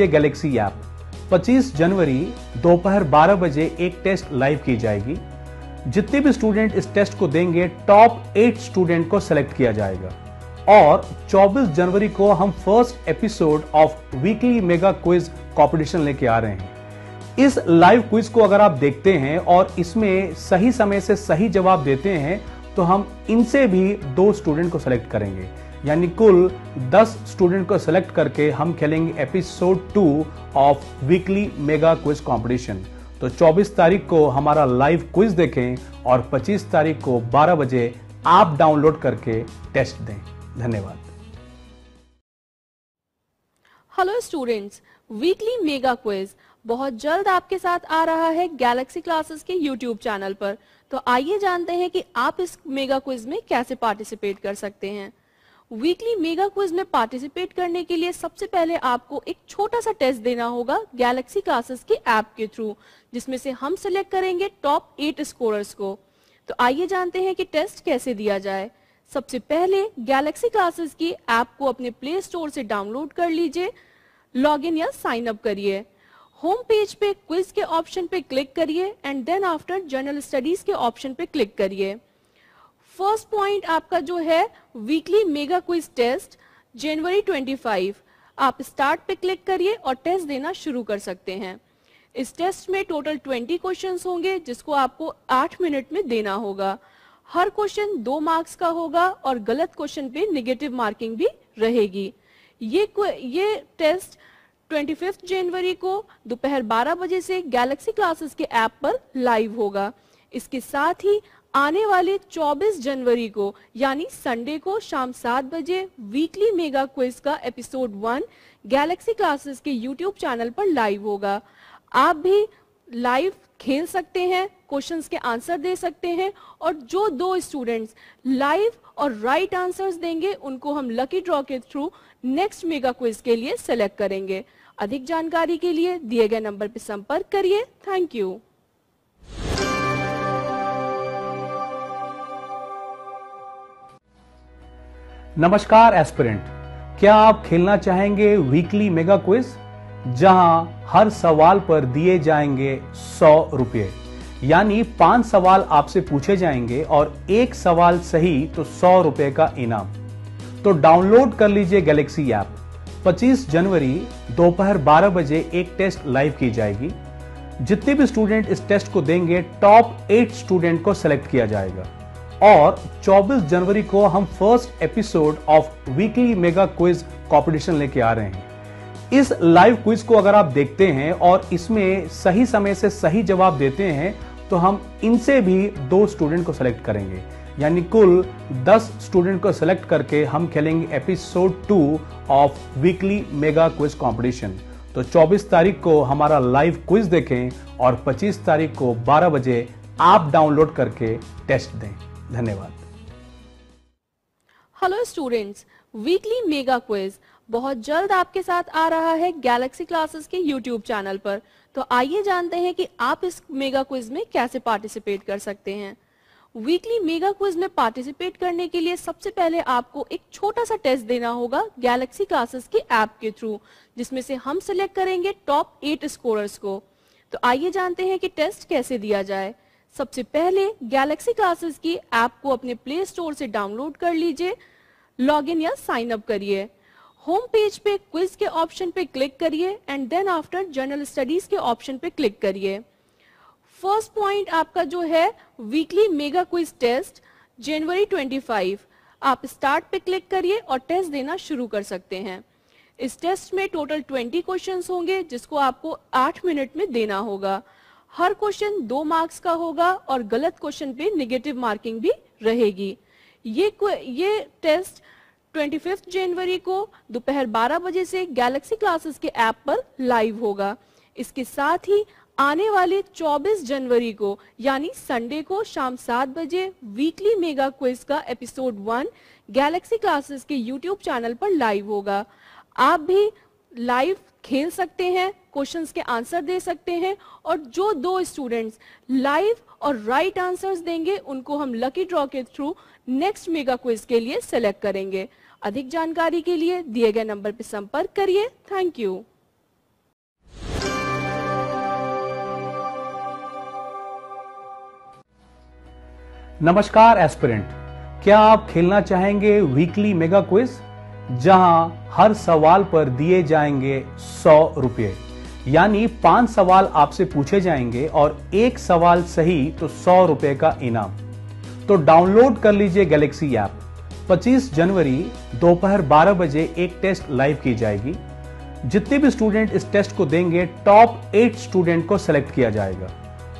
Galaxy app 25 जनवरी दोपहर 12 बजे एक टेस्ट लाइव की जाएगी। जितने भी स्टूडेंट इस टेस्ट को देंगे टॉप 8 स्टूडेंट को सेलेक्ट किया जाएगा। और 24 जनवरी को हम first episode of weekly mega quiz competition लेके आ रहे हैं। इस लाइव क्विज को अगर आप देखते हैं और इसमें सही समय से सही जवाब देते हैं तो हम इनसे भी 2 स्टूडेंट को सेलेक्ट करेंगे, यानी कुल 10 स्टूडेंट को सेलेक्ट करके हम खेलेंगे episode 2 of weekly mega quiz competition. तो 24 तारीख को हमारा लाइव क्विज देखें और 25 तारीख को 12 बजे आप डाउनलोड करके टेस्ट दें। धन्यवाद। Hello students, weekly mega quiz बहुत जल्द आपके साथ आ रहा है गैलेक्सी क्लासेस के YouTube चैनल पर। तो आइए जानते हैं कि आप इस मेगा क्विज में कैसे पार्टिसिपेट कर सकते हैं। वीकली मेगा क्विज में पार्टिसिपेट करने के लिए सबसे पहले आपको एक छोटा सा टेस्ट देना होगा गैलेक्सी क्लासेस के ऐप के थ्रू, जिसमें से हम सिलेक्ट करेंगे टॉप 8 स्कोरर्स को। तो आइए जानते हैं कि टेस्ट कैसे दिया जाए। सबसे पहले गैलेक्सी क्लासेस की ऐप को अपने प्ले स्टोर से डाउनलोड कर लीजिए, लॉगिन या साइन अप करिए। होम पेज पे क्विज के ऑप्शन पे क्लिक करिए and then after general studies के ऑप्शन पे क्लिक करिए। फर्स्ट पॉइंट आपका जो है वीकली मेगा क्विज टेस्ट जनवरी 25। आप स्टार्ट पे क्लिक करिए और टेस्ट देना शुरू कर सकते हैं। इस टेस्ट में टोटल 20 क्वेश्चंस होंगे जिसको आपको 8 मिनट में देना होगा। हर क्वेश्चन 2 मार्क्स का होगा और गलत क्वेश्चन पे नेगेटिव मार्किंग भी रहेगी। ये टेस्ट 25 जनवरी को दोपहर 12 बजे से गैलेक्सी क्लासेस के ऐप पर लाइव होगा। इसके साथ ही आने वाले 24 जनवरी को यानी संडे को शाम 7 बजे वीकली मेगा क्विज का एपिसोड 1 गैलेक्सी क्लासेस के YouTube चैनल पर लाइव होगा। आप भी लाइव खेल सकते हैं, क्वेश्चंस के आंसर दे सकते हैं और जो 2 स्टूडेंट्स लाइव और राइट आंसर्स देंगे उनको हम लकी ड्रॉ के थ्रू नेक्स्ट मेगा क्विज के लिए सेलेक्ट करेंगे। अधिक जानकारी के लिए दिए गए नंबर पर संपर्क करिए। Thank you. नमस्कार एस्पिरेंट, क्या आप खेलना चाहेंगे वीकली मेगा क्विज, जहां हर सवाल पर दिए जाएंगे 100 रुपये, यानी 5 सवाल आपसे पूछे जाएंगे और एक सवाल सही तो 100 रुपये का इनाम। तो डाउनलोड कर लीजिए गैलेक्सी ऐप। 25 जनवरी दोपहर 12 बजे एक टेस्ट लाइव की जाएगी। जितने भी स्टूडेंट इस टेस्ट को देंगे टॉप 8 स्टूडेंट को सेलेक्ट किया जाएगा। और 24 जनवरी को हम first episode of weekly mega quiz competition लेके आ रहे हैं। इस लाइव क्विज को अगर आप देखते हैं और इसमें सही समय से सही जवाब देते हैं तो हम इनसे भी 2 स्टूडेंट को सेलेक्ट करेंगे, यानी कुल 10 स्टूडेंट को सेलेक्ट करके हम खेलेंगे episode 2 of weekly mega quiz competition. तो 24 तारीख को हमारा लाइव क्विज देखें और 25 तारीख को 12 बजे आप डाउनलोड करके टेस्ट दें। धन्यवाद। Hello students, weekly mega quiz बहुत जल्द आपके साथ आ रहा है गैलेक्सी क्लासेस के YouTube चैनल पर। तो आइए जानते हैं कि आप इस मेगा क्विज में कैसे पार्टिसिपेट कर सकते हैं। वीकली मेगा क्विज में पार्टिसिपेट करने के लिए सबसे पहले आपको एक छोटा सा टेस्ट देना होगा गैलेक्सी क्लासेस के ऐप के थ्रू, जिसमें से हम सिलेक्ट करेंगे टॉप 8 स्कोरर्स को। तो आइए जानते हैं कि टेस्ट कैसे दिया जाए। सबसे पहले गैलेक्सी क्लासेस की ऐप को अपने प्ले स्टोर से डाउनलोड कर लीजिए, लॉगिन या साइन अप करिए। होम पेज पे क्विज के ऑप्शन पे क्लिक करिए and then after general studies के ऑप्शन पे क्लिक करिए। फर्स्ट पॉइंट आपका जो है वीकली मेगा क्विज टेस्ट जनवरी 25। आप स्टार्ट पे क्लिक करिए और टेस्ट देना शुरू कर सकते हैं। इस टेस्ट में टोटल 20 क्वेश्चन होंगे जिसको आपको 8 मिनट में देना होगा। हर क्वेश्चन 2 मार्क्स का होगा और गलत क्वेश्चन पे नेगेटिव मार्किंग भी रहेगी। ये टेस्ट 25 जनवरी को दोपहर 12 बजे से गैलेक्सी क्लासेस के ऐप पर लाइव होगा। इसके साथ ही आने वाले 24 जनवरी को यानी संडे को शाम 7 बजे वीकली मेगा क्विज का एपिसोड 1 गैलेक्सी क्लासेस के YouTube चैनल पर लाइव होगा। आप भी लाइव खेल सकते हैं, क्वेश्चंस के आंसर दे सकते हैं और जो 2 स्टूडेंट्स लाइव और राइट आंसर्स देंगे उनको हम लकी ड्रॉ के थ्रू नेक्स्ट मेगा क्विज के लिए सेलेक्ट करेंगे। अधिक जानकारी के लिए दिए गए नंबर पर संपर्क करिए। Thank you. नमस्कार एस्पिरेंट, क्या आप खेलना चाहेंगे वीकली मेगा क्विज, जहां हर सवाल पर दिए जाएंगे 100 रुपये। यानी 5 सवाल आपसे पूछे जाएंगे और एक सवाल सही तो 100 रुपये का इनाम। तो डाउनलोड कर लीजिए गैलेक्सी ऐप। 25 जनवरी दोपहर 12 बजे एक टेस्ट लाइव की जाएगी। जितने भी स्टूडेंट इस टेस्ट को देंगे, टॉप 8 स्टूडेंट को सेलेक्ट किया जाएगा।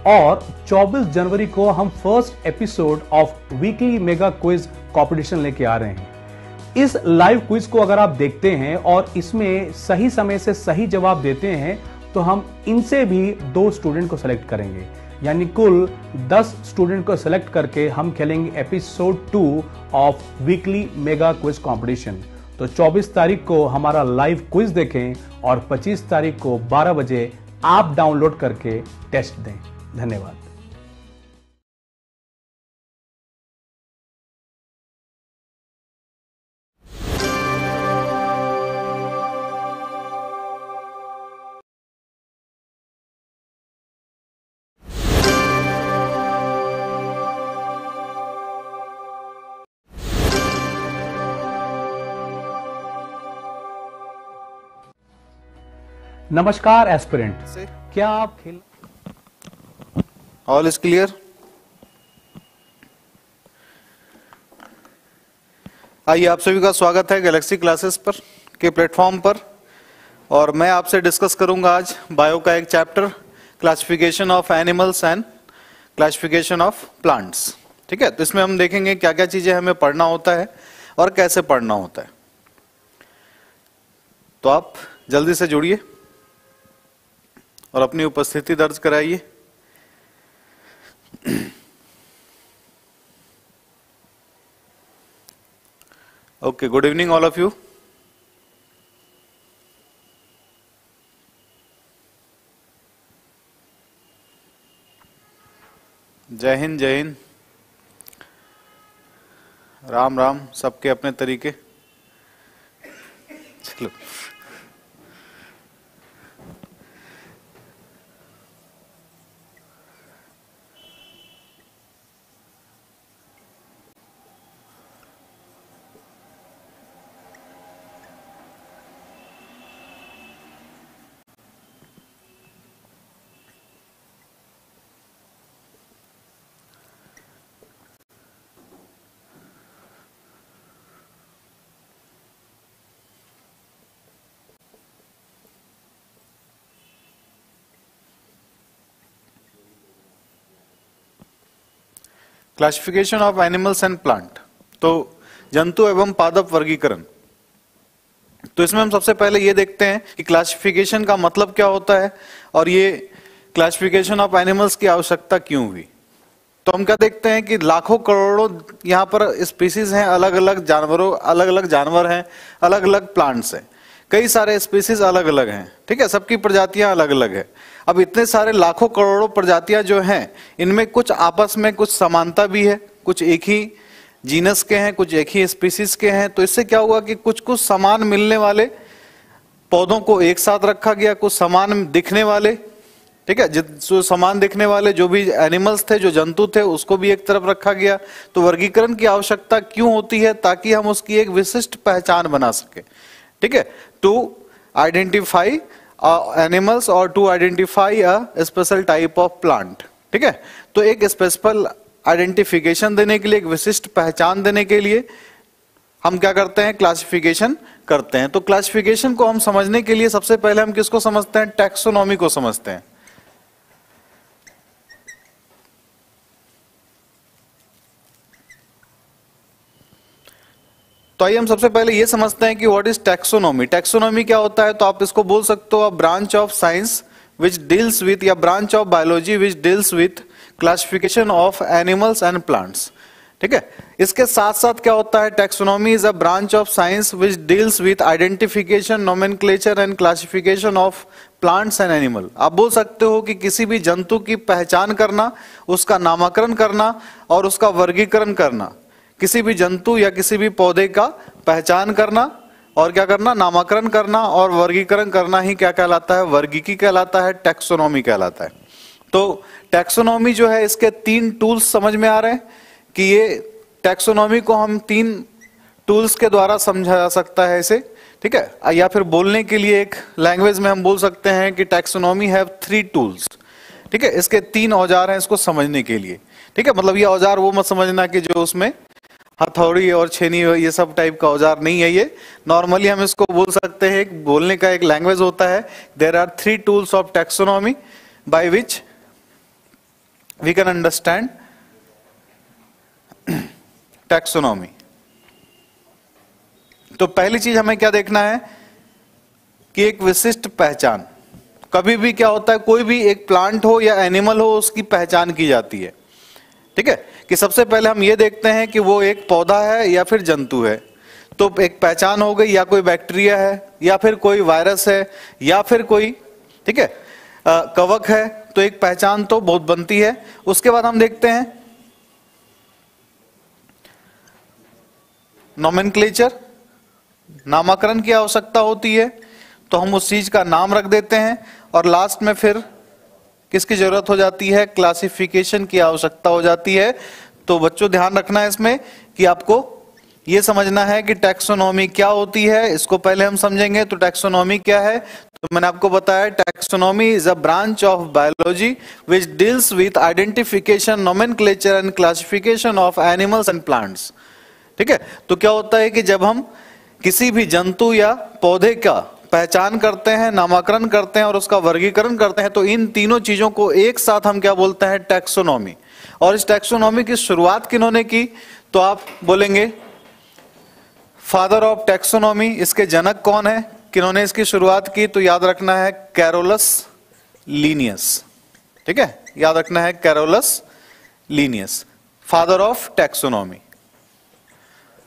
और 24 जनवरी को हम first episode of weekly mega quiz competition लेके आ रहे हैं। इस लाइव क्विज को अगर आप देखते हैं और इसमें सही समय से सही जवाब देते हैं तो हम इनसे भी 2 स्टूडेंट को सेलेक्ट करेंगे। यानी कुल 10 स्टूडेंट को सेलेक्ट करके हम खेलेंगे episode 2 of weekly mega quiz competition. तो 24 तारीख को हमारा लाइव क्विज देखें और 25 तारीख को 12 बजे आप डाउनलोड करके टेस्ट दें। धन्यवाद। नमस्कार एस्पिरेंट, क्या आप खेल ऑल इज क्लियर। आइए, आप सभी का स्वागत है गैलेक्सी क्लासेस पर के प्लेटफॉर्म पर। और मैं आपसे डिस्कस करूंगा आज बायो का एक chapter, classification of animals and classification of plants. ठीक है, तो इसमें हम देखेंगे क्या क्या चीजें हमें पढ़ना होता है और कैसे पढ़ना होता है। तो आप जल्दी से जुड़िए और अपनी उपस्थिति दर्ज कराइए। Okay, good evening all of you. जय हिंद, जय हिंद, राम राम, सबके अपने तरीके। चलो, classification of animals and plant, तो जंतु एवं पादप वर्गीकरण। तो इसमें हम सबसे पहले ये देखते हैं कि क्लासिफिकेशन का मतलब क्या होता है और ये क्लासिफिकेशन ऑफ एनिमल्स की आवश्यकता क्यों हुई। तो हम क्या देखते हैं कि लाखों करोड़ों यहाँ पर स्पीसीज हैं, अलग अलग जानवरों, अलग अलग जानवर हैं, अलग अलग प्लांट्स हैं, कई सारे स्पीसीज अलग अलग हैं। ठीक है, सबकी प्रजातियां अलग अलग है। अब इतने सारे लाखों करोड़ों प्रजातियां जो हैं, इनमें कुछ आपस में कुछ समानता भी है, कुछ एक ही जीनस के हैं, कुछ एक ही स्पीसीज के हैं। तो इससे क्या हुआ कि कुछ कुछ समान मिलने वाले पौधों को एक साथ रखा गया, कुछ समान दिखने वाले, ठीक है, जो समान दिखने वाले जो भी एनिमल्स थे, जो जंतु थे, उसको भी एक तरफ रखा गया। तो वर्गीकरण की आवश्यकता क्यों होती है? ताकि हम उसकी एक विशिष्ट पहचान बना सके। ठीक है, टू आइडेंटिफाई एनिमल्स और to identify a special type of plant. ठीक है, तो एक स्पेशल आइडेंटिफिकेशन देने के लिए, एक विशिष्ट पहचान देने के लिए हम क्या करते हैं? क्लासिफिकेशन करते हैं। तो क्लासिफिकेशन को हम समझने के लिए सबसे पहले हम किसको समझते हैं? टैक्सोनॉमी को समझते हैं। तो आइए हम सबसे पहले ये समझते हैं कि व्हाट इज टैक्सोनॉमी। टैक्सोनॉमी क्या होता है? तो आप इसको बोल सकते हो आप branch of science which deals with, या branch of biology which deals with classification of animals and plants. ठीक है, इसके साथ साथ क्या होता है? Taxonomy is a branch of science which deals with identification, nomenclature and classification of plants and animal. आप बोल सकते हो कि किसी भी जंतु की पहचान करना, उसका नामकरण करना और उसका वर्गीकरण करना। किसी भी जंतु या किसी भी पौधे का पहचान करना और क्या करना? नामकरण करना और वर्गीकरण करना ही क्या कहलाता है? वर्गीकी कहलाता है, टैक्सोनॉमी कहलाता है। तो टैक्सोनॉमी जो है, इसके 3 टूल्स समझ में आ रहे हैं कि ये टैक्सोनॉमी को हम 3 टूल्स के द्वारा समझा जा सकता है इसे, ठीक है। या फिर बोलने के लिए एक लैंग्वेज में हम बोल सकते हैं कि टैक्सोनॉमी हैव 3 टूल्स, ठीक है। इसके 3 औजार हैं इसको समझने के लिए, ठीक है। मतलब ये औजार वो मत समझना कि जो उसमें हथौड़ी और छेनी ये सब टाइप का औजार नहीं है। ये नॉर्मली हम इसको बोल सकते हैं, बोलने का एक लैंग्वेज होता है। There are 3 tools of taxonomy by which we can understand taxonomy. तो पहली चीज हमें क्या देखना है कि एक विशिष्ट पहचान। कभी भी क्या होता है, कोई भी एक प्लांट हो या एनिमल हो उसकी पहचान की जाती है, ठीक है। कि सबसे पहले हम ये देखते हैं कि वो एक पौधा है या फिर जंतु है, तो एक पहचान हो गई। या कोई बैक्टीरिया है या फिर कोई वायरस है या फिर कोई, ठीक है, कवक है, तो एक पहचान तो बहुत बनती है। उसके बाद हम देखते हैं नोमेनक्लेचर, नामकरण की आवश्यकता होती है, तो हम उस चीज का नाम रख देते हैं। और लास्ट में फिर किसकी जरूरत हो जाती है, क्लासिफिकेशन की आवश्यकता हो जाती है। तो बच्चों ध्यान रखना है इसमें कि आपको ये समझना है कि टैक्सोनॉमी क्या होती है। इसको पहले हम समझेंगे तो टैक्सोनॉमी क्या है, तो मैंने आपको बताया taxonomy is a branch of biology which deals with identification, nomenclature and classification of animals and plants, ठीक है। तो क्या होता है कि जब हम किसी भी जंतु या पौधे का पहचान करते हैं, नामकरण करते हैं और उसका वर्गीकरण करते हैं, तो इन तीनों चीजों को एक साथ हम क्या बोलते हैं, टैक्सोनॉमी। और इस टैक्सोनॉमी की शुरुआत किन्होंने की, तो आप बोलेंगे फादर ऑफ टैक्सोनॉमी, इसके जनक कौन है, किन्होंने इसकी शुरुआत की, तो याद रखना है कैरोलस लीनियस, ठीक है। याद रखना है Carolus Linnaeus, father of taxonomy.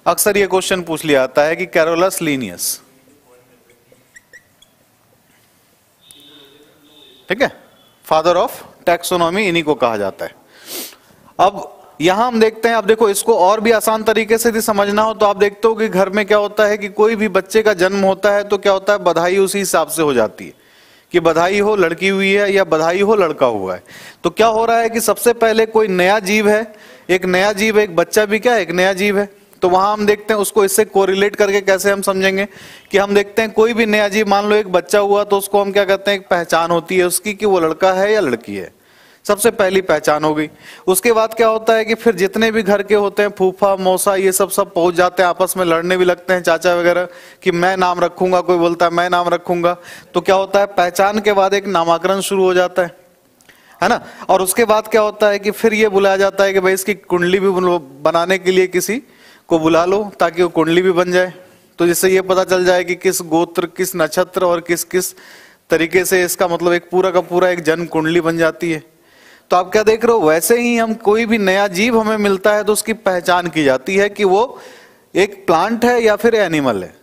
अक्सर ये क्वेश्चन पूछ लिया जाता है कि कैरोलस लीनियस, ठीक है, फादर ऑफ टैक्सोनॉमी, इन्हीं को कहा जाता है। अब यहां हम देखते हैं, अब देखो इसको और भी आसान तरीके से यदि समझना हो तो आप देखते हो कि घर में क्या होता है कि कोई भी बच्चे का जन्म होता है तो क्या होता है, बधाई उसी हिसाब से हो जाती है कि बधाई हो लड़की हुई है या बधाई हो लड़का हुआ है। तो क्या हो रहा है कि सबसे पहले कोई नया जीव है, एक नया जीव, एक बच्चा भी क्या एक नया जीव है, तो वहां हम देखते हैं उसको इससे कोरिलेट करके कैसे हम समझेंगे कि हम देखते हैं कोई भी नया जीव, मान लो एक बच्चा हुआ, तो उसको हम क्या कहते हैं, एक पहचान होती है उसकी कि वो लड़का है या लड़की है, सबसे पहली पहचान हो गई। उसके बाद क्या होता है कि फिर जितने भी घर के होते हैं, फूफा मौसा ये सब पहुंच जाते हैं, आपस में लड़ने भी लगते हैं, चाचा वगैरह, कि मैं नाम रखूंगा, कोई बोलता है मैं नाम रखूंगा। तो क्या होता है, पहचान के बाद एक नामकरण शुरू हो जाता है ना। और उसके बाद क्या होता है कि फिर ये बुलाया जाता है कि भाई इसकी कुंडली भी बनाने के लिए किसी को बुला लो ताकि वो कुंडली भी बन जाए, तो जिससे ये पता चल जाए कि किस गोत्र, किस नक्षत्र और किस किस तरीके से इसका मतलब एक पूरा का पूरा एक जन्म कुंडली बन जाती है। तो आप क्या देख रहे हो, वैसे ही हम कोई भी नया जीव हमें मिलता है तो उसकी पहचान की जाती है कि वो एक प्लांट है या फिर एनिमल है।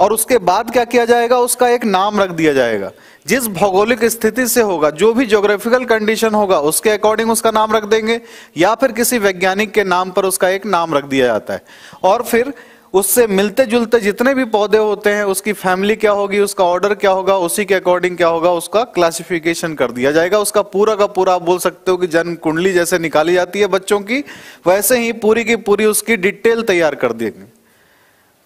और उसके बाद क्या किया जाएगा, उसका एक नाम रख दिया जाएगा, जिस भौगोलिक स्थिति से होगा, जो भी ज्योग्राफिकल कंडीशन होगा उसके अकॉर्डिंग उसका नाम रख देंगे, या फिर किसी वैज्ञानिक के नाम पर उसका एक नाम रख दिया जाता है। और फिर उससे मिलते जुलते जितने भी पौधे होते हैं उसकी फैमिली क्या होगी, उसका ऑर्डर क्या होगा, उसी के अकॉर्डिंग क्या होगा, उसका क्लासिफिकेशन कर दिया जाएगा। उसका पूरा का पूरा आप बोल सकते हो कि जन्म कुंडली जैसे निकाली जाती है बच्चों की, वैसे ही पूरी की पूरी उसकी डिटेल तैयार कर देंगे।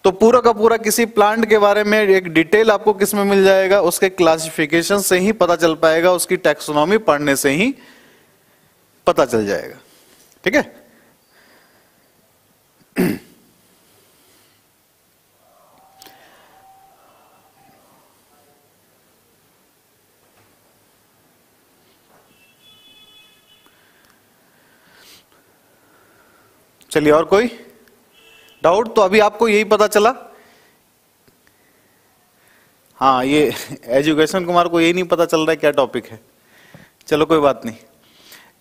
तो पूरा का पूरा किसी प्लांट के बारे में एक डिटेल आपको किसमें मिल जाएगा, उसके क्लासिफिकेशन से ही पता चल पाएगा, उसकी टैक्सोनॉमी पढ़ने से ही पता चल जाएगा, ठीक है। चलिए, और कोई डाउट? तो अभी आपको यही पता चला। हाँ, ये एजुकेशन कुमार को यही नहीं पता चल रहा है क्या टॉपिक है। चलो कोई बात नहीं।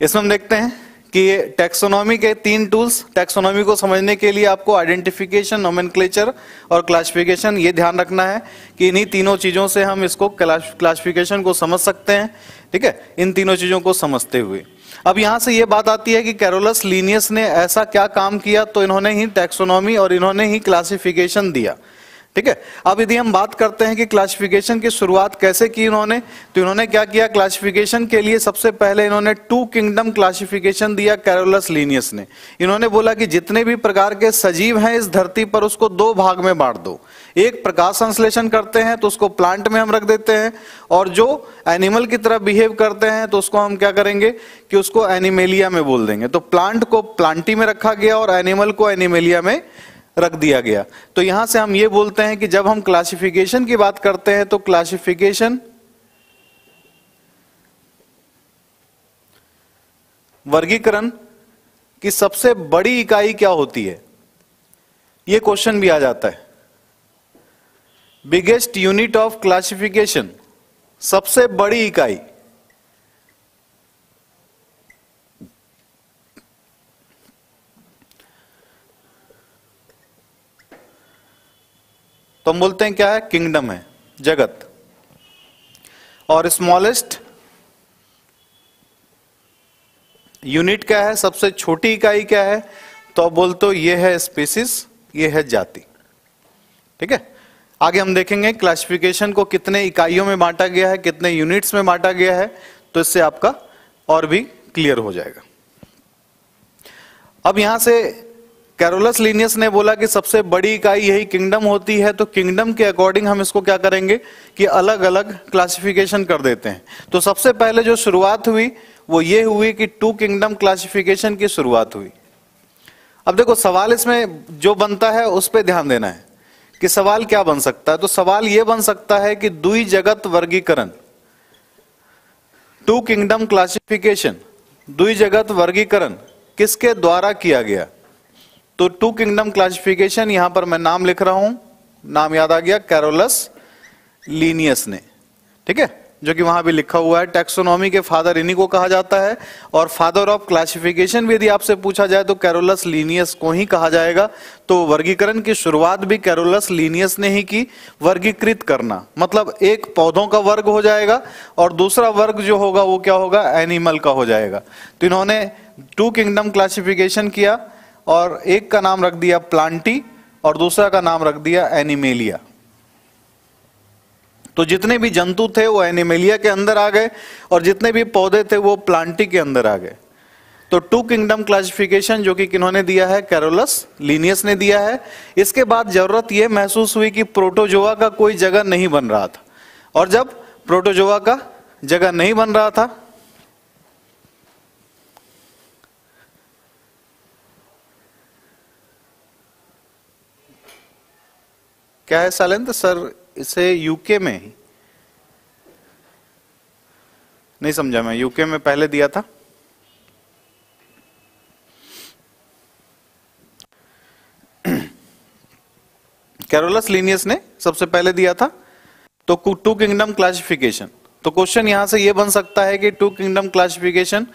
इसमें हम देखते हैं कि ये टैक्सोनॉमी के 3 टूल्स। टैक्सोनॉमी को समझने के लिए आपको आइडेंटिफिकेशन, नोमेनक्लेचर और क्लासिफिकेशन, ये ध्यान रखना है कि इन्हीं तीनों चीजों से हम इसको क्लासिफिकेशन को समझ सकते हैं, ठीक है, इन तीनों चीजों को समझते हुए। अब यहां से ये बात आती है कि कैरोलस लीनियस ने ऐसा क्या काम किया, तो इन्होंने ही टैक्सोनॉमी और इन्होंने ही क्लासिफिकेशन दिया। ठीक है। अब यदि हम बात करते हैं कि क्लासिफिकेशन की शुरुआत कैसे की इन्होंने, तो इन्होंने क्या किया, क्लासिफिकेशन के लिए सबसे पहले इन्होंने टू किंगडम क्लासिफिकेशन दिया कैरोलस लीनियस ने। इन्होंने बोला कि जितने भी प्रकार के सजीव हैं इस धरती पर उसको दो भाग में बांट दो, एक प्रकाश संश्लेषण करते हैं तो उसको प्लांट में हम रख देते हैं, और जो एनिमल की तरह बिहेव करते हैं तो उसको हम क्या करेंगे कि उसको एनिमेलिया में बोल देंगे। तो प्लांट को प्लांटी में रखा गया और एनिमल को एनिमेलिया में रख दिया गया। तो यहां से हम ये बोलते हैं कि जब हम क्लासिफिकेशन की बात करते हैं तो क्लासिफिकेशन वर्गीकरण की सबसे बड़ी इकाई क्या होती है, ये क्वेश्चन भी आ जाता है। बिगेस्ट यूनिट ऑफ क्लासिफिकेशन, सबसे बड़ी इकाई, तो हम बोलते हैं क्या है, किंगडम है, जगत। और स्मॉलेस्ट यूनिट क्या है, सबसे छोटी इकाई क्या है, तो बोलते हो ये है स्पीशीज, ये है जाति। ठीक है, आगे हम देखेंगे क्लासिफिकेशन को कितने इकाइयों में बांटा गया है, कितने यूनिट्स में बांटा गया है, तो इससे आपका और भी क्लियर हो जाएगा। अब यहां से कैरोलस लीनियस ने बोला कि सबसे बड़ी इकाई यही किंगडम होती है, तो किंगडम के अकॉर्डिंग हम इसको क्या करेंगे कि अलग अलग क्लासिफिकेशन कर देते हैं। तो सबसे पहले जो शुरुआत हुई वो ये हुई कि टू किंगडम क्लासिफिकेशन की शुरुआत हुई। अब देखो सवाल इसमें जो बनता है उस पर ध्यान देना है कि सवाल क्या बन सकता है। तो सवाल ये बन सकता है कि दुई जगत वर्गीकरण, टू किंगडम क्लासिफिकेशन, दुई जगत वर्गीकरण किसके द्वारा किया गया। तो टू किंगडम क्लासिफिकेशन, यहां पर मैं नाम लिख रहा हूं, नाम याद आ गया, कैरोलस लीनियस ने। ठीक है, जो कि वहां भी लिखा हुआ है, टैक्सोनॉमी के फादर इन्हीं को कहा जाता है, और फादर ऑफ क्लासिफिकेशन भी यदि आपसे पूछा जाए तो कैरोलस लीनियस को ही कहा जाएगा। तो वर्गीकरण की शुरुआत भी कैरोलस लीनियस ने ही की। वर्गीकृत करना मतलब एक पौधों का वर्ग हो जाएगा और दूसरा वर्ग जो होगा वो क्या होगा, एनिमल का हो जाएगा। तो इन्होंने टू किंगडम क्लासिफिकेशन किया और एक का नाम रख दिया प्लांटी और दूसरा का नाम रख दिया एनिमेलिया। तो जितने भी जंतु थे वो एनिमेलिया के अंदर आ गए और जितने भी पौधे थे वो प्लांटी के अंदर आ गए। तो टू किंगडम क्लासिफिकेशन जो कि किन्होंने दिया है, कैरोलस लीनियस ने दिया है। इसके बाद जरूरत यह महसूस हुई कि प्रोटोजोआ का कोई जगह नहीं बन रहा था, और जब प्रोटोजोआ का जगह नहीं बन रहा था क्या है सालंत सर, इसे यूके में ही नहीं समझा, मैं यूके में पहले दिया था। कैरोलस लीनियस ने सबसे पहले दिया था तो टू किंगडम क्लासिफिकेशन। तो क्वेश्चन यहां से यह बन सकता है कि टू किंगडम क्लासिफिकेशन,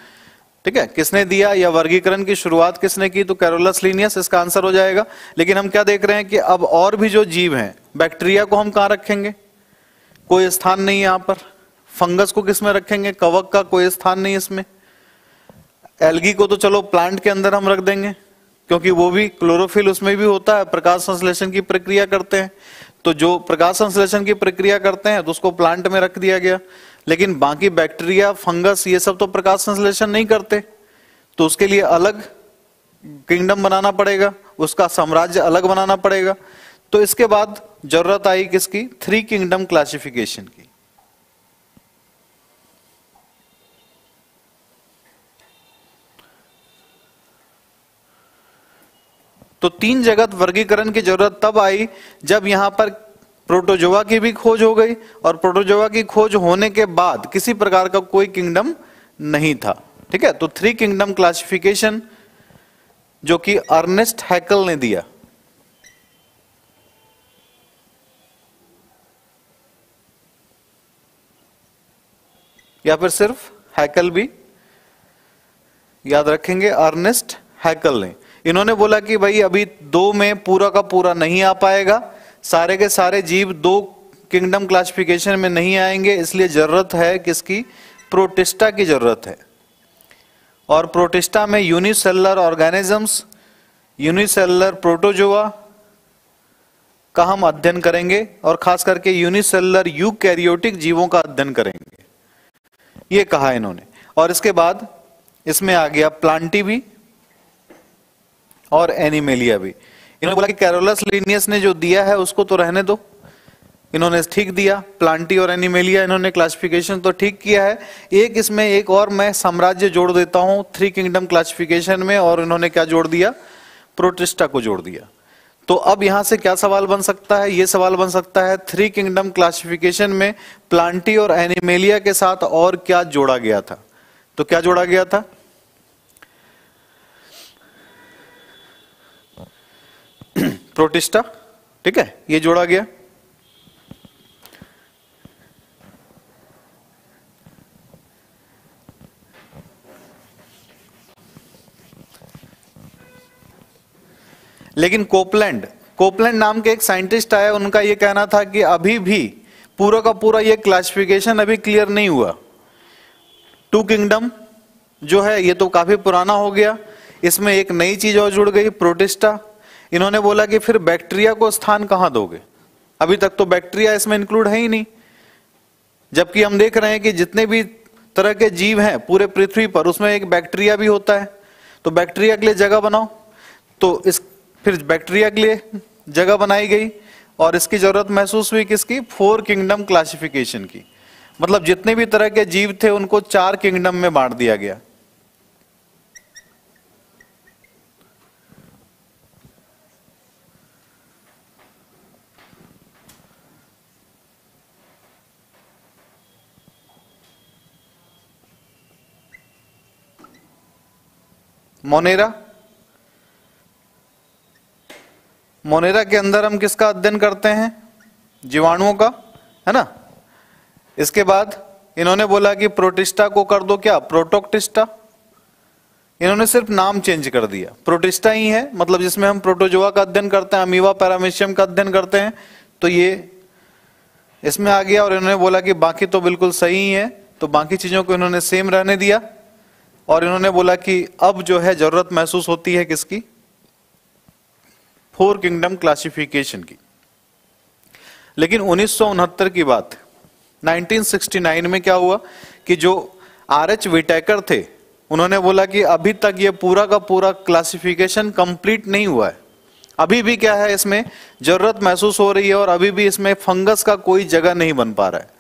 ठीक है, किसने दिया या वर्गीकरण की शुरुआत किसने की, तो कैरोलस लीनियस इसका आंसर हो जाएगा। लेकिन हम क्या देख रहे हैं कि अब और भी जो जीव हैं, बैक्टीरिया को हम कहां रखेंगे, कोई स्थान नहीं है यहां पर। फंगस को किसमें रखेंगे, कवक का कोई स्थान नहीं इसमें। एल्गी को तो चलो प्लांट के अंदर हम रख देंगे क्योंकि वो भी क्लोरोफिल उसमें भी होता है, प्रकाश संश्लेषण की प्रक्रिया करते हैं, तो जो प्रकाश संश्लेषण की प्रक्रिया करते हैं तो उसको प्लांट में रख दिया गया। लेकिन बाकी बैक्टीरिया, फंगस, ये सब तो प्रकाश संश्लेषण नहीं करते, तो उसके लिए अलग किंगडम बनाना पड़ेगा, उसका साम्राज्य अलग बनाना पड़ेगा। तो इसके बाद जरूरत आई किसकी, थ्री किंगडम क्लासिफिकेशन की। तो तीन जगत वर्गीकरण की जरूरत तब आई जब यहां पर प्रोटोजोआ की भी खोज हो गई, और प्रोटोजोआ की खोज होने के बाद किसी प्रकार का कोई किंगडम नहीं था। ठीक है, तो थ्री किंगडम क्लासिफिकेशन जो कि अर्नेस्ट हैकल ने दिया। या फिर सिर्फ हैकल भी याद रखेंगे, अर्नेस्ट हैकल ने। इन्होंने बोला कि भाई अभी दो में पूरा का पूरा नहीं आ पाएगा, सारे के सारे जीव दो किंगडम क्लासिफिकेशन में नहीं आएंगे, इसलिए जरूरत है किसकी, प्रोटिस्टा की जरूरत है। और प्रोटिस्टा में यूनिसेलुलर ऑर्गेनिजम्स, यूनिसेलुलर प्रोटोजोआ, का हम अध्ययन करेंगे और खास करके यूनिसेलुलर यूकैरियोटिक जीवों का अध्ययन करेंगे, ये कहा इन्होंने। और इसके बाद इसमें आ गया प्लांटी भी और एनिमेलिया भी। इन्होंने बोला कि कैरोलस लीनियस ने जो दिया है उसको तो रहने दो, इन्होंने ठीक दिया। प्लांटी और एनिमेलिया इन्होंने क्लासिफिकेशन तो ठीक किया है। एक इसमें एक और मैं साम्राज्य जोड़ देता हूं थ्री किंगडम क्लासिफिकेशन में, और इन्होंने क्या जोड़ दिया, प्रोटिस्टा को जोड़ दिया। तो अब यहां से क्या सवाल बन सकता है, ये सवाल बन सकता है थ्री किंगडम क्लासिफिकेशन में प्लांटी और एनिमेलिया के साथ और क्या जोड़ा गया था। तो क्या जोड़ा गया था, प्रोटिस्टा, ठीक है, ये जोड़ा गया। लेकिन कोपलैंड नाम के एक साइंटिस्ट आए, उनका ये कहना था कि अभी भी पूरा का पूरा ये क्लासिफिकेशन अभी क्लियर नहीं हुआ। टू किंगडम जो है ये तो काफी पुराना हो गया, इसमें एक नई चीज और जुड़ गई, प्रोटिस्टा। इन्होंने बोला कि फिर बैक्टीरिया को स्थान कहां दोगे, अभी तक तो बैक्टीरिया इसमें इंक्लूड है ही नहीं, जबकि हम देख रहे हैं कि जितने भी तरह के जीव हैं पूरे पृथ्वी पर उसमें एक बैक्टीरिया भी होता है। तो बैक्टीरिया के लिए जगह बनाओ, तो इस फिर बैक्टीरिया के लिए जगह बनाई गई और इसकी जरूरत महसूस हुई किसकी, फोर किंगडम क्लासिफिकेशन की। मतलब जितने भी तरह के जीव थे उनको चार किंगडम में बांट दिया गया। मोनेरा के अंदर हम किसका अध्ययन करते हैं, जीवाणुओं का, है ना। इसके बाद इन्होंने बोला कि प्रोटिस्टा को कर दो क्या, प्रोटोक्टिस्टा। इन्होंने सिर्फ नाम चेंज कर दिया, प्रोटिस्टा ही है, मतलब जिसमें हम प्रोटोजोआ का अध्ययन करते हैं, अमीबा पैरामीशियम का अध्ययन करते हैं, तो ये इसमें आ गया। और इन्होंने बोला कि बाकी तो बिल्कुल सही ही है, तो बाकी चीजों को इन्होंने सेम रहने दिया। और इन्होंने बोला कि अब जो है जरूरत महसूस होती है किसकी, फोर किंगडम क्लासिफिकेशन की। लेकिन 1969 की बात, 1969 में क्या हुआ कि जो आरएच विटेकर थे उन्होंने बोला कि अभी तक ये पूरा का पूरा क्लासिफिकेशन कंप्लीट नहीं हुआ है, अभी भी क्या है इसमें जरूरत महसूस हो रही है और अभी भी इसमें फंगस का कोई जगह नहीं बन पा रहा है।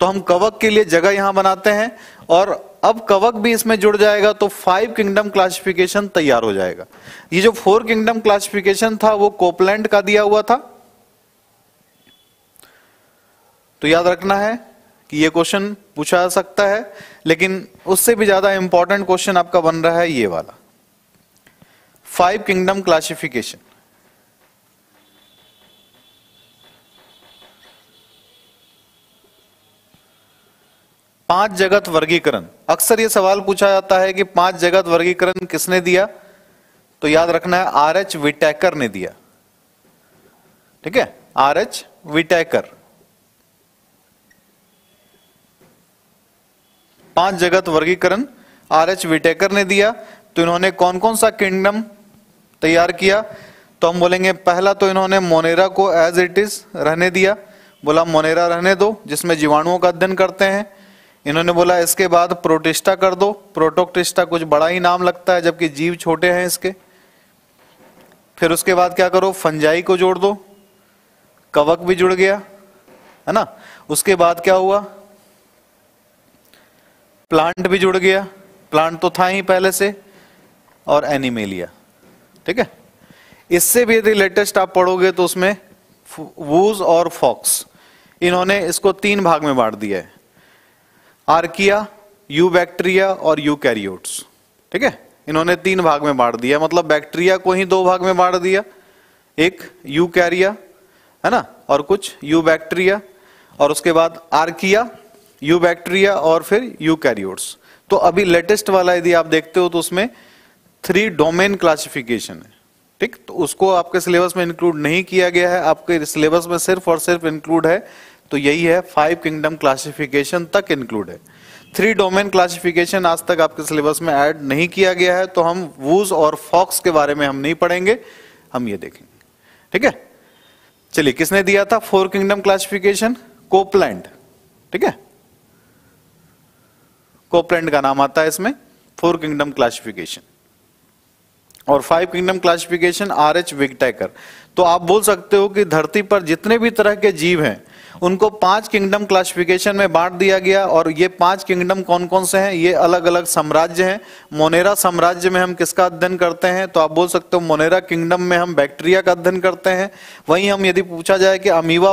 तो हम कवक के लिए जगह यहां बनाते हैं और अब कवक भी इसमें जुड़ जाएगा तो फाइव किंगडम क्लासिफिकेशन तैयार हो जाएगा। ये जो फोर किंगडम क्लासिफिकेशन था वो कोपलैंड का दिया हुआ था, तो याद रखना है कि ये क्वेश्चन पूछा जा सकता है। लेकिन उससे भी ज्यादा इंपॉर्टेंट क्वेश्चन आपका बन रहा है ये वाला, फाइव किंगडम क्लासिफिकेशन। पांच जगत वर्गीकरण, अक्सर ये सवाल पूछा जाता है कि पांच जगत वर्गीकरण किसने दिया, तो याद रखना है आरएच विटेकर ने दिया, ठीक है, आरएच विटेकर। पांच जगत वर्गीकरण आरएच विटेकर ने दिया। तो इन्होंने कौन कौन सा किंगडम तैयार किया, तो हम बोलेंगे पहला तो इन्होंने मोनेरा को एज इट इज रहने दिया, बोला मोनेरा रहने दो जिसमें जीवाणुओं का अध्ययन करते हैं। इन्होंने बोला इसके बाद प्रोटिस्टा कर दो, प्रोटोक्टिस्टा कुछ बड़ा ही नाम लगता है जबकि जीव छोटे हैं इसके। फिर उसके बाद क्या करो, फंजाई को जोड़ दो, कवक भी जुड़ गया, है ना। उसके बाद क्या हुआ, प्लांट भी जुड़ गया, प्लांट तो था ही पहले से, और एनिमेलिया, ठीक है। इससे भी यदि लेटेस्ट आप पढ़ोगे तो उसमें वूज और फॉक्स, इन्होंने इसको तीन भाग में बांट दिया है, आर्किया, यू बैक्टीरिया और यूकैरियोट्स, ठीक है। इन्होंने तीन भाग में बांट दिया, मतलब बैक्टीरिया को ही दो भाग में बांट दिया, एक यूकैरिया, है ना, और कुछ यू बैक्टीरिया, और उसके बाद आर्किया, यू बैक्टीरिया और फिर यूकैरियोट्स। तो अभी लेटेस्ट वाला यदि आप देखते हो तो उसमें थ्री डोमेन क्लासिफिकेशन है, ठीक। तो उसको आपके सिलेबस में इंक्लूड नहीं किया गया है, आपके सिलेबस में सिर्फ और सिर्फ इंक्लूड है तो यही है, फाइव किंगडम क्लासिफिकेशन तक इंक्लूड है। थ्री डोमेन क्लासिफिकेशन आज तक आपके सिलेबस में ऐड नहीं किया गया है, तो हम वूज और फॉक्स के बारे में हम नहीं पढ़ेंगे, हम ये देखेंगे, ठीक है। चलिए, किसने दिया था फोर किंगडम क्लासिफिकेशन? कोपलैंड। ठीक है, कोपलैंड का नाम आता है इसमें फोर किंगडम क्लासिफिकेशन। और five kingdom classification R H Whittaker. तो आप बोल सकते हो कि धरती पर जितने भी तरह के जीव हैं उनको पांच किंगडम क्लासिफिकेशन में बांट दिया गया। और ये पांच किंगडम कौन कौन से हैं? ये अलग अलग साम्राज्य हैं। मोनेरा साम्राज्य में हम किसका अध्ययन करते हैं? तो आप बोल सकते हो मोनेरा किंगडम में हम बैक्टीरिया का अध्ययन करते हैं। वहीं हम यदि पूछा जाए कि अमीबा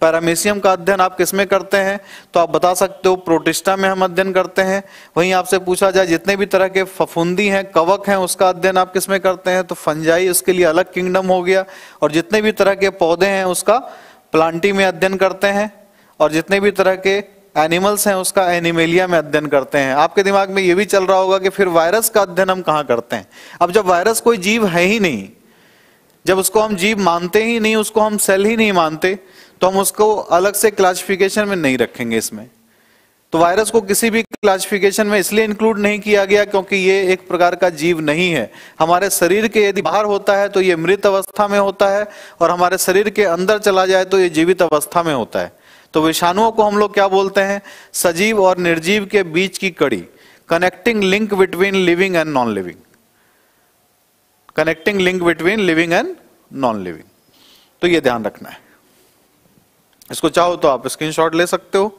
पैरामीशियम का अध्ययन आप किसमें करते हैं, तो आप बता सकते हो प्रोटिस्टा में हम अध्ययन करते हैं। वहीं आपसे पूछा जाए जितने भी तरह के फफूंदी हैं, कवक हैं, उसका अध्ययन आप किसमें करते हैं, तो फंजाई उसके लिए अलग किंगडम हो गया। और जितने भी तरह के पौधे हैं उसका प्लांटी में अध्ययन करते हैं। और जितने भी तरह के एनिमल्स हैं उसका एनिमेलिया में अध्ययन करते हैं। आपके दिमाग में ये भी चल रहा होगा कि फिर वायरस का अध्ययन हम कहाँ करते हैं? अब जब वायरस कोई जीव है ही नहीं, जब उसको हम जीव मानते ही नहीं, उसको हम सेल ही नहीं मानते, तो हम उसको अलग से क्लासिफिकेशन में नहीं रखेंगे इसमें। तो वायरस को किसी भी क्लासिफिकेशन में इसलिए इंक्लूड नहीं किया गया क्योंकि ये एक प्रकार का जीव नहीं है। हमारे शरीर के यदि बाहर होता है तो ये मृत अवस्था में होता है, और हमारे शरीर के अंदर चला जाए तो ये जीवित अवस्था में होता है। तो विषाणुओं को हम लोग क्या बोलते हैं? सजीव और निर्जीव के बीच की कड़ी, connecting link between living and non living, connecting link between living and non living. तो ये ध्यान रखना है। इसको चाहो तो आप स्क्रीनशॉट ले सकते हो।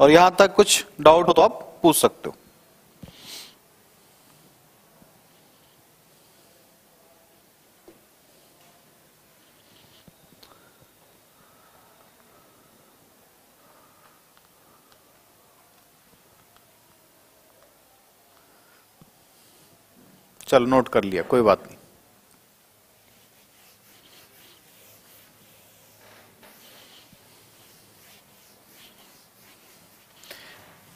और यहां तक कुछ डाउट हो तो आप पूछ सकते हो। चलो, नोट कर लिया, कोई बात नहीं।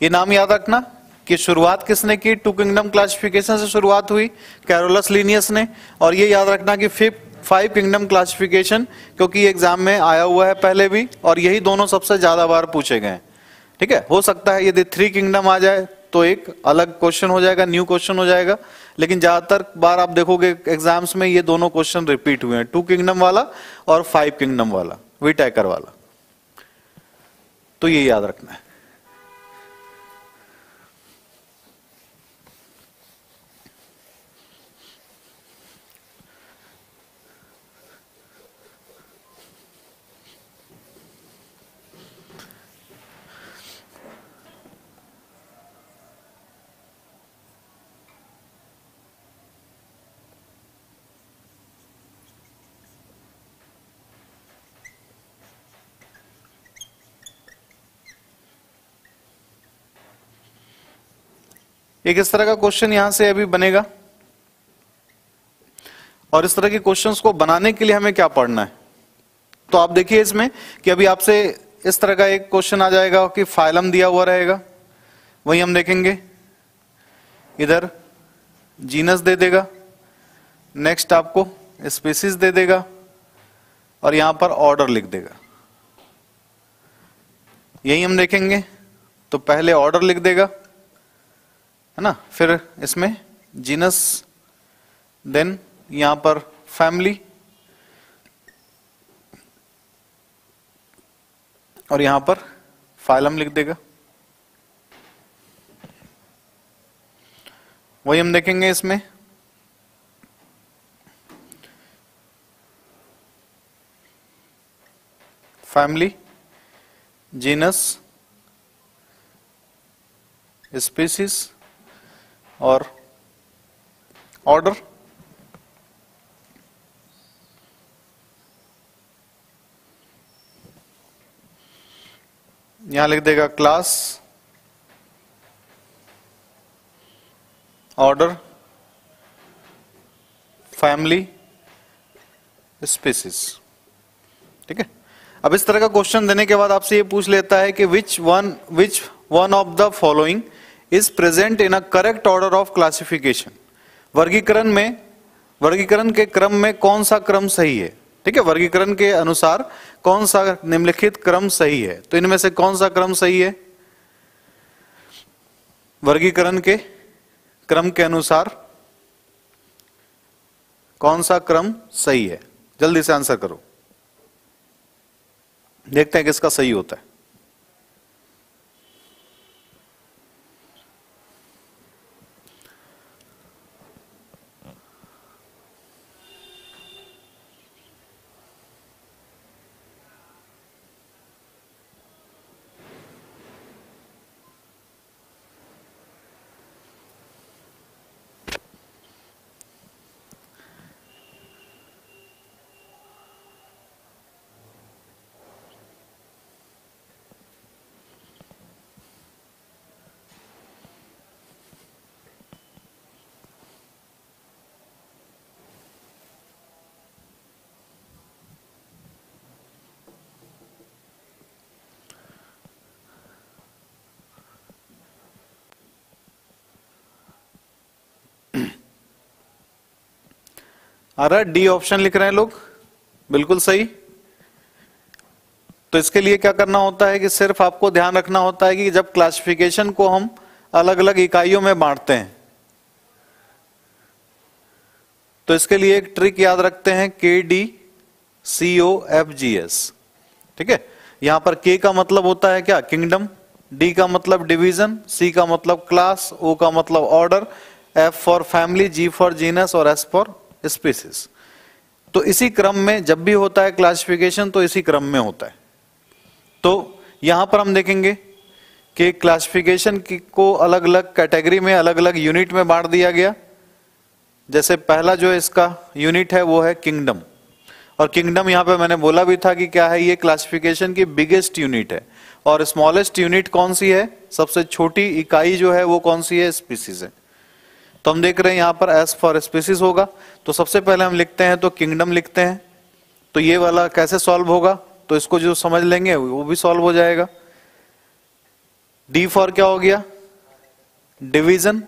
ये नाम याद रखना कि शुरुआत किसने की? टू किंगडम क्लासिफिकेशन से शुरुआत हुई, कैरोलस लीनियस ने। और ये याद रखना कि फाइव किंगडम क्लासिफिकेशन, क्योंकि एग्जाम में आया हुआ है पहले भी, और यही दोनों सबसे ज्यादा बार पूछे गए हैं। ठीक है, हो सकता है यदि थ्री किंगडम आ जाए तो एक अलग क्वेश्चन हो जाएगा, न्यू क्वेश्चन हो जाएगा, लेकिन ज्यादातर बार आप देखोगे एग्जाम्स में ये दोनों क्वेश्चन रिपीट हुए हैं, टू किंगडम वाला और फाइव किंगडम वाला, विटैकर वाला। तो ये याद रखना है। एक इस तरह का क्वेश्चन यहां से अभी बनेगा, और इस तरह के क्वेश्चंस को बनाने के लिए हमें क्या पढ़ना है? तो आप देखिए इसमें कि अभी आपसे इस तरह का एक क्वेश्चन आ जाएगा कि फाइलम दिया हुआ रहेगा, वही हम देखेंगे। इधर जीनस दे देगा, नेक्स्ट आपको स्पीसीज दे देगा, और यहां पर ऑर्डर लिख देगा, यही हम देखेंगे। तो पहले ऑर्डर लिख देगा, है ना, फिर इसमें जीनस, देन यहां पर फैमिली, और यहां पर फाइलम लिख देगा, वही हम देखेंगे इसमें। फैमिली, जीनस, स्पीसीज और ऑर्डर। यहां लिख देगा क्लास, ऑर्डर, फैमिली, स्पीसीज। ठीक है, अब इस तरह का क्वेश्चन देने के बाद आपसे ये पूछ लेता है कि which one of the following is present in a correct order of classification। वर्गीकरण के क्रम में कौन सा क्रम सही है, ठीक है, वर्गीकरण के अनुसार कौन सा निम्नलिखित क्रम सही है। तो इनमें से कौन सा क्रम सही है? वर्गीकरण के क्रम के अनुसार कौन सा क्रम सही है? जल्दी से आंसर करो, देखते हैं किसका सही होता है। आ रहा डी ऑप्शन लिख रहे हैं लोग, बिल्कुल सही। तो इसके लिए क्या करना होता है कि सिर्फ आपको ध्यान रखना होता है कि जब क्लासिफिकेशन को हम अलग अलग इकाइयों में बांटते हैं तो इसके लिए एक ट्रिक याद रखते हैं, KD CO FGS, ठीक है। यहां पर K का मतलब होता है क्या? किंगडम, D का मतलब डिवीजन, C का मतलब क्लास, O का मतलब order, F for family, G for genus और S फॉर स्पीसीज। तो इसी क्रम में जब भी होता है क्लासिफिकेशन तो इसी क्रम में होता है। तो यहां पर हम देखेंगे कि क्लासिफिकेशन को अलग अलग कैटेगरी में, अलग अलग यूनिट में बांट दिया गया। जैसे पहला जो इसका यूनिट है वो है किंगडम, और किंगडम यहां पे मैंने बोला भी था कि क्या है, ये क्लासिफिकेशन की बिगेस्ट यूनिट है। और स्मॉलेस्ट यूनिट कौन सी है? सबसे छोटी इकाई जो है वो कौन सी है? स्पीसीज है। तो हम देख रहे हैं यहां पर S फॉर स्पीसीज होगा। तो सबसे पहले हम लिखते हैं तो किंगडम लिखते हैं। तो ये वाला कैसे सॉल्व होगा? तो इसको जो समझ लेंगे वो भी सॉल्व हो जाएगा। D फॉर क्या हो गया? डिवीजन,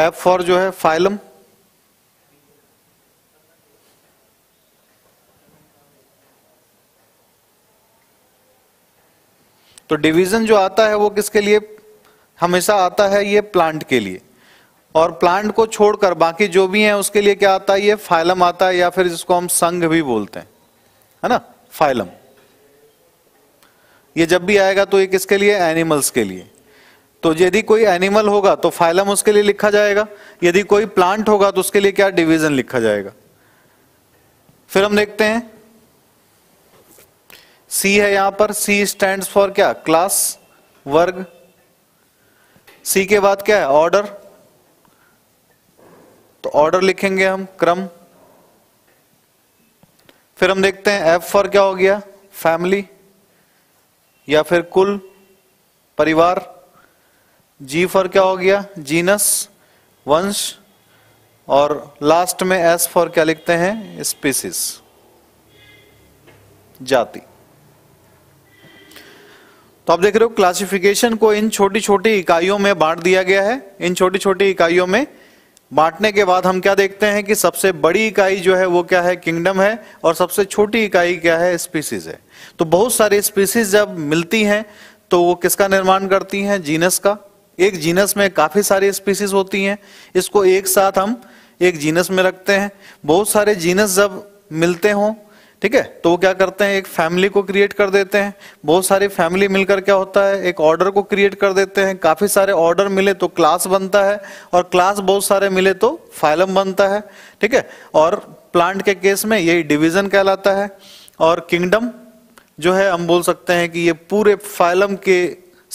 F फॉर जो है फाइलम, तो डिवीजन जो आता है वो किसके लिए हमेशा आता है? ये प्लांट के लिए, और प्लांट को छोड़कर बाकी जो भी हैं उसके लिए क्या आता है? ये फाइलम आता है, या फिर जिसको हम संघ भी बोलते हैं, है ना, फाइलम। ये जब भी आएगा तो ये किसके लिए? एनिमल्स के लिए। तो यदि कोई एनिमल होगा तो फाइलम उसके लिए लिखा जाएगा, यदि कोई प्लांट होगा तो उसके लिए क्या? डिवीजन लिखा जाएगा। फिर हम देखते हैं C है यहां पर, C स्टैंड्स फॉर क्या? क्लास, वर्ग। C के बाद क्या है? ऑर्डर। तो ऑर्डर लिखेंगे हम, क्रम। फिर हम देखते हैं F फॉर क्या हो गया? फैमिली या फिर कुल, परिवार। G फॉर क्या हो गया? जीनस, वंश। और लास्ट में S फॉर क्या लिखते हैं? स्पीसीज, जाति। तो आप देख रहे हो क्लासिफिकेशन को इन छोटी छोटी इकाइयों में बांट दिया गया है। इन छोटी छोटी इकाइयों में बांटने के बाद हम क्या देखते हैं कि सबसे बड़ी इकाई जो है वो क्या है? किंगडम है। और सबसे छोटी इकाई क्या है? स्पीसीज है। तो बहुत सारी स्पीसीज जब मिलती हैं तो वो किसका निर्माण करती हैं? जीनस का। एक जीनस में काफी सारी स्पीसीज होती हैं, इसको एक साथ हम एक जीनस में रखते हैं। बहुत सारे जीनस जब मिलते हों, ठीक है, तो वो क्या करते हैं? एक फैमिली को क्रिएट कर देते हैं। बहुत सारी फैमिली मिलकर क्या होता है? एक ऑर्डर को क्रिएट कर देते हैं। काफी सारे ऑर्डर मिले तो क्लास बनता है, और क्लास बहुत सारे मिले तो फाइलम बनता है, ठीक है। और प्लांट के केस में यही डिवीजन कहलाता है। और किंगडम जो है हम बोल सकते हैं कि ये पूरे फाइलम के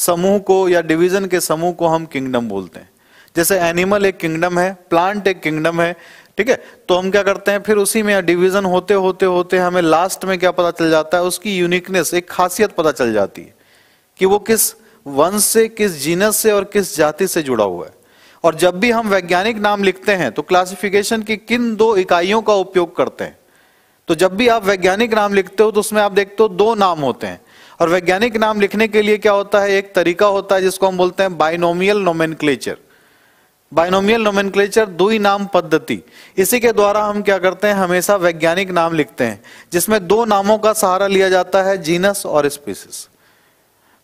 समूह को या डिवीजन के समूह को हम किंगडम बोलते हैं। जैसे एनिमल एक किंगडम है, प्लांट एक किंगडम है, ठीक है। तो हम क्या करते हैं फिर उसी में डिवीजन होते होते होते हमें लास्ट में क्या पता चल जाता है? उसकी यूनिकनेस, एक खासियत पता चल जाती है कि वो किस वंश से, किस जीनस से और किस जाति से जुड़ा हुआ है। और जब भी हम वैज्ञानिक नाम लिखते हैं तो क्लासिफिकेशन की किन दो इकाइयों का उपयोग करते हैं? तो जब भी आप वैज्ञानिक नाम लिखते हो तो उसमें आप देखते हो दो नाम होते हैं, और वैज्ञानिक नाम लिखने के लिए क्या होता है, एक तरीका होता है जिसको हम बोलते हैं बाइनोमियल नोमेनक्लेचर। बाइनोमियल नोमेनक्लेचर दुई नाम पद्धति, इसी के द्वारा हम क्या करते हैं, हमेशा वैज्ञानिक नाम लिखते हैं जिसमें दो नामों का सहारा लिया जाता है, जीनस और species.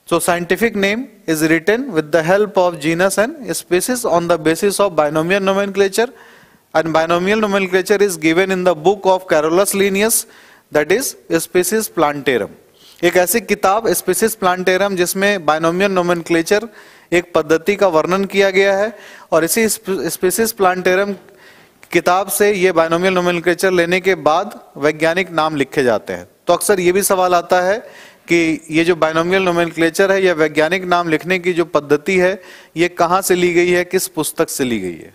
So scientific name is written with the help of genus and species on the basis of binomial nomenclature, and binomial nomenclature is given in the book of Carolus Linnaeus, that is Species Plantarum. एक ऐसी किताब Species Plantarum जिसमें binomial nomenclature एक पद्धति का वर्णन किया गया है, और इसी Species Plantarum किताब से ये बाइनोमियल नोमेनक्लेचर लेने के बाद वैज्ञानिक नाम लिखे जाते हैं। तो अक्सर ये भी सवाल आता है कि ये जो बाइनोमियल नोमेनक्लेचर है या वैज्ञानिक नाम लिखने की जो पद्धति है ये कहाँ से ली गई है, किस पुस्तक से ली गई है,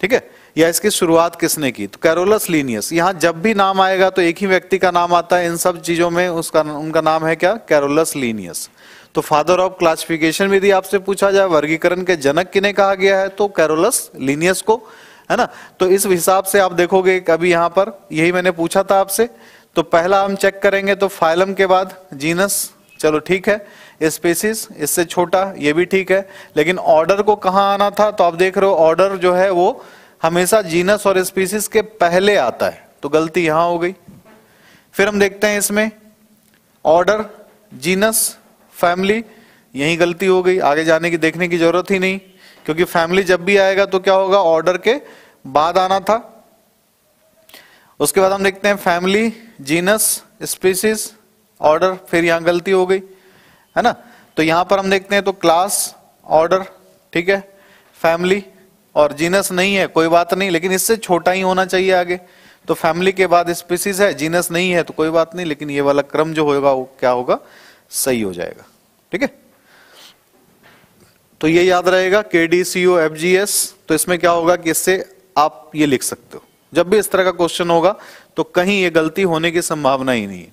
ठीक है, या इसकी शुरुआत किसने की। तो कैरोलस लीनियस, यहाँ जब भी नाम आएगा तो एक ही व्यक्ति का नाम आता है, इन सब चीजों में उसका उनका नाम है क्या, कैरोलस लीनियस। तो फादर ऑफ क्लासिफिकेशन भी यदि आपसे पूछा जाए वर्गीकरण के जनक किन्हें कहा गया है तो कैरोलस लीनियस को, है ना। तो इस हिसाब से आप देखोगे अभी यहाँ पर यही मैंने पूछा था आपसे, तो पहला हम चेक करेंगे तो फाइलम के बाद जीनस, चलो ठीक है, स्पीसीज इससे छोटा ये भी ठीक है, लेकिन ऑर्डर को कहाँ आना था, तो आप देख रहे हो ऑर्डर जो है वो हमेशा जीनस और स्पीसीज के पहले आता है, तो गलती यहाँ हो गई। फिर हम देखते हैं इसमें ऑर्डर, जीनस, फैमिली, यही गलती हो गई, आगे जाने की देखने की जरूरत ही नहीं, क्योंकि फैमिली जब भी आएगा तो क्या होगा, ऑर्डर के बाद आना था। उसके बाद हम देखते हैं फैमिली, जीनस, स्पीसीज, ऑर्डर, फिर यहां गलती हो गई, है ना। तो यहां पर हम देखते हैं तो क्लास, ऑर्डर, ठीक है, फैमिली और जीनस नहीं है, कोई बात नहीं, लेकिन इससे छोटा ही होना चाहिए आगे। तो फैमिली के बाद स्पीसीज है, जीनस नहीं है तो कोई बात नहीं, लेकिन ये वाला क्रम जो होगा वो क्या होगा, सही हो जाएगा, ठीक है। तो ये याद रहेगा KDCO FGS, तो इसमें क्या होगा कि इससे आप ये लिख सकते हो, जब भी इस तरह का क्वेश्चन होगा तो कहीं ये गलती होने की संभावना ही नहीं है।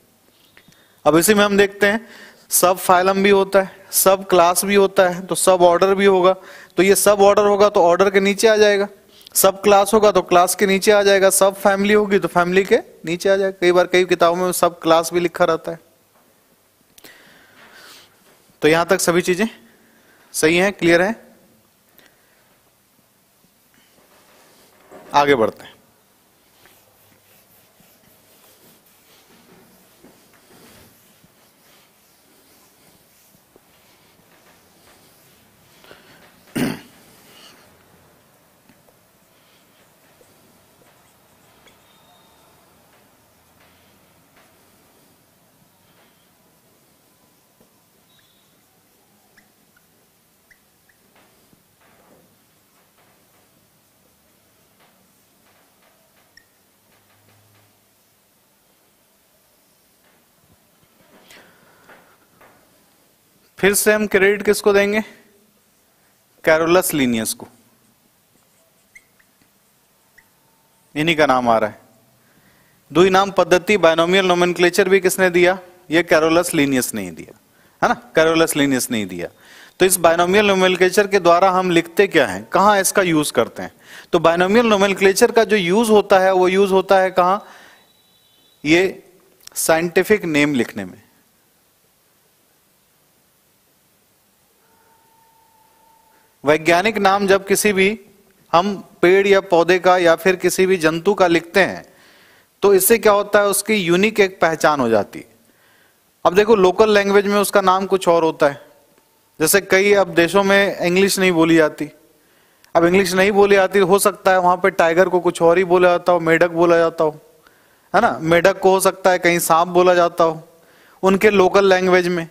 अब इसी में हम देखते हैं सब फाइलम भी होता है, सब क्लास भी होता है, तो सब ऑर्डर भी होगा, तो ये सब ऑर्डर होगा तो ऑर्डर के नीचे आ जाएगा, सब क्लास होगा तो क्लास के नीचे आ जाएगा, सब फैमिली होगी तो फैमिली के नीचे आ जाएगा। कई बार कई किताबों में सब क्लास भी लिखा रहता है। तो यहां तक सभी चीजें सही है, क्लियर है, आगे बढ़ते हैं। फिर से हम क्रेडिट किसको देंगे, कैरोलस लीनियस को, इन्हीं का नाम आ रहा है। दुई नाम पद्धति बाइनोमियल नोमेनक्लेचर भी किसने दिया, ये कैरोलस लीनियस ने ही दिया, है ना, कैरोलस लीनियस ने ही दिया। तो इस बाइनोमियल नोमेनक्लेचर के द्वारा हम लिखते क्या है, कहाँ इसका यूज करते हैं, तो बाइनोमियल नोमेनक्लेचर का जो यूज होता है वो यूज होता है कहाँ, ये साइंटिफिक नेम लिखने में, वैज्ञानिक नाम जब किसी भी हम पेड़ या पौधे का या फिर किसी भी जंतु का लिखते हैं तो इससे क्या होता है, उसकी यूनिक एक पहचान हो जाती है। अब देखो लोकल लैंग्वेज में उसका नाम कुछ और होता है, जैसे कई अब देशों में इंग्लिश नहीं बोली जाती, अब इंग्लिश नहीं बोली जाती, हो सकता है वहां पे टाइगर को कुछ और ही बोला जाता हो, मेढक बोला जाता हो, है ना, मेढक को हो सकता है कहीं सांप बोला जाता हो उनके लोकल लैंग्वेज में,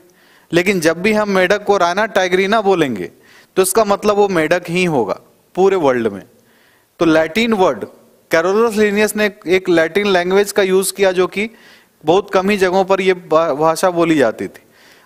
लेकिन जब भी हम मेढक को राना टाइगरीना बोलेंगे तो इसका मतलब वो मेढक ही होगा पूरे वर्ल्ड में। तो लैटिन वर्ड, कैरोलस लीनियस ने एक लैटिन लैंग्वेज का यूज किया जो कि बहुत कम ही जगहों पर ये भाषा बोली जाती थी।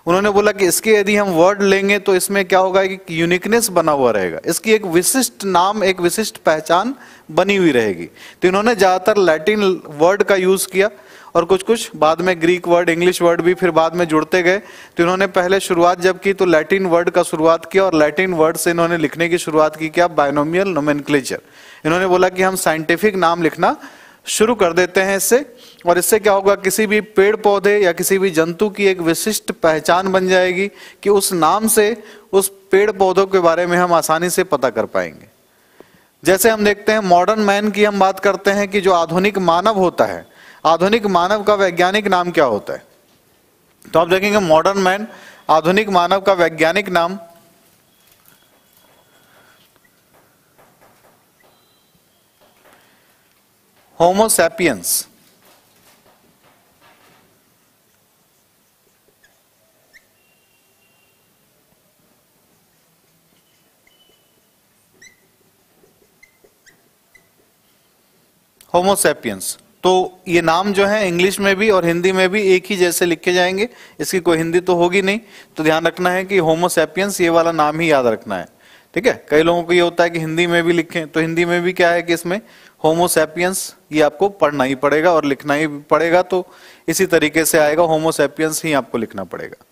उन्होंने बोला कि इसके यदि हम वर्ड लेंगे तो इसमें क्या होगा कि यूनिकनेस बना हुआ रहेगा, इसकी एक विशिष्ट नाम, एक विशिष्ट पहचान बनी हुई रहेगी। तो इन्होंने ज्यादातर लैटिन वर्ड का यूज किया और कुछ कुछ बाद में ग्रीक वर्ड, इंग्लिश वर्ड भी फिर बाद में जुड़ते गए। तो इन्होंने पहले शुरुआत जब की तो लैटिन वर्ड का शुरुआत किया और लैटिन वर्ड से इन्होंने लिखने की शुरुआत की क्या, बाइनोमियल नोमेनक्लेचर। इन्होंने बोला कि हम साइंटिफिक नाम लिखना शुरू कर देते हैं इससे, और इससे क्या होगा, किसी भी पेड़ पौधे या किसी भी जंतु की एक विशिष्ट पहचान बन जाएगी कि उस नाम से उस पेड़ पौधों के बारे में हम आसानी से पता कर पाएंगे। जैसे हम देखते हैं मॉडर्न मैन की हम बात करते हैं कि जो आधुनिक मानव होता है, आधुनिक मानव का वैज्ञानिक नाम क्या होता है? तो आप देखेंगे मॉडर्न मैन, आधुनिक मानव का वैज्ञानिक नाम होमो सैपियंस। Homo sapiens. तो ये नाम जो है इंग्लिश में भी और हिंदी में भी एक ही जैसे लिखे जाएंगे, इसकी कोई हिंदी तो होगी नहीं। तो ध्यान रखना है कि होमो सैपियंस ये वाला नाम ही याद रखना है, ठीक है। कई लोगों को ये होता है कि हिंदी में भी लिखें, तो हिंदी में भी क्या है कि इसमें होमो सैपियंस ये आपको पढ़ना ही पड़ेगा और लिखना ही पड़ेगा, तो इसी तरीके से आएगा होमो सैपियंस ही आपको लिखना पड़ेगा।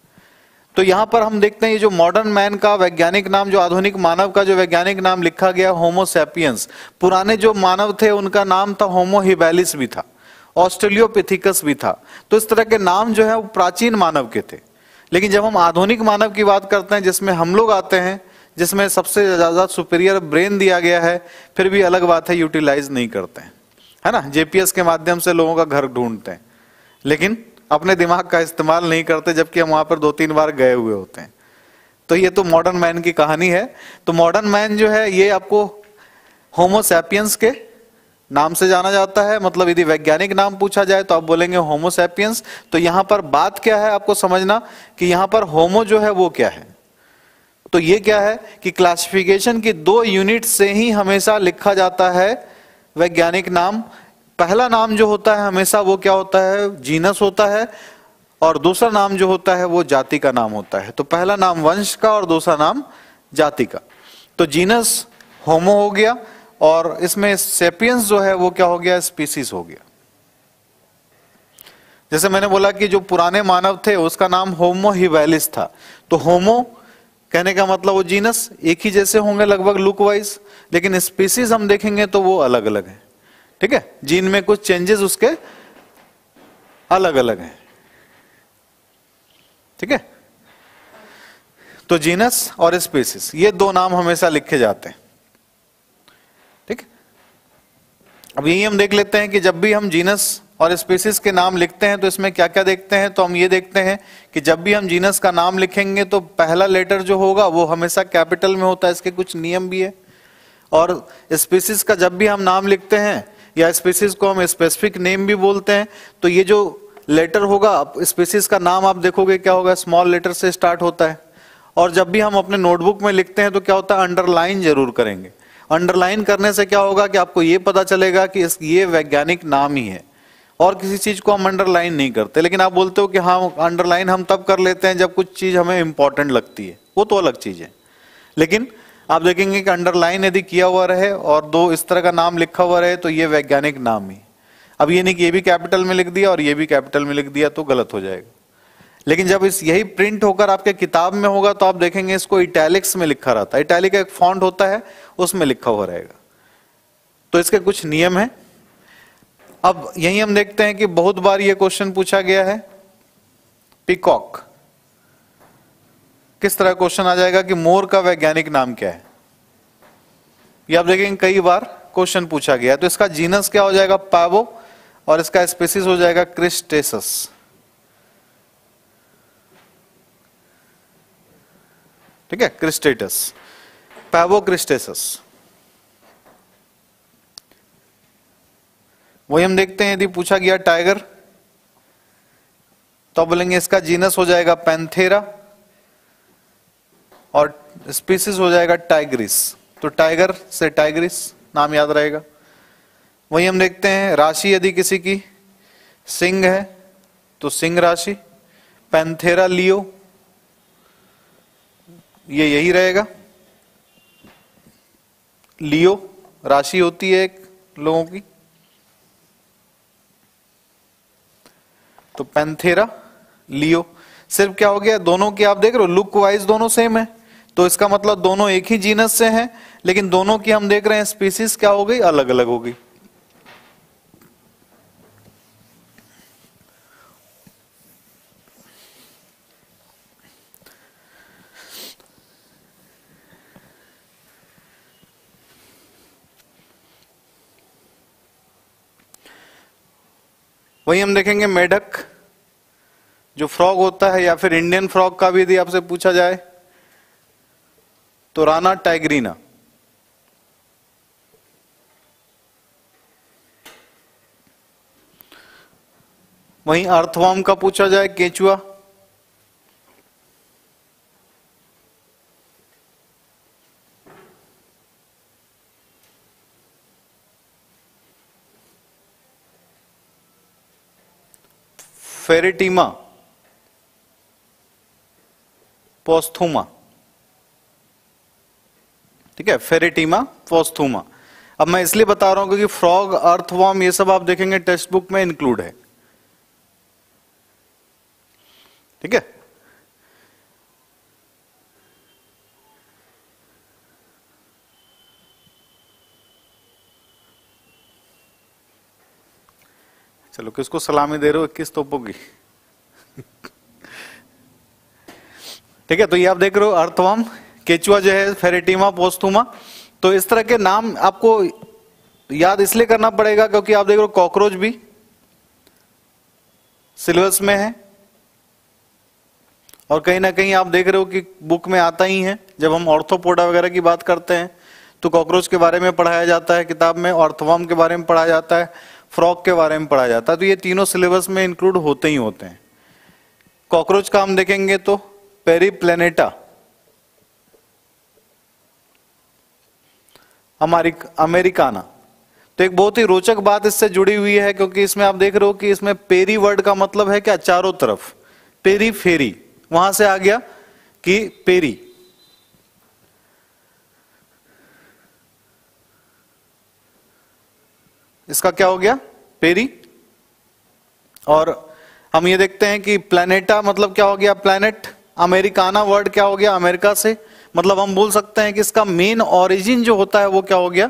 तो यहाँ पर हम देखते हैं ये जो मॉडर्न मैन का वैज्ञानिक नाम, जो आधुनिक मानव का जो वैज्ञानिक नाम लिखा गया होमो सैपियंस। पुराने जो मानव थे उनका नाम था होमो हिबेलिस भी था, ऑस्ट्रेलियोपिथिकस भी था। तो इस तरह के नाम जो है वो प्राचीन मानव के थे। लेकिन जब हम आधुनिक मानव की बात करते हैं जिसमें हम लोग आते हैं, जिसमें सबसे ज़्यादा सुपीरियर ब्रेन दिया गया है, फिर भी अलग बात है यूटिलाइज नहीं करते हैं, है ना। GPS के माध्यम से लोगों का घर ढूंढते हैं लेकिन अपने दिमाग का इस्तेमाल नहीं करते, जबकि हम वहां पर 2-3 बार गए हुए होते हैं। तो ये तो मॉडर्न मैन की कहानी है। तो मॉडर्न मैन जो है ये आपको होमो सैपियंस के नाम से जाना जाता है। मतलब यदि वैज्ञानिक नाम पूछा जाए तो आप बोलेंगे होमो सैपियंस। तो यहाँ पर बात क्या है आपको समझना कि यहाँ पर होमो जो है वो क्या है। तो ये क्या है कि क्लासिफिकेशन की 2 यूनिट से ही हमेशा लिखा जाता है वैज्ञानिक नाम। पहला नाम जो होता है हमेशा वो क्या होता है, जीनस होता है, और दूसरा नाम जो होता है वो जाति का नाम होता है। तो पहला नाम वंश का और दूसरा नाम जाति का। तो जीनस होमो हो गया और इसमें सेपियंस जो है वो क्या हो गया, स्पीसीज हो गया। जैसे मैंने बोला कि जो पुराने मानव थे उसका नाम होमो हिबेलिस था। तो होमो कहने का मतलब वो जीनस एक ही जैसे होंगे लगभग लुक वाइज, लेकिन स्पीसीज हम देखेंगे तो वो अलग अलग है, ठीक है। जीन में कुछ चेंजेस उसके अलग अलग हैं, ठीक है। तो जीनस और स्पीसीज ये 2 नाम हमेशा लिखे जाते हैं, ठीक है। अब यही हम देख लेते हैं कि जब भी हम जीनस और स्पीसीज के नाम लिखते हैं तो इसमें क्या क्या देखते हैं। तो हम ये देखते हैं कि जब भी हम जीनस का नाम लिखेंगे तो पहला लेटर जो होगा वो हमेशा कैपिटल में होता है, इसके कुछ नियम भी है। और स्पीसीज का जब भी हम नाम लिखते हैं या स्पीसीज को हम स्पेसिफिक नेम भी बोलते हैं, तो ये जो लेटर होगा स्पीसीज का नाम आप देखोगे क्या होगा, स्मॉल लेटर से स्टार्ट होता है। और जब भी हम अपने नोटबुक में लिखते हैं तो क्या होता है, अंडरलाइन जरूर करेंगे। अंडरलाइन करने से क्या होगा कि आपको ये पता चलेगा कि ये वैज्ञानिक नाम ही है, और किसी चीज को हम अंडरलाइन नहीं करते। लेकिन आप बोलते हो कि हाँ, अंडरलाइन हम तब कर लेते हैं जब कुछ चीज हमें इंपॉर्टेंट लगती है, वो तो अलग चीज है। लेकिन आप देखेंगे कि अंडरलाइन यदि किया हुआ रहे और 2 इस तरह का नाम लिखा हुआ रहे तो ये वैज्ञानिक नाम ही। अब ये नहीं कि ये भी कैपिटल में लिख दिया और ये भी कैपिटल में लिख दिया तो गलत हो जाएगा। लेकिन जब इस यही प्रिंट होकर आपके किताब में होगा तो आप देखेंगे इसको इटैलिक्स में लिखा रहता है। इटैलिक एक फॉन्ट होता है, उसमें लिखा हुआ रहेगा। तो इसके कुछ नियम है। अब यही हम देखते हैं कि बहुत बार ये क्वेश्चन पूछा गया है, पीकॉक। किस तरह क्वेश्चन आ जाएगा कि मोर का वैज्ञानिक नाम क्या है, ये आप देखेंगे कई बार क्वेश्चन पूछा गया है। तो इसका जीनस क्या हो जाएगा, पावो, और इसका स्पीसीज हो जाएगा क्रिस्टेसस। ठीक है, क्रिस्टेटस, पावो क्रिस्टेसस। वही हम देखते हैं यदि पूछा गया टाइगर तो बोलेंगे इसका जीनस हो जाएगा पैंथेरा और स्पीसीज हो जाएगा टाइग्रिस। तो टाइगर से टाइग्रिस नाम याद रहेगा। वही हम देखते हैं राशि, यदि किसी की सिंह है तो सिंह राशि, पैंथेरा लियो, ये यही रहेगा। लियो राशि होती है एक लोगों की, तो पैंथेरा लियो। सिर्फ क्या हो गया, दोनों की आप देख रहे हो लुक वाइज दोनों सेम है, तो इसका मतलब दोनों एक ही जीनस से हैं, लेकिन दोनों की हम देख रहे हैं स्पीसीज क्या हो गई, अलग अलग हो गई। वही हम देखेंगे मेढक जो फ्रॉग होता है, या फिर इंडियन फ्रॉग का भी यदि आपसे पूछा जाए तो राना टाइग्रीना। वहीं अर्थवॉर्म का पूछा जाए केचुआ, फेरेटिमा, पोस्थुमा। ठीक है, फेरेटिमा पोस्थुमा। अब मैं इसलिए बता रहा हूं क्योंकि फ्रॉग, अर्थवॉर्म ये सब आप देखेंगे टेक्स्ट बुक में इंक्लूड है। ठीक है, चलो किसको सलामी दे रहे हो, 21 तो होगी। ठीक है, तो ये आप देख रहे हो अर्थवॉर्म, केचुआ जो है, फेरेटिमा, पोस्थुमा। तो इस तरह के नाम आपको याद इसलिए करना पड़ेगा क्योंकि आप देख रहे हो कॉकरोच भी सिलेबस में है और कहीं ना कहीं आप देख रहे हो कि बुक में आता ही है। जब हम ऑर्थोपोडा वगैरह की बात करते हैं तो कॉकरोच के बारे में पढ़ाया जाता है किताब में, अर्थवॉर्म के बारे में पढ़ाया जाता है, फ्रॉग के बारे में पढ़ाया जाता है। तो ये तीनों सिलेबस में इंक्लूड होते ही होते हैं। कॉकरोच का हम देखेंगे तो पेरीप्लेनेटा, अमेरिकाना। तो एक बहुत ही रोचक बात इससे जुड़ी हुई है क्योंकि इसमें आप देख रहे हो कि इसमें पेरी वर्ड का मतलब है क्या, चारों तरफ। पेरी फेरी, वहां से आ गया कि पेरी। इसका क्या हो गया, पेरी। और हम ये देखते हैं कि प्लेनेटा मतलब क्या हो गया, प्लेनेट। अमेरिकाना वर्ड क्या हो गया, अमेरिका से। मतलब हम बोल सकते हैं कि इसका मेन ओरिजिन जो होता है वो क्या हो गया,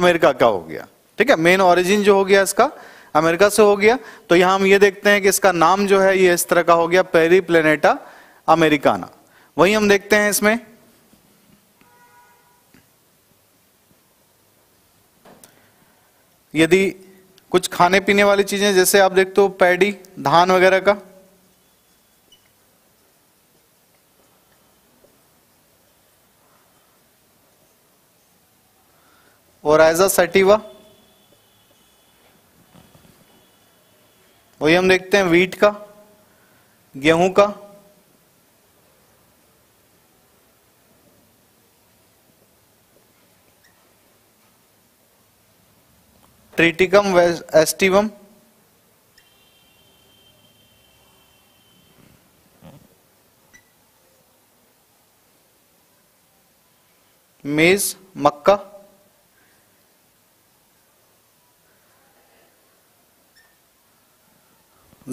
अमेरिका का हो गया। ठीक है, मेन ओरिजिन जो हो गया इसका अमेरिका से हो गया। तो यहां हम ये देखते हैं कि इसका नाम जो है ये इस तरह का हो गया, पेरीप्लेनेटा अमेरिकाना। वही हम देखते हैं इसमें यदि कुछ खाने पीने वाली चीजें, जैसे आप देखते हो पैडी, धान वगैरह का। और एज अ सटीवा, वही हम देखते हैं व्हीट का, गेहूं का। ट्रिटिकम एस्टिवम, मेज, मक्का।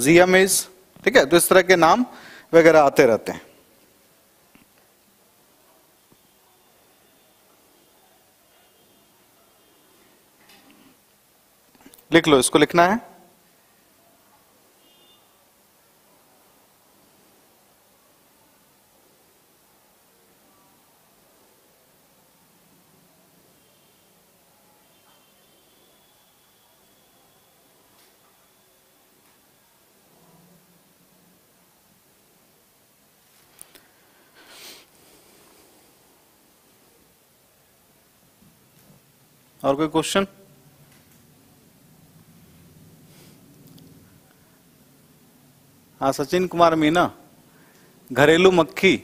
जिया मेज। ठीक है, तो इस तरह के नाम वगैरह आते रहते हैं। लिख लो, इसको लिखना है। और कोई क्वेश्चन? हाँ, सचिन कुमार मीना, घरेलू मक्खी।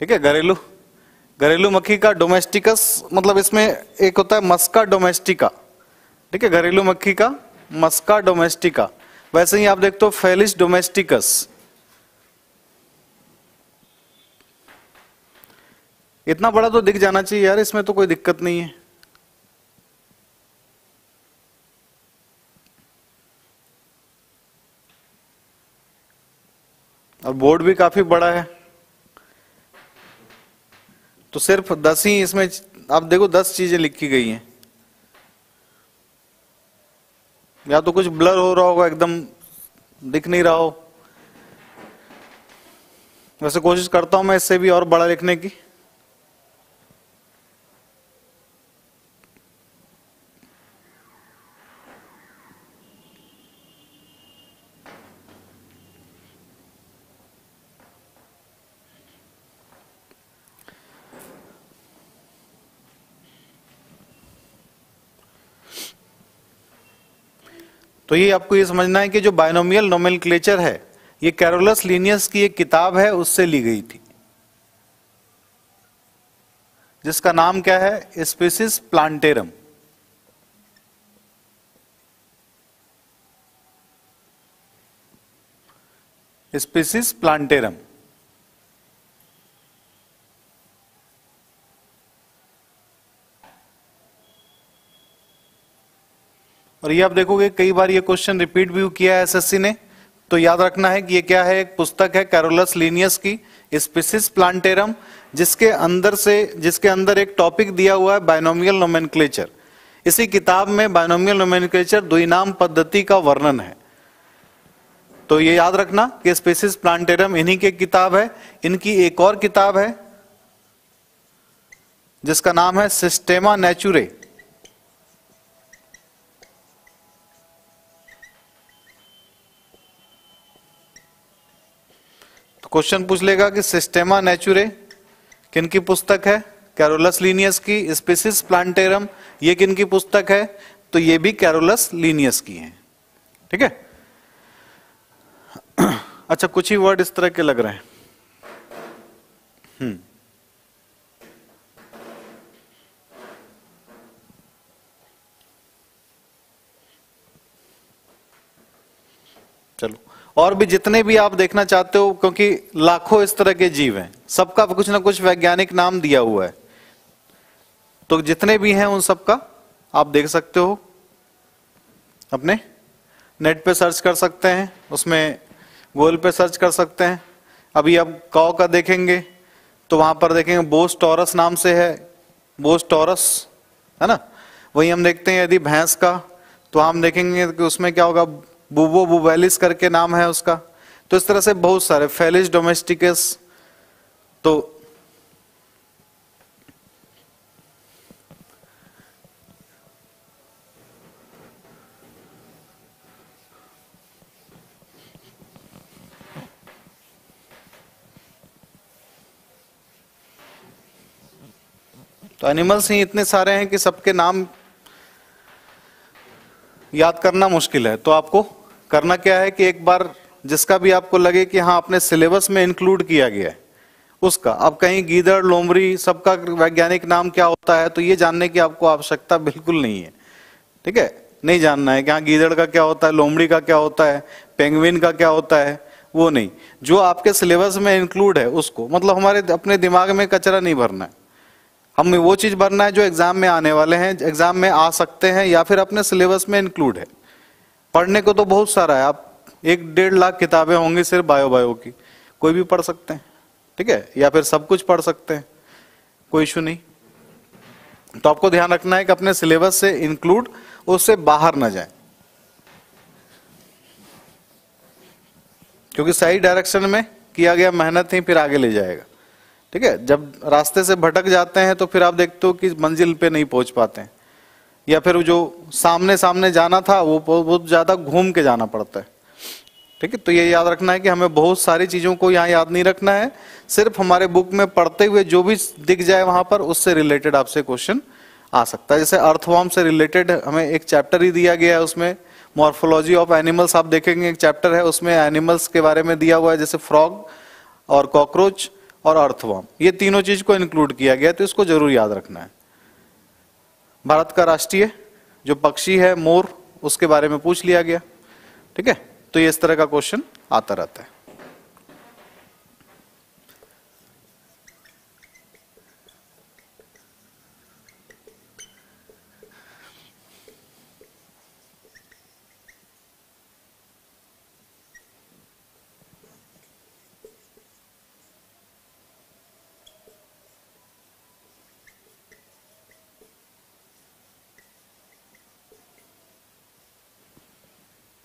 ठीक है, घरेलू मक्खी का डोमेस्टिकस, मतलब इसमें एक होता है मस्का डोमेस्टिका। ठीक है, घरेलू मक्खी का मस्का डोमेस्टिका। वैसे ही आप देखते हो फेलिस डोमेस्टिकस। इतना बड़ा तो दिख जाना चाहिए यार, इसमें तो कोई दिक्कत नहीं है। और बोर्ड भी काफी बड़ा है, तो सिर्फ 10 ही इसमें आप देखो 10 चीजें लिखी गई हैं। या तो कुछ ब्लर हो रहा होगा, एकदम दिख नहीं रहा हो। वैसे कोशिश करता हूं मैं इससे भी और बड़ा लिखने की। तो ये आपको ये समझना है कि जो बायनोमियल नोमेनक्लेचर है ये कैरोलस लीनियस की एक किताब है उससे ली गई थी, जिसका नाम क्या है, स्पीसीज प्लांटेरम। Species plantarum. और ये आप देखोगे कई बार ये क्वेश्चन रिपीट भी किया है एसएससी ने, तो याद रखना है कि ये क्या है, एक पुस्तक है कैरोलस लीनियस की स्पीसीज प्लांटेरम, जिसके अंदर एक टॉपिक दिया हुआ है बायनोमियल नोमेनक्लेचर। इसी किताब में बायनोमियल नोमेनक्लेचर द्विनाम पद्धति का वर्णन है। तो ये याद रखना कि स्पीसीज प्लांटेरम इन्हीं की किताब है। इनकी एक और किताब है जिसका नाम है सिस्टेमा नेचुरे। क्वेश्चन पूछ लेगा कि सिस्टेमा नेचुरे किनकी पुस्तक है, कैरोलस लीनियस की। स्पीसीज प्लांटेरम ये किनकी पुस्तक है, तो ये भी कैरोलस लीनियस की है। ठीक है। अच्छा, कुछ ही वर्ड इस तरह के लग रहे हैं। चलो, और भी जितने भी आप देखना चाहते हो, क्योंकि लाखों इस तरह के जीव हैं, सबका कुछ ना कुछ वैज्ञानिक नाम दिया हुआ है, तो जितने भी हैं उन सबका आप देख सकते हो, अपने नेट पे सर्च कर सकते हैं, उसमें गूगल पे सर्च कर सकते हैं। अभी आप काऊ का देखेंगे तो वहां पर देखेंगे बोस टॉरस नाम से है, बोस टॉरस है ना। वही हम देखते हैं यदि भैंस का, तो हम देखेंगे कि उसमें क्या होगा, बुबो बुबेलिस करके नाम है उसका। तो इस तरह से बहुत सारे, फेलिस डोमेस्टिकस। तो एनिमल्स ही इतने सारे हैं कि सबके नाम याद करना मुश्किल है। तो आपको करना क्या है कि एक बार जिसका भी आपको लगे कि हाँ अपने सिलेबस में इंक्लूड किया गया है उसका, अब कहीं गीदड़ लोमड़ी सबका वैज्ञानिक नाम क्या होता है तो ये जानने की आपको आवश्यकता बिल्कुल नहीं है। ठीक है, नहीं जानना है कि हाँ गीदड़ का क्या होता है, लोमड़ी का क्या होता है, पेंगुइन का क्या होता है, वो नहीं। जो आपके सिलेबस में इंक्लूड है उसको, मतलब हमारे अपने दिमाग में कचरा नहीं भरना है, हमें वो चीज भरना है जो एग्जाम में आने वाले हैं, एग्जाम में आ सकते हैं या फिर अपने सिलेबस में इंक्लूड है। पढ़ने को तो बहुत सारा है, आप 1-1.5 लाख किताबें होंगी सिर्फ बायो की, कोई भी पढ़ सकते हैं। ठीक है, या फिर सब कुछ पढ़ सकते हैं, कोई इशू नहीं। तो आपको ध्यान रखना है कि अपने सिलेबस से इंक्लूड, उससे बाहर ना जाए, क्योंकि सही डायरेक्शन में किया गया मेहनत ही फिर आगे ले जाएगा। ठीक है, जब रास्ते से भटक जाते हैं तो फिर आप देखते हो कि मंजिल पे नहीं पहुंच पाते हैं, या फिर जो सामने जाना था वो बहुत ज़्यादा घूम के जाना पड़ता है। ठीक है, तो ये याद रखना है कि हमें बहुत सारी चीज़ों को यहाँ याद नहीं रखना है, सिर्फ हमारे बुक में पढ़ते हुए जो भी दिख जाए वहाँ पर उससे रिलेटेड आपसे क्वेश्चन आ सकता है। जैसे अर्थवॉर्म से रिलेटेड हमें एक चैप्टर ही दिया गया है, उसमें मॉर्फोलॉजी ऑफ एनिमल्स आप देखेंगे एक चैप्टर है, उसमें एनिमल्स के बारे में दिया हुआ है, जैसे फ्रॉग और कॉकरोच और अर्थवॉर्म, ये तीनों चीज को इंक्लूड किया गया, तो इसको जरूर याद रखना है। भारत का राष्ट्रीय जो पक्षी है मोर, उसके बारे में पूछ लिया गया। ठीक है, तो ये इस तरह का क्वेश्चन आता रहता है।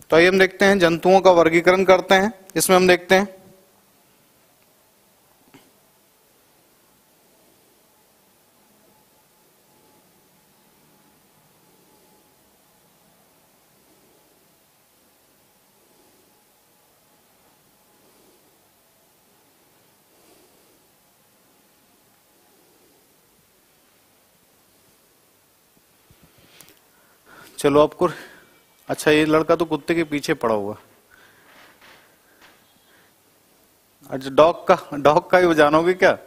तो आइए हम देखते हैं जंतुओं का वर्गीकरण करते हैं। इसमें हम देखते हैं चलो आपको अच्छा ये लड़का तो कुत्ते के पीछे पड़ा हुआ। अच्छा डॉग का ही जानोगे क्या?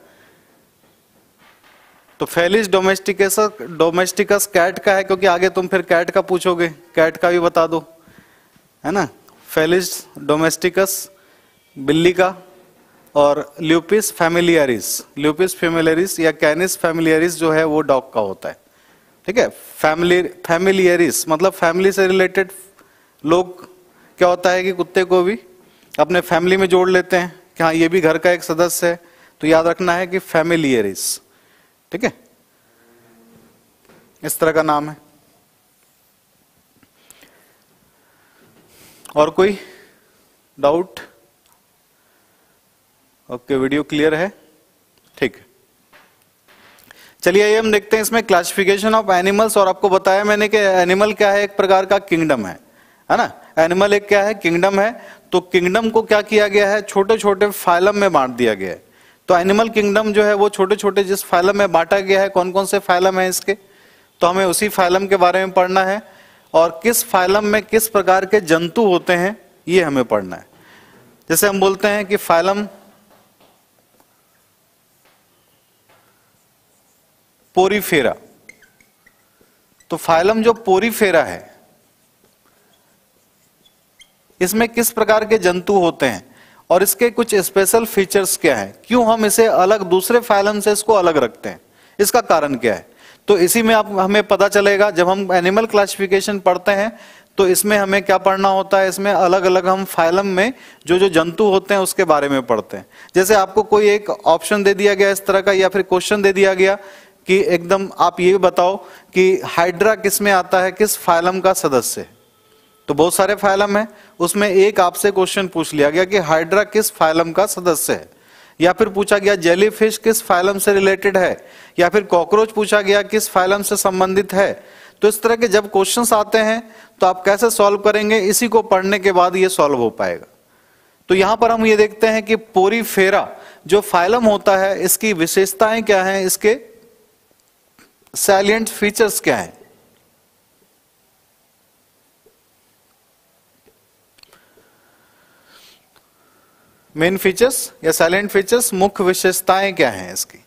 तो फेलिस डोमेस्टिकस कैट का है, क्योंकि आगे तुम फिर कैट का पूछोगे, कैट का भी बता दो, है ना। फेलिस डोमेस्टिकस बिल्ली का, और ल्यूपिस फैमिलियरिस या कैनिस फैमिलियरिस जो है वो डॉग का होता है, ठीक है। फैमिलियरिस मतलब फैमिली से रिलेटेड लोग क्या होता है कि कुत्ते को भी अपने फैमिली में जोड़ लेते हैं कि हाँ ये भी घर का एक सदस्य है, तो याद रखना है कि फैमिलियरिस, ठीक है, इस तरह का नाम है। और कोई डाउट? ओके, वीडियो क्लियर है, ठीक है। चलिए ये हम देखते हैं इसमें क्लासिफिकेशन ऑफ एनिमल्स। और आपको बताया मैंने कि एनिमल क्या है, एक प्रकार का किंगडम है ना। एनिमल एक क्या है, किंगडम है। तो किंगडम को क्या किया गया है, छोटे छोटे फाइलम में बांट दिया गया है। तो एनिमल किंगडम जो है वो छोटे छोटे जिस फाइलम में बांटा गया है, कौन कौन से फाइलम है इसके, तो हमें उसी फाइलम के बारे में पढ़ना है। और किस फाइलम में किस प्रकार के जंतु होते हैं ये हमें पढ़ना है। जैसे हम बोलते हैं कि फाइलम पोरीफेरा, तो फाइलम जो पोरीफेरा है इसमें किस प्रकार के जंतु होते हैं और इसके कुछ स्पेशल फीचर्स क्या हैं, क्यों हम इसे अलग दूसरे फाइलम से इसको अलग रखते हैं, इसका कारण क्या है। तो इसी में आप हमें पता चलेगा जब हम एनिमल क्लासिफिकेशन पढ़ते हैं, तो इसमें हमें क्या पढ़ना होता है, इसमें अलग अलग हम फाइलम में जो जो जंतु होते हैं उसके बारे में पढ़ते हैं। जैसे आपको कोई एक ऑप्शन दे दिया गया इस तरह का, या फिर क्वेश्चन दे दिया गया कि एकदम आप ये बताओ कि हाइड्रा किस में आता है, किस फाइलम का सदस्य है। तो बहुत सारे फाइलम हैं, उसमें एक आपसे क्वेश्चन पूछ लिया गया कि हाइड्रा किस फाइलम का सदस्य है, या फिर पूछा गया जेलीफिश किस फाइलम से रिलेटेड है, या फिर कॉकरोच पूछा गया किस फाइलम से संबंधित है। तो इस तरह के जब क्वेश्चंस आते हैं तो आप कैसे सॉल्व करेंगे, इसी को पढ़ने के बाद ये सॉल्व हो पाएगा। तो यहाँ पर हम ये देखते हैं कि पोरीफेरा जो फाइलम होता है इसकी विशेषताएं क्या हैं, इसके सैलिएंट फीचर्स क्या हैं। मेन फीचर्स या साइलेंट फीचर्स, मुख्य विशेषताएं क्या हैं इसकी।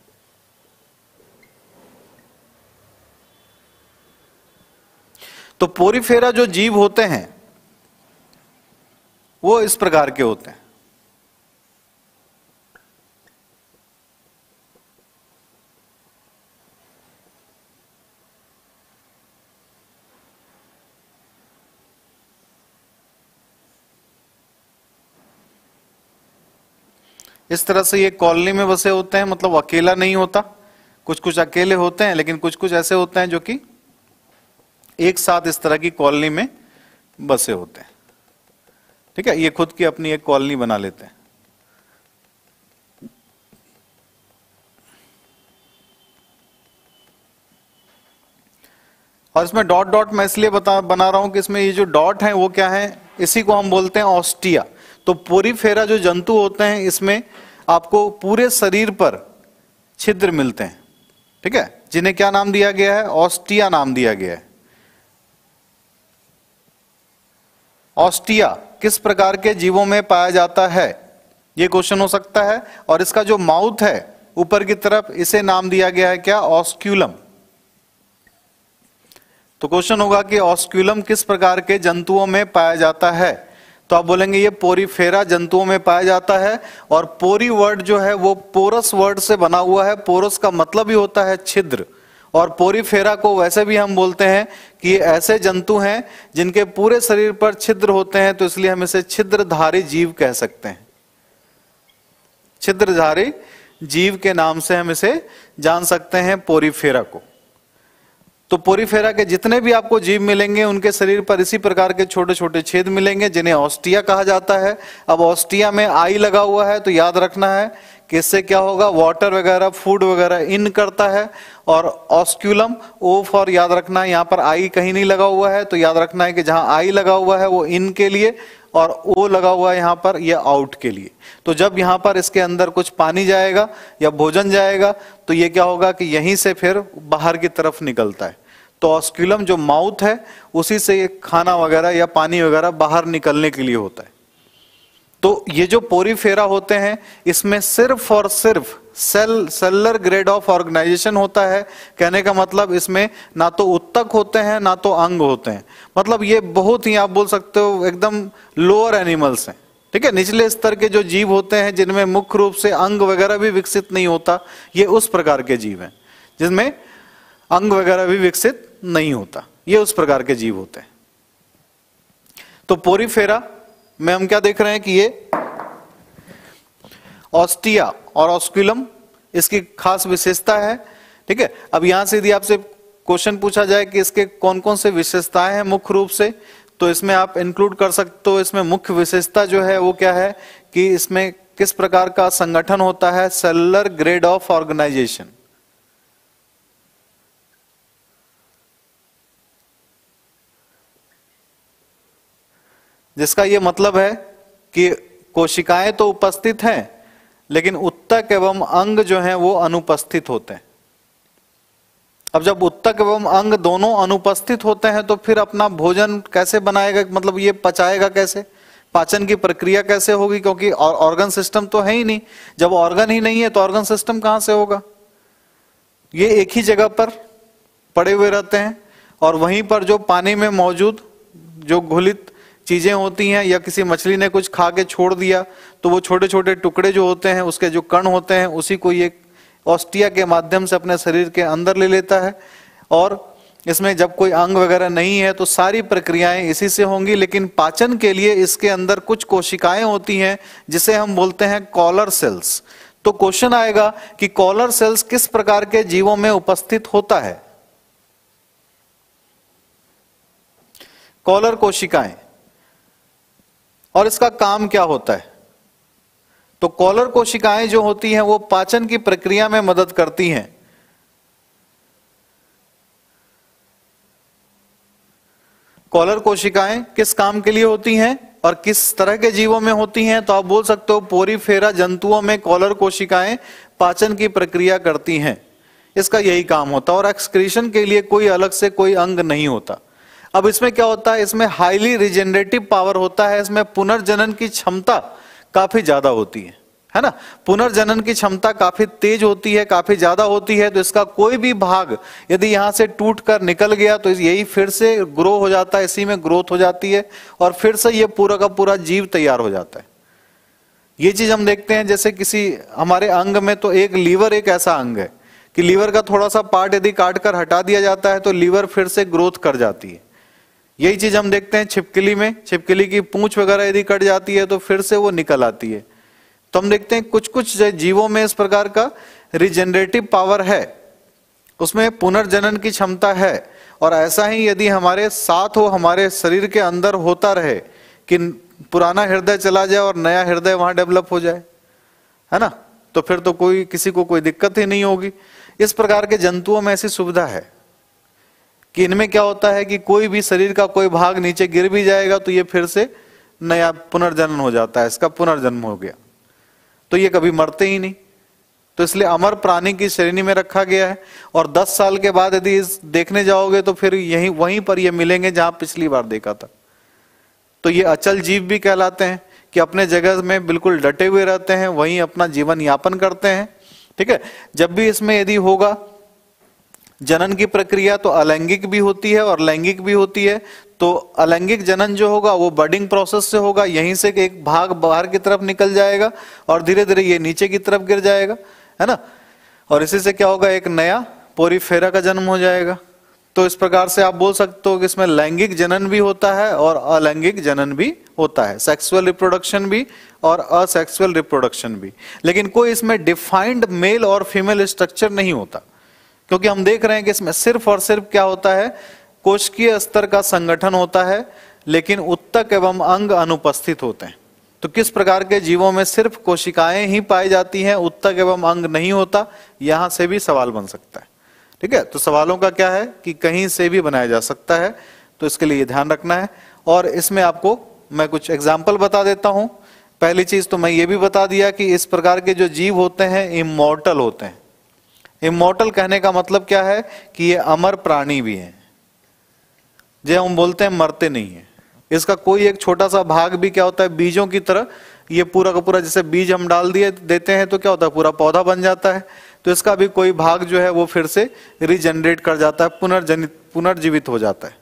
तो पोरीफेरा जो जीव होते हैं वो इस प्रकार के होते हैं। इस तरह से ये कॉलोनी में बसे होते हैं, मतलब अकेला नहीं होता, कुछ कुछ अकेले होते हैं, लेकिन कुछ कुछ ऐसे होते हैं जो कि एक साथ इस तरह की कॉलोनी में बसे होते हैं, ठीक है। ये खुद की अपनी एक कॉलोनी बना लेते हैं। और इसमें डॉट डॉट मैं इसलिए बना रहा हूं कि इसमें ये जो डॉट है वो क्या है, इसी को हम बोलते हैं ऑस्टिया। तो पोरीफेरा जो जंतु होते हैं इसमें आपको पूरे शरीर पर छिद्र मिलते हैं, ठीक है, जिन्हें क्या नाम दिया गया है, ऑस्टिया नाम दिया गया है। ऑस्टिया किस प्रकार के जीवों में पाया जाता है ये क्वेश्चन हो सकता है। और इसका जो माउथ है ऊपर की तरफ, इसे नाम दिया गया है क्या, ऑस्क्यूलम। तो क्वेश्चन होगा कि ऑस्क्यूलम किस प्रकार के जंतुओं में पाया जाता है, तो आप बोलेंगे ये पोरीफेरा जंतुओं में पाया जाता है। और पोरी वर्ड जो है वो पोरस वर्ड से बना हुआ है, पोरस का मतलब ही होता है छिद्र। और पोरीफेरा को वैसे भी हम बोलते हैं कि ये ऐसे जंतु हैं जिनके पूरे शरीर पर छिद्र होते हैं, तो इसलिए हम इसे छिद्रधारी जीव कह सकते हैं। छिद्रधारी जीव के नाम से हम इसे जान सकते हैं पोरीफेरा को। तो पोरीफेरा के जितने भी आपको जीव मिलेंगे उनके शरीर पर इसी प्रकार के छोटे छोटे छेद मिलेंगे, जिन्हें ऑस्टिया कहा जाता है। अब ऑस्टिया में आई लगा हुआ है, तो याद रखना है कि इससे क्या होगा, वाटर वगैरह फूड वगैरह इन करता है। और ऑस्क्यूलम, ओ फॉर याद रखना है, यहाँ पर आई कहीं नहीं लगा हुआ है, तो याद रखना है कि जहाँ आई लगा हुआ है वो इन के लिए, और ओ लगा हुआ है यहाँ पर यह आउट के लिए। तो जब यहाँ पर इसके अंदर कुछ पानी जाएगा या भोजन जाएगा तो ये क्या होगा कि यहीं से फिर बाहर की तरफ निकलता है। तो ऑस्क्यूलम जो माउथ है उसी से ये खाना वगैरह या पानी वगैरह बाहर निकलने के लिए होता है। तो ये जो पोरीफेरा होते हैं इसमें सिर्फ और सिर्फ सेलुलर ग्रेड ऑफ ऑर्गेनाइजेशन होता है। कहने का मतलब इसमें ना तो उत्तक होते हैं ना तो अंग होते हैं, मतलब ये बहुत ही आप बोल सकते हो एकदम लोअर एनिमल्स हैं, ठीक है। निचले स्तर के जो जीव होते हैं जिनमें मुख्य रूप से अंग वगैरह भी विकसित नहीं होता, ये उस प्रकार के जीव हैं जिनमें अंग वगैरह भी विकसित नहीं होता, ये उस प्रकार के जीव होते हैं। तो पोरीफेरा में हम क्या देख रहे हैं कि ये ऑस्टिया और ऑस्क्यूलम, इसकी खास विशेषता है, ठीक है। अब यहां से यदि आपसे क्वेश्चन पूछा जाए कि इसके कौन कौन से विशेषताएं हैं मुख्य रूप से, तो इसमें आप इंक्लूड कर सकते हो। इसमें मुख्य विशेषता जो है वो क्या है कि इसमें किस प्रकार का संगठन होता है, सेलुलर ग्रेड ऑफ ऑर्गेनाइजेशन, जिसका यह मतलब है कि कोशिकाएं तो उपस्थित हैं लेकिन उत्तक एवं अंग जो हैं वो अनुपस्थित होते हैं। अब जब उत्तक एवं अंग दोनों अनुपस्थित होते हैं तो फिर अपना भोजन कैसे बनाएगा, मतलब ये पचाएगा कैसे, पाचन की प्रक्रिया कैसे होगी, क्योंकि ऑर्गन सिस्टम तो है ही नहीं। जब ऑर्गन ही नहीं है तो ऑर्गन सिस्टम कहां से होगा। ये एक ही जगह पर पड़े हुए रहते हैं और वहीं पर जो पानी में मौजूद जो घुलित चीजें होती हैं या किसी मछली ने कुछ खा के छोड़ दिया तो वो छोटे छोटे टुकड़े जो होते हैं उसके जो कण होते हैं उसी को ये ऑस्टिया के माध्यम से अपने शरीर के अंदर ले लेता है। और इसमें जब कोई अंग वगैरह नहीं है तो सारी प्रक्रियाएं इसी से होंगी, लेकिन पाचन के लिए इसके अंदर कुछ कोशिकाएं होती हैं जिसे हम बोलते हैं कॉलर सेल्स। तो क्वेश्चन आएगा कि कॉलर सेल्स किस प्रकार के जीवों में उपस्थित होता है। कॉलर कोशिकाएं, और इसका काम क्या होता है। तो कॉलर कोशिकाएं जो होती हैं वो पाचन की प्रक्रिया में मदद करती हैं। कॉलर कोशिकाएं किस काम के लिए होती हैं और किस तरह के जीवों में होती हैं, तो आप बोल सकते हो पोरीफेरा जंतुओं में कॉलर कोशिकाएं पाचन की प्रक्रिया करती हैं, इसका यही काम होता है। और एक्सक्रीशन के लिए कोई अलग से कोई अंग नहीं होता। अब इसमें क्या होता है, इसमें हाईली रिजेनरेटिव पावर होता है, इसमें पुनर्जनन की क्षमता काफी ज्यादा होती है ना। पुनर्जनन की क्षमता काफी तेज होती है, काफी ज्यादा होती है। तो इसका कोई भी भाग यदि यहां से टूट कर निकल गया तो यही फिर से ग्रो हो जाता है, इसी में ग्रोथ हो जाती है और फिर से ये पूरा का पूरा जीव तैयार हो जाता है। ये चीज हम देखते हैं जैसे किसी हमारे अंग में, तो एक लीवर एक ऐसा अंग है कि लीवर का थोड़ा सा पार्ट यदि काट कर हटा दिया जाता है तो लीवर फिर से ग्रोथ कर जाती है। यही चीज हम देखते हैं छिपकली में, छिपकली की पूंछ वगैरह यदि कट जाती है तो फिर से वो निकल आती है। तो हम देखते हैं कुछ कुछ जीवों में इस प्रकार का रिजेनरेटिव पावर है, उसमें पुनर्जनन की क्षमता है। और ऐसा ही यदि हमारे साथ हो, हमारे शरीर के अंदर होता रहे कि पुराना हृदय चला जाए और नया हृदय वहां डेवलप हो जाए, है ना, तो फिर तो कोई किसी को कोई दिक्कत ही नहीं होगी। इस प्रकार के जंतुओं में ऐसी सुविधा है कि इनमें क्या होता है कि कोई भी शरीर का कोई भाग नीचे गिर भी जाएगा तो ये फिर से नया पुनर्जन्म हो जाता है, इसका पुनर्जन्म हो गया। तो ये कभी मरते ही नहीं, तो इसलिए अमर प्राणी की श्रेणी में रखा गया है। और 10 साल के बाद यदि देखने जाओगे तो फिर यहीं वहीं पर ये मिलेंगे जहां पिछली बार देखा था। तो ये अचल जीव भी कहलाते हैं कि अपने जगह में बिल्कुल डटे हुए रहते हैं, वहीं अपना जीवन यापन करते हैं, ठीक है। जब भी इसमें यदि होगा जनन की प्रक्रिया तो अलैंगिक भी होती है और लैंगिक भी होती है। तो अलैंगिक जनन जो होगा वो बडिंग प्रोसेस से होगा, यहीं से एक भाग बाहर की तरफ निकल जाएगा और धीरे धीरे ये नीचे की तरफ गिर जाएगा, है ना। और इसी से क्या होगा, एक नया पोरीफेरा का जन्म हो जाएगा। तो इस प्रकार से आप बोल सकते हो कि इसमें लैंगिक जनन भी होता है और अलैंगिक जनन भी होता है, सेक्सुअल रिप्रोडक्शन भी और असेक्सुअल रिप्रोडक्शन भी। लेकिन कोई इसमें डिफाइंड मेल और फीमेल स्ट्रक्चर नहीं होता, क्योंकि हम देख रहे हैं कि इसमें सिर्फ और सिर्फ क्या होता है, कोशिकीय स्तर का संगठन होता है, लेकिन उत्तक एवं अंग अनुपस्थित होते हैं। तो किस प्रकार के जीवों में सिर्फ कोशिकाएं ही पाई जाती हैं, उत्तक एवं अंग नहीं होता, यहां से भी सवाल बन सकता है, ठीक है। तो सवालों का क्या है कि कहीं से भी बनाया जा सकता है, तो इसके लिए ध्यान रखना है। और इसमें आपको मैं कुछ एग्जाम्पल बता देता हूं। पहली चीज तो मैं ये भी बता दिया कि इस प्रकार के जो जीव होते हैं इमॉर्टल होते हैं। इमॉर्टल कहने का मतलब क्या है कि ये अमर प्राणी भी हैं, जो हम बोलते हैं मरते नहीं है। इसका कोई एक छोटा सा भाग भी क्या होता है बीजों की तरह, ये पूरा का पूरा जैसे बीज हम डाल दिए देते हैं तो क्या होता है पूरा पौधा बन जाता है, तो इसका भी कोई भाग जो है वो फिर से रीजनरेट कर जाता है, पुनर्जीवित हो जाता है।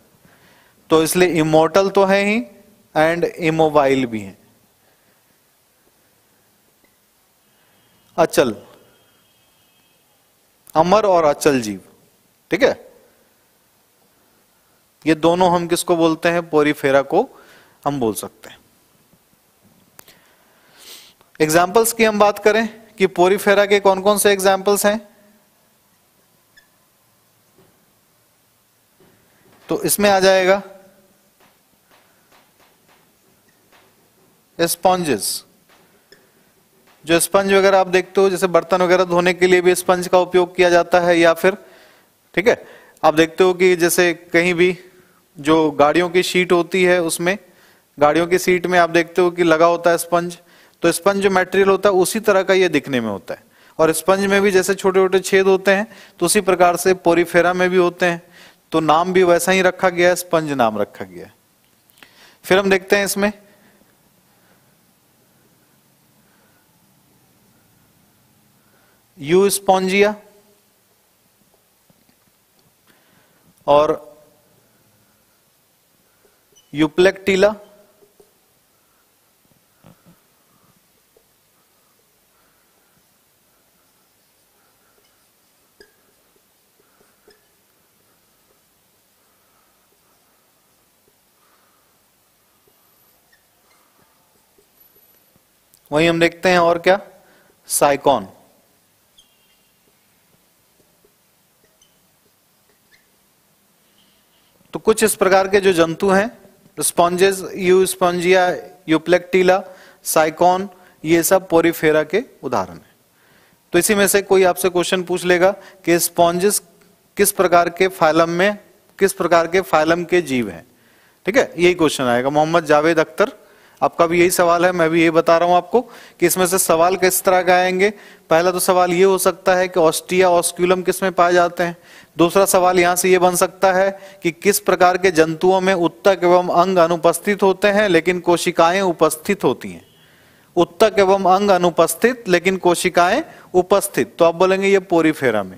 तो इसलिए इमोर्टल तो है ही एंड इमोबाइल भी है। अचल, अमर और अचल जीव, ठीक है, ये दोनों हम किसको बोलते हैं, पोरीफेरा को हम बोल सकते हैं। एग्जाम्पल्स की हम बात करें कि पोरीफेरा के कौन कौन से एग्जाम्पल्स हैं, तो इसमें आ जाएगा स्पॉन्जेस। जो स्पंज वगैरह आप देखते हो, जैसे बर्तन वगैरह धोने के लिए भी स्पंज का उपयोग किया जाता है, या फिर ठीक है आप देखते हो कि जैसे कहीं भी जो गाड़ियों की सीट होती है उसमें, गाड़ियों की सीट में आप देखते हो कि लगा होता है स्पंज। तो स्पंज जो मटेरियल होता है उसी तरह का ये दिखने में होता है, और स्पंज में भी जैसे छोटे छोटे छेद होते हैं तो उसी प्रकार से पोरीफेरा में भी होते हैं, तो नाम भी वैसा ही रखा गया है, स्पंज नाम रखा गया है। फिर हम देखते हैं इसमें यू स्पॉन्जिया और यूप्लेक्टिला, वहीं हम देखते हैं और क्या, साइकॉन। तो कुछ इस प्रकार के जो जंतु हैं, sponges, Euspongia, Euplectella, Sycon, ये सब पोरीफेरा के उदाहरण हैं। तो इसी में से कोई आपसे क्वेश्चन पूछ लेगा कि स्पॉन्जेस किस प्रकार के फाइलम में, किस प्रकार के फाइलम के जीव हैं, ठीक है, यही क्वेश्चन आएगा। मोहम्मद जावेद अख्तर, आपका भी यही सवाल है, मैं भी यही बता रहा हूं आपको कि इसमें से सवाल किस तरह का आएंगे। पहला तो सवाल ये हो सकता है कि ऑस्टिया, ऑस्क्यूलम किस में पाए जाते हैं। दूसरा सवाल यहां से ये बन सकता है कि किस प्रकार के जंतुओं में उत्तक एवं अंग अनुपस्थित होते हैं लेकिन कोशिकाएं उपस्थित होती हैं। उत्तक एवं अंग अनुपस्थित लेकिन कोशिकाएं उपस्थित, तो आप बोलेंगे ये पोरीफेरा में।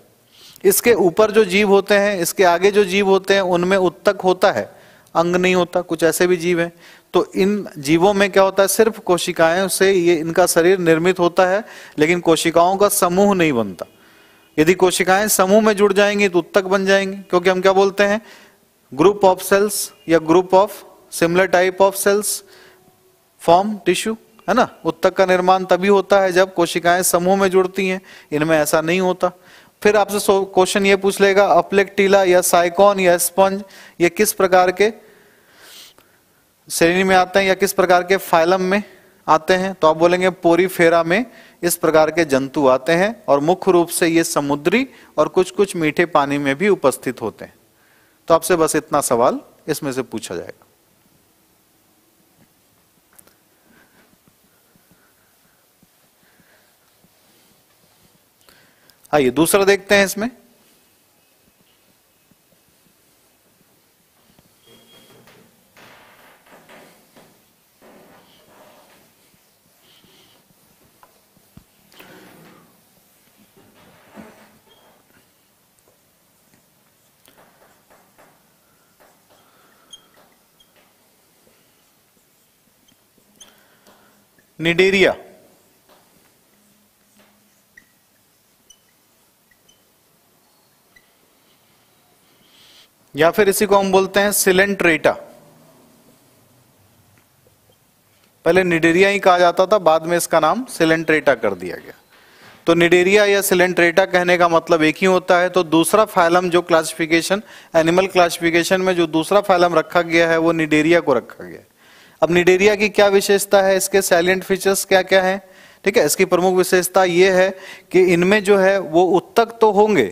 इसके ऊपर जो जीव होते हैं, इसके आगे जो जीव होते हैं, उनमें उत्तक होता है, अंग नहीं होता, कुछ ऐसे भी जीव हैं। तो इन जीवों में क्या होता है, सिर्फ कोशिकाएं से ये इनका शरीर निर्मित होता है लेकिन कोशिकाओं का समूह नहीं बनता। यदि कोशिकाएं समूह में जुड़ जाएंगी तो उत्तक बन जाएंगी, क्योंकि हम क्या बोलते हैं, ग्रुप ऑफ सेल्स या group of similar type of cells form tissue, है ना। उत्तक का निर्माण तभी होता है जब कोशिकाएं समूह में जुड़ती हैं, इनमें ऐसा नहीं होता। फिर आपसे क्वेश्चन ये पूछ लेगा, अपलेक्टिला या साइकॉन या स्पंज ये किस प्रकार के श्रेणी में आते हैं या किस प्रकार के फाइलम में आते हैं, तो आप बोलेंगे पोरीफेरा में इस प्रकार के जंतु आते हैं, और मुख्य रूप से ये समुद्री और कुछ कुछ मीठे पानी में भी उपस्थित होते हैं। तो आपसे बस इतना सवाल इसमें से पूछा जाएगा। आइए दूसरा देखते हैं इसमें, निडेरिया। या फिर इसी को हम बोलते हैं सिलेंट्रेटा। पहले निडेरिया ही कहा जाता था, बाद में इसका नाम सिलेंट्रेटा कर दिया गया। तो निडेरिया या सिलेंट्रेटा कहने का मतलब एक ही होता है। तो दूसरा फाइलम जो क्लासिफिकेशन, एनिमल क्लासिफिकेशन में जो दूसरा फाइलम रखा गया है वो निडेरिया को रखा गया है। अब निडेरिया की क्या विशेषता है, इसके सैलिएंट फीचर्स क्या क्या हैं, ठीक है। इसकी प्रमुख विशेषता यह है कि इनमें जो है वो उत्तक तो होंगे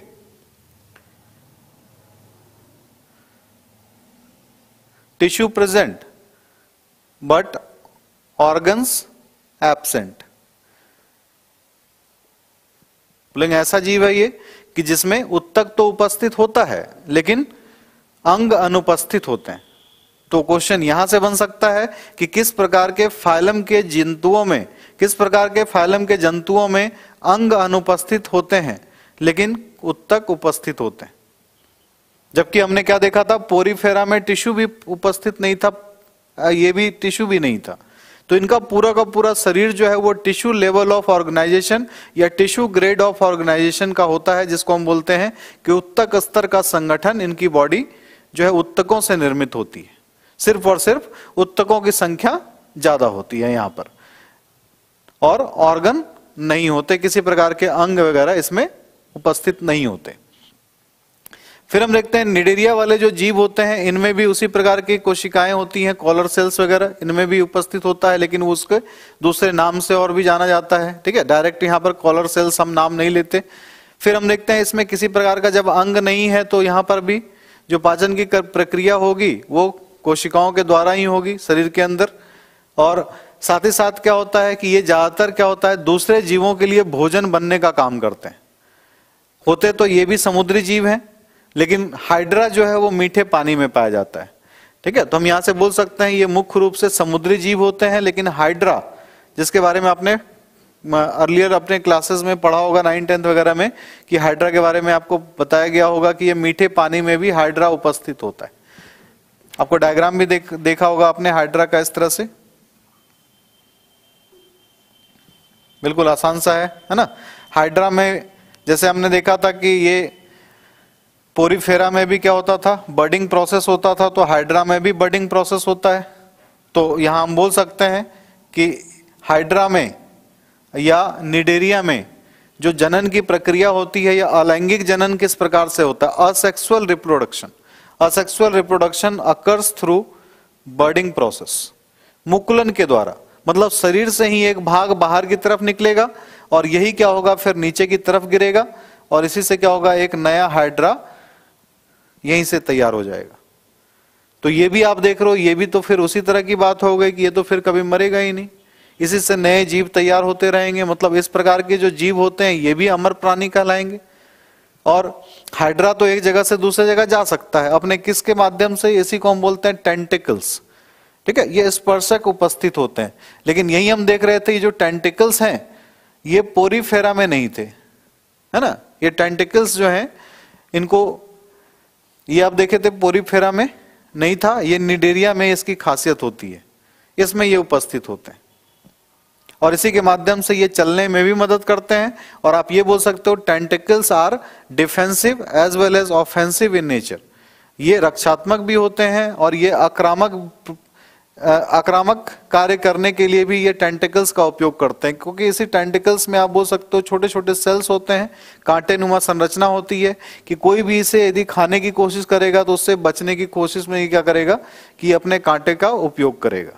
tissue present but organs absent. बोलेंगे ऐसा जीव है ये कि जिसमें उत्तक तो उपस्थित होता है लेकिन अंग अनुपस्थित होते हैं। तो क्वेश्चन यहां से बन सकता है कि किस प्रकार के फाइलम के जंतुओं में अंग अनुपस्थित होते हैं लेकिन उत्तक उपस्थित होते हैं, जबकि हमने क्या देखा था, पोरीफेरा में टिश्यू भी उपस्थित नहीं था, ये भी टिश्यू भी नहीं था। तो इनका पूरा का पूरा शरीर जो है वो टिश्यू लेवल ऑफ ऑर्गेनाइजेशन या टिश्यू ग्रेड ऑफ ऑर्गेनाइजेशन का होता है, जिसको हम बोलते हैं कि उत्तक स्तर का संगठन। इनकी बॉडी जो है उत्तकों से निर्मित होती है, सिर्फ और सिर्फ उत्तकों की संख्या ज्यादा होती है यहाँ पर, और ऑर्गन नहीं होते, किसी प्रकार के अंग वगैरह इसमें उपस्थित नहीं होते। फिर हम देखते हैं निडेरिया वाले जो जीव होते हैं, इनमें भी उसी प्रकार की कोशिकाएं होती हैं, कॉलर सेल्स वगैरह इनमें भी उपस्थित होता है, लेकिन वो उसके दूसरे नाम से और भी जाना जाता है। ठीक है, डायरेक्ट यहाँ पर कॉलर सेल्स हम नाम नहीं लेते। फिर हम देखते हैं इसमें किसी प्रकार का जब अंग नहीं है तो यहाँ पर भी जो पाचन की प्रक्रिया होगी वो कोशिकाओं के द्वारा ही होगी शरीर के अंदर। और साथ ही साथ क्या होता है कि ये ज्यादातर क्या होता है, दूसरे जीवों के लिए भोजन बनने का काम करते हैं। होते तो ये भी समुद्री जीव हैं, लेकिन हाइड्रा जो है वो मीठे पानी में पाया जाता है। ठीक है, तो हम यहाँ से बोल सकते हैं ये मुख्य रूप से समुद्री जीव होते हैं, लेकिन हाइड्रा, जिसके बारे में आपने अर्लियर अपने क्लासेस में पढ़ा होगा 9, 10 वगैरह में, कि हाइड्रा के बारे में आपको बताया गया होगा कि ये मीठे पानी में भी हाइड्रा उपस्थित होता है। आपको डायग्राम भी देखा होगा आपने हाइड्रा का, इस तरह से बिल्कुल आसान सा है ना। हाइड्रा में जैसे हमने देखा था कि ये पोरीफेरा में भी क्या होता था, बर्डिंग प्रोसेस होता था, तो हाइड्रा में भी बर्डिंग प्रोसेस होता है। तो यहाँ हम बोल सकते हैं कि हाइड्रा में या निडेरिया में जो जनन की प्रक्रिया होती है या अलैंगिक जनन किस प्रकार से होता है, asexual reproduction. Asexual reproduction occurs through budding process, मुकुलन के द्वारा, मतलब शरीर से ही एक भाग बाहर की तरफ निकलेगा और यही क्या होगा, फिर नीचे की तरफ गिरेगा और इसी से क्या होगा, एक नया हाइड्रा यहीं से तैयार हो जाएगा। तो ये भी आप देख रहे हो, ये भी तो फिर उसी तरह की बात हो गई कि ये तो फिर कभी मरेगा ही नहीं, इसी से नए जीव तैयार होते रहेंगे। मतलब इस प्रकार के जो जीव होते हैं ये भी अमर प्राणी कहलाएंगे। और हाइड्रा तो एक जगह से दूसरी जगह जा सकता है, अपने किसके माध्यम से, इसी को हम बोलते हैं टेंटिकल्स। ठीक है, ये स्पर्शक उपस्थित होते हैं, लेकिन यही हम देख रहे थे ये जो टेंटिकल्स हैं ये पोरीफेरा में नहीं थे, है ना। ये टेंटिकल्स जो हैं इनको, ये आप देखे थे पोरीफेरा में नहीं था, ये निडेरिया में इसकी खासियत होती है, इसमें ये उपस्थित होते हैं और इसी के माध्यम से ये चलने में भी मदद करते हैं। और आप ये बोल सकते हो tentacles are defensive as well as offensive in nature. ये रक्षात्मक भी होते हैं और ये आक्रामक कार्य करने के लिए भी ये टेंटिकल्स का उपयोग करते हैं, क्योंकि इसी टेंटिकल्स में आप बोल सकते हो छोटे छोटे सेल्स होते हैं, कांटेनुमा संरचना होती है कि कोई भी इसे यदि खाने की कोशिश करेगा तो उससे बचने की कोशिश में ये क्या करेगा कि अपने कांटे का उपयोग करेगा,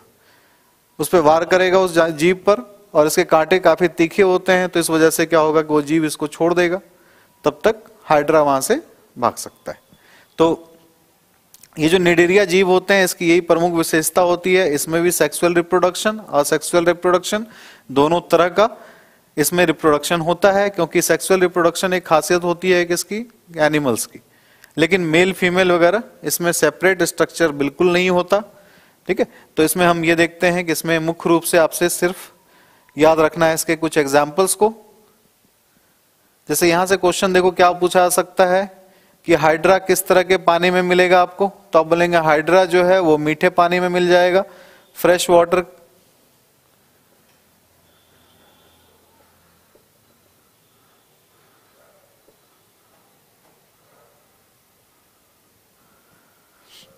उस पर वार करेगा उस जीव पर, और इसके कांटे काफी तीखे होते हैं तो इस वजह से क्या होगा कि वो जीव इसको छोड़ देगा, तब तक हाइड्रा वहां से भाग सकता है। तो ये जो निडेरिया जीव होते हैं इसकी यही प्रमुख विशेषता होती है। इसमें भी सेक्सुअल रिप्रोडक्शन और सेक्सुअल रिप्रोडक्शन दोनों तरह का इसमें रिप्रोडक्शन होता है, क्योंकि सेक्सुअल रिप्रोडक्शन एक खासियत होती है किसकी, एनिमल्स की, लेकिन मेल फीमेल वगैरह इसमें सेपरेट स्ट्रक्चर बिल्कुल नहीं होता। ठीक है, तो इसमें हम ये देखते हैं कि इसमें मुख्य रूप से आपसे सिर्फ याद रखना है इसके कुछ एग्जाम्पल्स को। जैसे यहाँ से क्वेश्चन देखो क्या पूछा जा सकता है कि हाइड्रा किस तरह के पानी में मिलेगा आपको, तो आप बोलेंगे हाइड्रा जो है वो मीठे पानी में मिल जाएगा, फ्रेश वाटर।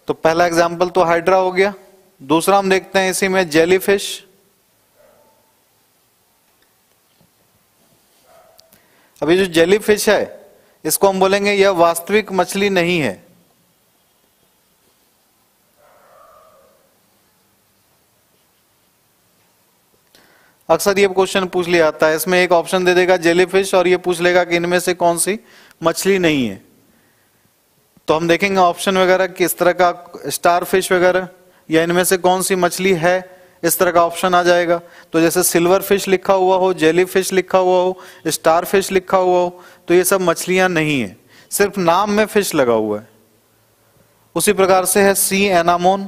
तो पहला एग्जाम्पल तो हाइड्रा हो गया। दूसरा हम देखते हैं इसी में जेलीफिश। अब ये जो जेलीफिश है इसको हम बोलेंगे यह वास्तविक मछली नहीं है, अक्सर ये क्वेश्चन पूछ लिया जाता है। इसमें एक ऑप्शन दे देगा जेलीफिश और ये पूछ लेगा कि इनमें से कौन सी मछली नहीं है, तो हम देखेंगे ऑप्शन वगैरह किस तरह का, स्टारफिश वगैरह, या इनमें से कौन सी मछली है, इस तरह का ऑप्शन आ जाएगा। तो जैसे सिल्वर फिश लिखा हुआ हो, जेली फिश लिखा हुआ हो, स्टार फिश लिखा हुआ हो, तो ये सब मछलियां नहीं है, सिर्फ नाम में फिश लगा हुआ है। उसी प्रकार से है सी एनामोन,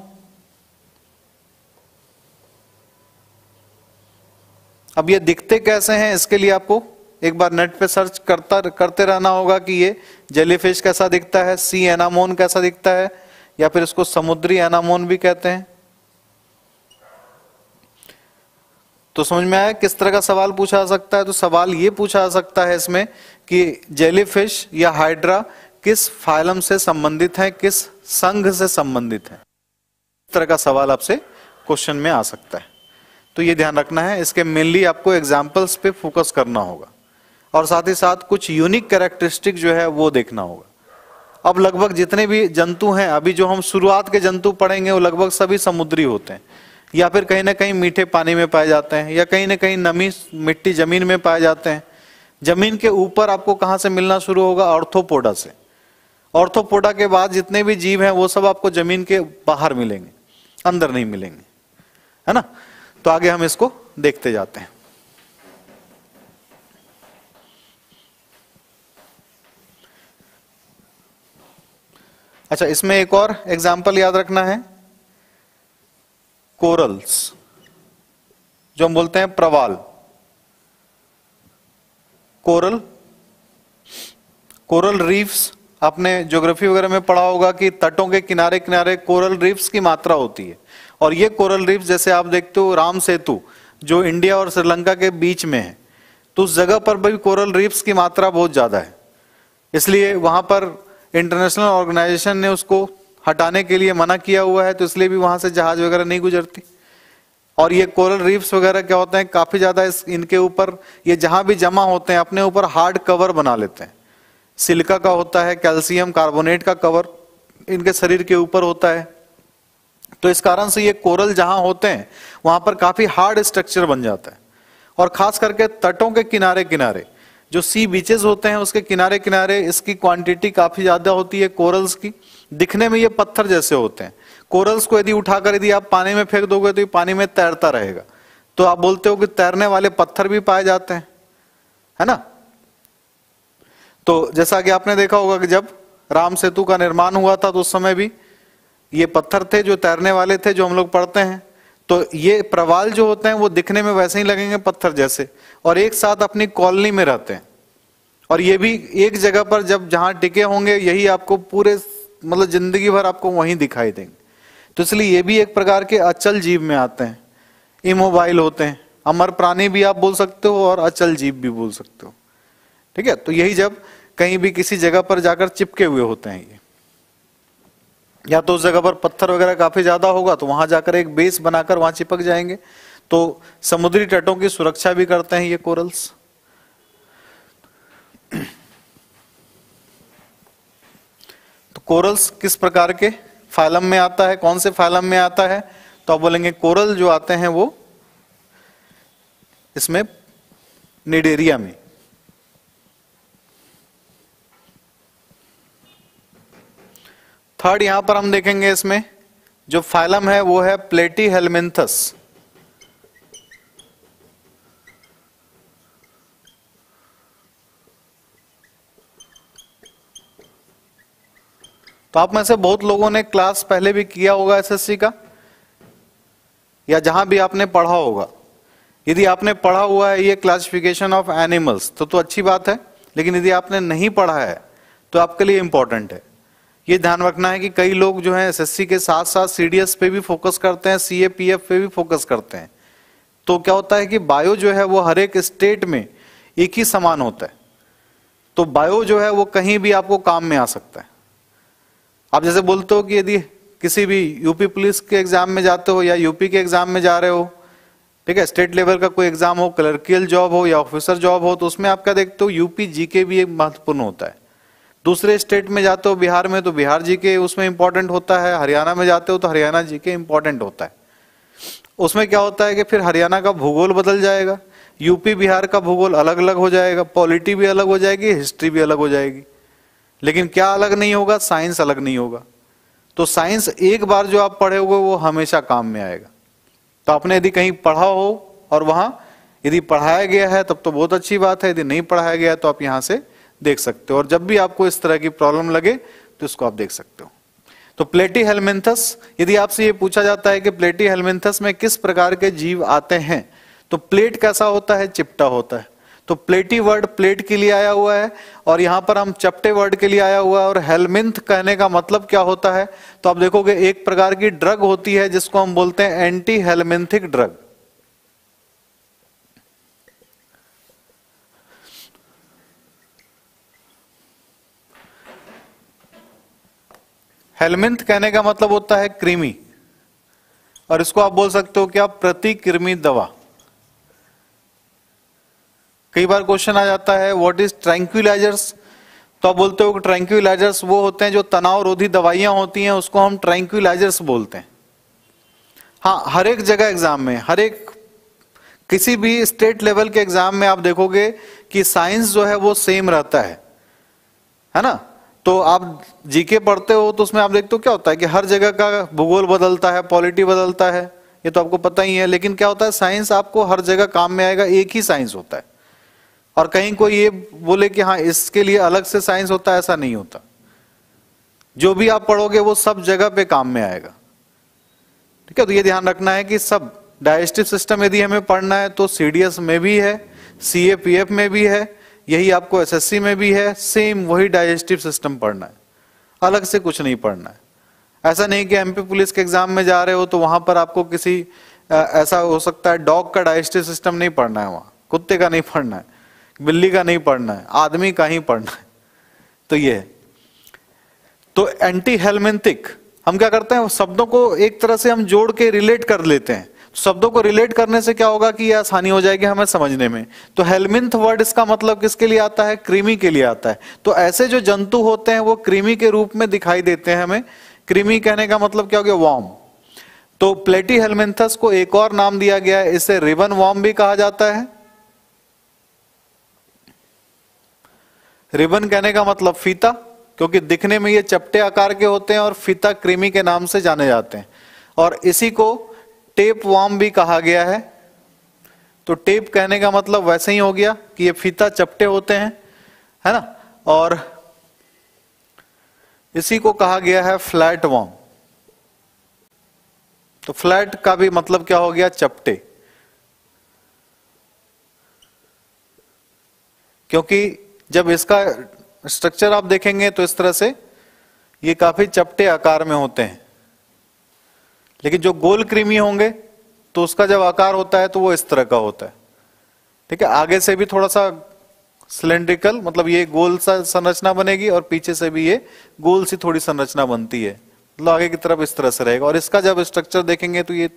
अब ये दिखते कैसे हैं, इसके लिए आपको एक बार नेट पे सर्च करते रहना होगा कि ये जेलीफिश कैसा दिखता है, सी एनामोन कैसा दिखता है, या फिर इसको समुद्री एनामोन भी कहते हैं। तो समझ में आया किस तरह का सवाल पूछा जा सकता है। तो सवाल ये पूछा जा सकता है इसमें कि जेलीफिश या हाइड्रा किस फाइलम से संबंधित है, किस संघ से संबंधित है, इस तरह का सवाल आपसे क्वेश्चन में आ सकता है। तो ये ध्यान रखना है, इसके मेनली आपको एग्जाम्पल्स पे फोकस करना होगा और साथ ही साथ कुछ यूनिक कैरेक्टरिस्टिक जो है वो देखना होगा। अब लगभग जितने भी जंतु हैं, अभी जो हम शुरुआत के जंतु पढ़ेंगे वो लगभग सभी समुद्री होते हैं या फिर कहीं ना कहीं मीठे पानी में पाए जाते हैं या कहीं ना कहीं नमी मिट्टी जमीन में पाए जाते हैं। जमीन के ऊपर आपको कहाँ से मिलना शुरू होगा, ऑर्थोपोडा से। ऑर्थोपोडा के बाद जितने भी जीव हैं वो सब आपको जमीन के बाहर मिलेंगे, अंदर नहीं मिलेंगे, है ना। तो आगे हम इसको देखते जाते हैं। अच्छा, इसमें एक और एग्जाम्पल याद रखना है, कोरल्स जो हम बोलते हैं प्रवाल, कोरल रीफ्स। आपने ज्योग्राफी वगैरह में पढ़ा होगा कि तटों के किनारे किनारे कोरल रीफ्स की मात्रा होती है। और ये कोरल रीफ जैसे आप देखते हो राम सेतु जो इंडिया और श्रीलंका के बीच में है, तो उस जगह पर भी कोरल रीफ्स की मात्रा बहुत ज़्यादा है, इसलिए वहाँ पर इंटरनेशनल ऑर्गेनाइजेशन ने उसको हटाने के लिए मना किया हुआ है, तो इसलिए भी वहाँ से जहाज वगैरह नहीं गुजरती। और ये कोरल रीफ्स वगैरह क्या होते हैं, काफ़ी ज़्यादा इनके ऊपर ये जहाँ भी जमा होते हैं अपने ऊपर हार्ड कवर बना लेते हैं। सिलिका का होता है, कैल्शियम कार्बोनेट का कवर इनके शरीर के ऊपर होता है, तो इस कारण से ये कोरल जहां होते हैं वहां पर काफी हार्ड स्ट्रक्चर बन जाता है। और खास करके तटों के किनारे किनारे जो सी बीचेस होते हैं उसके किनारे किनारे इसकी क्वांटिटी काफी ज्यादा होती है कोरल्स की। दिखने में ये पत्थर जैसे होते हैं। कोरल्स को यदि उठाकर यदि आप पानी में फेंक दोगे तो ये पानी में तैरता रहेगा, तो आप बोलते हो कि तैरने वाले पत्थर भी पाए जाते हैं, है ना। तो जैसा कि आपने देखा होगा कि जब राम सेतु का निर्माण हुआ था तो उस समय भी ये पत्थर थे जो तैरने वाले थे, जो हम लोग पढ़ते हैं। तो ये प्रवाल जो होते हैं वो दिखने में वैसे ही लगेंगे पत्थर जैसे, और एक साथ अपनी कॉलोनी में रहते हैं। और ये भी एक जगह पर जब जहाँ टिके होंगे यही आपको पूरे मतलब जिंदगी भर आपको वहीं दिखाई देंगे, तो इसलिए ये भी एक प्रकार के अचल जीव में आते हैं, इमोबाइल होते हैं। अमर प्राणी भी आप बोल सकते हो और अचल जीव भी बोल सकते हो, ठीक है। तो यही जब कहीं भी किसी जगह पर जाकर चिपके हुए होते हैं, ये या तो उस जगह पर पत्थर वगैरह काफी ज्यादा होगा तो वहां जाकर एक बेस बनाकर वहां चिपक जाएंगे। तो समुद्री तटों की सुरक्षा भी करते हैं ये कोरल्स। तो कोरल्स किस प्रकार के फाइलम में आता है, कौन से फाइलम में आता है, तो आप बोलेंगे कोरल जो आते हैं वो इसमें निडेरिया में। थर्ड यहां पर हम देखेंगे इसमें जो फाइलम है वो है प्लेटी हेलमिंथस। तो आप में से बहुत लोगों ने क्लास पहले भी किया होगा एसएससी का, या जहां भी आपने पढ़ा होगा। यदि आपने पढ़ा हुआ है ये क्लासिफिकेशन ऑफ एनिमल्स तो अच्छी बात है, लेकिन यदि आपने नहीं पढ़ा है तो आपके लिए इंपॉर्टेंट है। ये ध्यान रखना है कि कई लोग जो है एसएससी के साथ साथ सीडीएस पे भी फोकस करते हैं, सीएपीएफ पे भी फोकस करते हैं। तो क्या होता है कि बायो जो है वो हर एक स्टेट में एक ही समान होता है, तो बायो जो है वो कहीं भी आपको काम में आ सकता है। आप जैसे बोलते हो कि यदि किसी भी यूपी पुलिस के एग्जाम में जाते हो या यूपी के एग्जाम में जा रहे हो, ठीक है, स्टेट लेवल का कोई एग्जाम हो, क्लर्कियल जॉब हो या ऑफिसर जॉब हो, तो उसमें आप क्या देखते हो, यूपी जीके भी एक महत्वपूर्ण होता है। दूसरे स्टेट में जाते हो बिहार में तो बिहार जीके उसमें इंपॉर्टेंट होता है, हरियाणा में जाते हो तो हरियाणा जीके इंपॉर्टेंट होता है। उसमें क्या होता है कि फिर हरियाणा का भूगोल बदल जाएगा, यूपी बिहार का भूगोल अलग अलग हो जाएगा, पॉलिटी भी अलग हो जाएगी, हिस्ट्री भी अलग हो जाएगी, लेकिन क्या अलग नहीं होगा, साइंस अलग नहीं होगा। तो साइंस एक बार जो आप पढ़े होगे वो हमेशा काम में आएगा। तो आपने यदि कहीं पढ़ा हो और वहाँ यदि पढ़ाया गया है तब तो बहुत अच्छी बात है, यदि नहीं पढ़ाया गया है तो आप यहाँ से देख सकते हो, और जब भी आपको इस तरह की प्रॉब्लम लगे तो इसको आप देख सकते हो। तो प्लेटी हेलमिंथस, यदि आपसे ये पूछा जाता है कि प्लेटी हेलमिंथस में किस प्रकार के जीव आते हैं, तो प्लेट कैसा होता है, चिपटा होता है। तो प्लेटी वर्ड प्लेट के लिए आया हुआ है और यहाँ पर हम चपटे वर्ड के लिए आया हुआ है। और हेलमिंथ कहने का मतलब क्या होता है, तो आप देखोगे एक प्रकार की ड्रग होती है जिसको हम बोलते हैं एंटी हेलमिंथिक ड्रग। हेलमिंथ कहने का मतलब होता है कृमि और इसको आप बोल सकते हो क्या, प्रतिकृमि दवा। कई बार क्वेश्चन आ जाता है व्हाट इज ट्रैंक्विलाइजर्स, तो आप बोलते हो कि ट्रैंक्विलाइजर्स वो होते हैं जो तनाव रोधी दवाइयां होती हैं, उसको हम ट्रैंक्विलाइजर्स बोलते हैं। हाँ, हर एक जगह एग्जाम में, हर एक किसी भी स्टेट लेवल के एग्जाम में आप देखोगे कि साइंस जो है वो सेम रहता है ना। तो आप जीके पढ़ते हो तो उसमें आप देखते हो क्या होता है कि हर जगह का भूगोल बदलता है, पॉलिटी बदलता है, ये तो आपको पता ही है। लेकिन क्या होता है, साइंस आपको हर जगह काम में आएगा, एक ही साइंस होता है। और कहीं कोई ये बोले कि हाँ इसके लिए अलग से साइंस होता है, ऐसा नहीं होता। जो भी आप पढ़ोगे वो सब जगह पे काम में आएगा, ठीक है। तो ये ध्यान रखना है कि सब डाइजेस्टिव सिस्टम यदि हमें पढ़ना है तो सीडीएस में भी है, सीएपीएफ में भी है, यही आपको एसएससी में भी है, सेम वही डाइजेस्टिव सिस्टम पढ़ना है, अलग से कुछ नहीं पढ़ना है। ऐसा नहीं कि एमपी पुलिस के एग्जाम में जा रहे हो तो वहां पर आपको किसी ऐसा हो सकता है, डॉग का डाइजेस्टिव सिस्टम नहीं पढ़ना है, वहां कुत्ते का नहीं पढ़ना है, बिल्ली का नहीं पढ़ना है, आदमी का ही पढ़ना है। तो ये है। तो एंटी हेलमिंथिक हम क्या करते हैं, शब्दों को एक तरह से हम जोड़ के रिलेट कर लेते हैं। शब्दों को रिलेट करने से क्या होगा कि ये आसानी हो जाएगी हमें समझने में। तो हेलमिंथ वर्ड इसका मतलब किसके लिए आता है, कृमि के लिए आता है। तो ऐसे जो जंतु होते हैं वो कृमि के रूप में दिखाई देते हैं हमें। कृमि कहने का मतलब क्या हो गया, वॉर्म। तो प्लेटी हेलमिंथस को एक और नाम दिया गया है, इसे रिबन वॉर्म भी कहा जाता है। रिबन कहने का मतलब फीता, क्योंकि दिखने में ये चपटे आकार के होते हैं और फीता कृमि के नाम से जाने जाते हैं। और इसी को टेप वॉर्म भी कहा गया है। तो टेप कहने का मतलब वैसे ही हो गया कि ये फीता चपटे होते हैं, है ना। और इसी को कहा गया है फ्लैट वॉर्म। तो फ्लैट का भी मतलब क्या हो गया, चपटे, क्योंकि जब इसका स्ट्रक्चर आप देखेंगे तो इस तरह से ये काफी चपटे आकार में होते हैं। लेकिन जो गोल कृमि होंगे तो उसका जब आकार होता है तो वो इस तरह का होता है, ठीक है। आगे से भी थोड़ा सा सिलेंड्रिकल, मतलब ये गोल सा संरचना बनेगी और पीछे से भी ये गोल सी थोड़ी संरचना बनती है, मतलब आगे की तरफ इस तरह से रहेगा। और इसका जब स्ट्रक्चर देखेंगे तो ये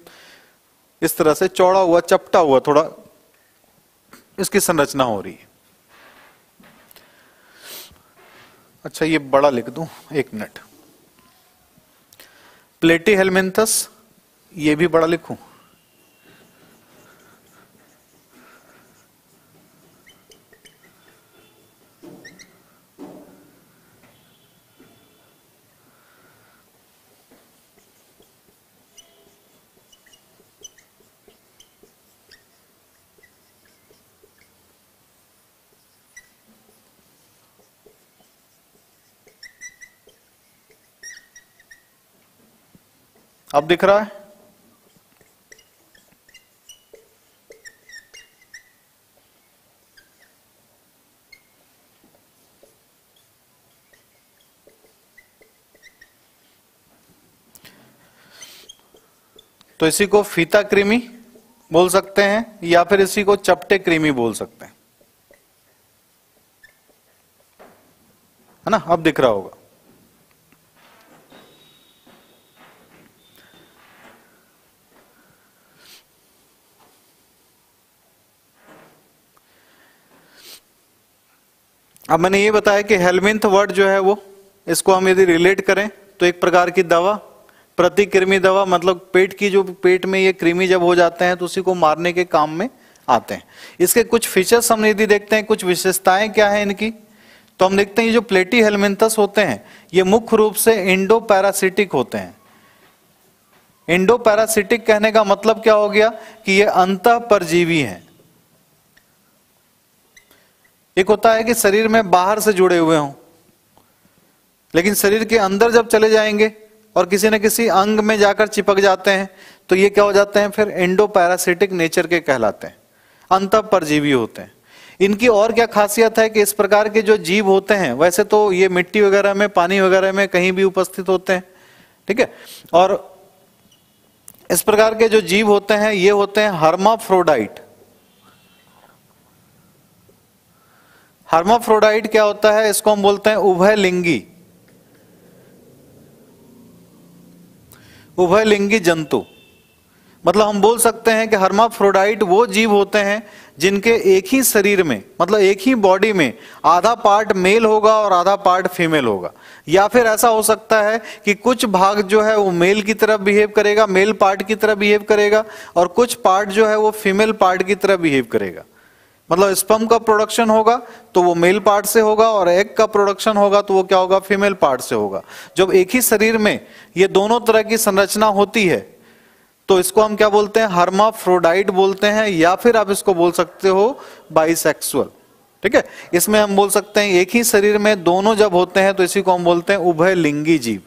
इस तरह से चौड़ा हुआ, चपटा हुआ, थोड़ा इसकी संरचना हो रही है। अच्छा, ये बड़ा लिख दूं, एक मिनट। प्लेटी हेलमिंथस, ये भी बड़ा लिखूं। अब दिख रहा है, तो इसी को फीता कृमि बोल सकते हैं या फिर इसी को चपटे कृमि बोल सकते हैं, है ना। अब दिख रहा होगा। अब मैंने ये बताया कि हेलमिंथ वर्ड जो है वो, इसको हम यदि रिलेट करें तो एक प्रकार की दवा, प्रतिकृमि दवा, मतलब पेट की जो पेट में ये कृमि जब हो जाते हैं तो उसी को मारने के काम में आते हैं। इसके कुछ फीचर्स हम यदि देखते हैं, कुछ विशेषताएं क्या है इनकी, तो हम देखते हैं ये जो प्लेटी हेलमिंथस होते हैं ये मुख्य रूप से इंडो पैरासिटिक होते हैं। इंडो पैरासिटिक कहने का मतलब क्या हो गया कि ये अंतः परजीवी हैं। एक होता है कि शरीर में बाहर से जुड़े हुए हों, लेकिन शरीर के अंदर जब चले जाएंगे और किसी न किसी अंग में जाकर चिपक जाते हैं तो ये क्या हो जाते हैं, फिर एंडोपैरासिटिक नेचर के कहलाते हैं। अंतः परजीवी होते हैं। इनकी और क्या खासियत है कि इस प्रकार के जो जीव होते हैं, वैसे तो ये मिट्टी वगैरह में, पानी वगैरह में कहीं भी उपस्थित होते हैं, ठीक है। और इस प्रकार के जो जीव होते हैं ये होते हैं हर्माफ्रोडाइट। हर्माफ्रोडाइट क्या होता है? इसको हम बोलते हैं उभयलिंगी, उभयलिंगी जंतु। मतलब हम बोल सकते हैं कि हर्माफ्रोडाइट वो जीव होते हैं जिनके एक ही शरीर में, मतलब एक ही बॉडी में आधा पार्ट मेल होगा और आधा पार्ट फीमेल होगा, या फिर ऐसा हो सकता है कि कुछ भाग जो है वो मेल की तरफ बिहेव करेगा, मेल पार्ट की तरफ बिहेव करेगा, और कुछ पार्ट जो है वो फीमेल पार्ट की तरफ बिहेव करेगा। मतलब स्पर्म का प्रोडक्शन होगा तो वो मेल पार्ट से होगा, और एग का प्रोडक्शन होगा तो वो क्या होगा? फीमेल पार्ट से होगा। जब एक ही शरीर में ये दोनों तरह की संरचना होती है तो इसको हम क्या बोलते हैं? हर्माफ्रोडाइट बोलते हैं, या फिर आप इसको बोल सकते हो बाइसेक्सुअल, ठीक है। इसमें हम बोल सकते हैं एक ही शरीर में दोनों जब होते हैं तो इसी को हम बोलते हैं उभयलिंगी जीव।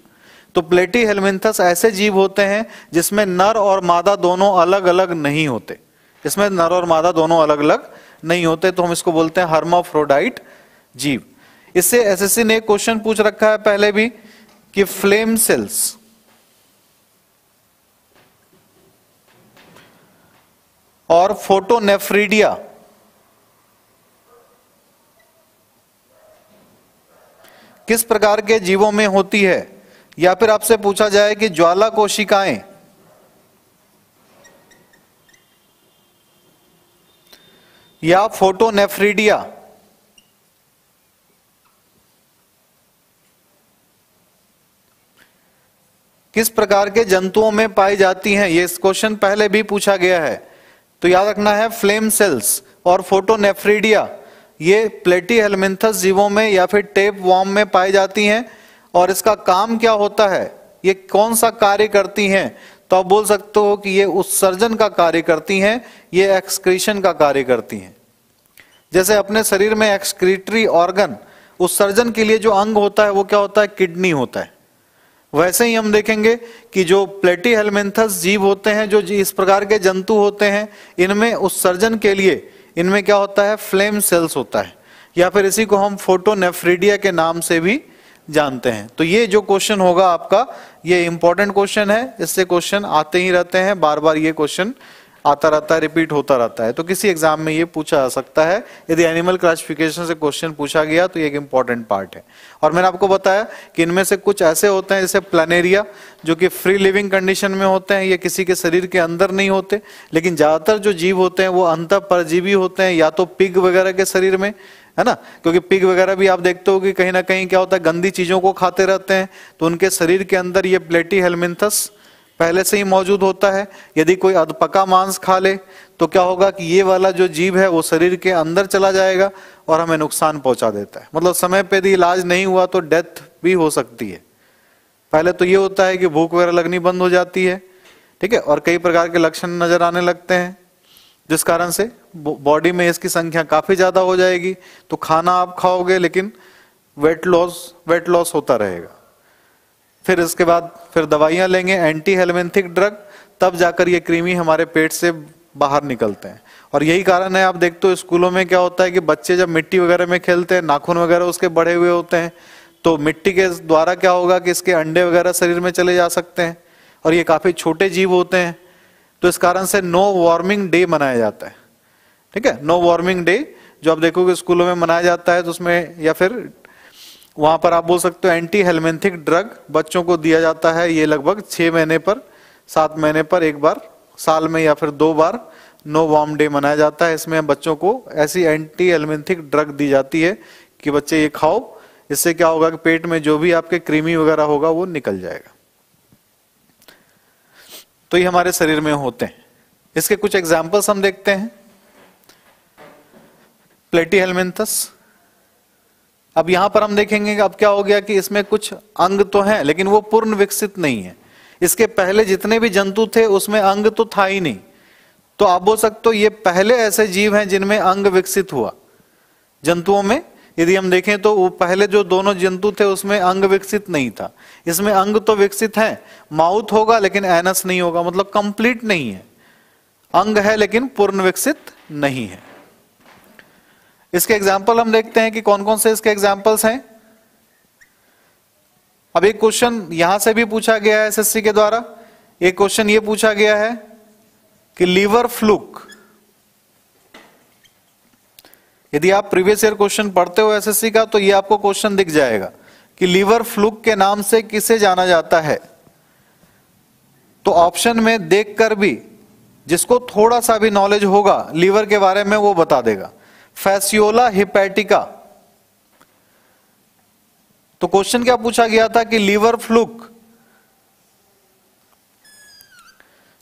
तो प्लेटीहेलमिन्थस ऐसे जीव होते हैं जिसमें नर और मादा दोनों अलग अलग नहीं होते, इसमें नर और मादा दोनों अलग अलग नहीं होते, तो हम इसको बोलते हैं हर्माफ्रोडाइट जीव। इससे एसएससी ने क्वेश्चन पूछ रखा है पहले भी कि फ्लेम सेल्स, और फोटोनेफ्रीडिया, किस प्रकार के जीवों में होती है? या फिर आपसे पूछा जाए कि ज्वाला कोशिकाएं, या फोटोनेफ्रीडिया किस प्रकार के जंतुओं में पाई जाती हैं? यह क्वेश्चन पहले भी पूछा गया है, तो याद रखना है फ्लेम सेल्स और फोटोनेफ्रीडिया ये प्लेटीहेलमिन्थस जीवों में या फिर टेप वॉर्म में पाई जाती हैं, और इसका काम क्या होता है, ये कौन सा कार्य करती हैं? तो आप बोल सकते हो कि ये उत्सर्जन का कार्य करती हैं, ये एक्सक्रीशन का कार्य करती हैं। जैसे अपने शरीर में एक्सक्रीटरी ऑर्गन, उत्सर्जन के लिए जो अंग होता है वो क्या होता है? किडनी होता है। वैसे ही हम देखेंगे कि जो प्लेटीहेलमिन्थस जीव होते हैं, जो इस प्रकार के जंतु होते हैं, इनमें उत्सर्जन के लिए इनमें क्या होता है? फ्लेम सेल्स होता है, या फिर इसी को हम फोटोनेफ्रीडिया के नाम से भी जानते हैं। तो ये जो क्वेश्चन होगा आपका, ये इंपॉर्टेंट क्वेश्चन है, इससे क्वेश्चन आते ही रहते हैं, बार बार ये क्वेश्चन आता रहता है, रिपीट होता रहता है, तो किसी एग्जाम में ये पूछा जा सकता है। यदि एनिमल क्लासिफिकेशन से क्वेश्चन पूछा गया तो ये एक इम्पॉर्टेंट पार्ट है। और मैंने आपको बताया कि इनमें से कुछ ऐसे होते हैं जैसे प्लानेरिया, जो कि फ्री लिविंग कंडीशन में होते हैं, ये किसी के शरीर के अंदर नहीं होते, लेकिन ज़्यादातर जो जीव होते हैं वो अंतः परजीवी होते हैं, या तो पिग वगैरह के शरीर में, है ना, क्योंकि पिग वगैरह भी आप देखते हो कि कहीं ना कहीं क्या होता है, गंदी चीज़ों को खाते रहते हैं, तो उनके शरीर के अंदर ये प्लेटीहेलमिन्थस पहले से ही मौजूद होता है। यदि कोई अधपका मांस खा ले तो क्या होगा कि ये वाला जो जीव है वो शरीर के अंदर चला जाएगा और हमें नुकसान पहुंचा देता है। मतलब समय पे यदि इलाज नहीं हुआ तो डेथ भी हो सकती है। पहले तो ये होता है कि भूख वगैरह लगनी बंद हो जाती है, ठीक है, और कई प्रकार के लक्षण नजर आने लगते हैं, जिस कारण से बॉडी में इसकी संख्या काफी ज्यादा हो जाएगी। तो खाना आप खाओगे लेकिन वेट लॉस होता रहेगा। फिर इसके बाद फिर दवाइयाँ लेंगे, एंटी हेलमिंथिक ड्रग, तब जाकर ये कृमि हमारे पेट से बाहर निकलते हैं। और यही कारण है आप देखते हो स्कूलों में क्या होता है कि बच्चे जब मिट्टी वगैरह में खेलते हैं, नाखून वगैरह उसके बढ़े हुए होते हैं, तो मिट्टी के द्वारा क्या होगा कि इसके अंडे वगैरह शरीर में चले जा सकते हैं, और ये काफ़ी छोटे जीव होते हैं। तो इस कारण से नो वार्मिंग डे मनाया जाता है, ठीक है। नो वार्मिंग डे जो आप देखोगे स्कूलों में मनाया जाता है, तो उसमें या फिर वहाँ पर आप बोल सकते हो एंटी हेलमिंथिक ड्रग बच्चों को दिया जाता है। ये लगभग 6 महीने पर, 7 महीने पर एक बार, साल में या फिर 2 बार नो वार्म डे मनाया जाता है। इसमें बच्चों को ऐसी एंटी हेलमिंथिक ड्रग दी जाती है कि बच्चे ये खाओ, इससे क्या होगा कि पेट में जो भी आपके कृमि वगैरह होगा वो निकल जाएगा। तो ये हमारे शरीर में होते हैं। इसके कुछ एग्जाम्पल्स हम देखते हैं, प्लेटीहेलमिन्थस। अब यहाँ पर हम देखेंगे अब क्या हो गया कि इसमें कुछ अंग तो हैं लेकिन वो पूर्ण विकसित नहीं है। इसके पहले जितने भी जंतु थे उसमें अंग तो था ही नहीं, तो आप बोल सकते हो ये पहले ऐसे जीव हैं जिनमें अंग विकसित हुआ। जंतुओं में यदि हम देखें तो वो पहले जो दोनों जंतु थे उसमें अंग विकसित नहीं था, इसमें अंग तो विकसित है। माउथ होगा लेकिन एनस नहीं होगा, मतलब कंप्लीट नहीं है, अंग है लेकिन पूर्ण विकसित नहीं है। इसके एग्जाम्पल हम देखते हैं कि कौन कौन से इसके एग्जाम्पल्स हैं। अब एक क्वेश्चन यहां से भी पूछा गया है एसएससी के द्वारा। एक क्वेश्चन ये पूछा गया है कि लीवर फ्लूक, यदि आप प्रीवियस ईयर क्वेश्चन पढ़ते हो एसएससी का तो ये आपको क्वेश्चन दिख जाएगा कि लीवर फ्लूक के नाम से किसे जाना जाता है। तो ऑप्शन में देखकर भी जिसको थोड़ा सा भी नॉलेज होगा लीवर के बारे में वो बता देगा, फैसियोला हिपैटिका। तो क्वेश्चन क्या पूछा गया था कि लीवर फ्लूक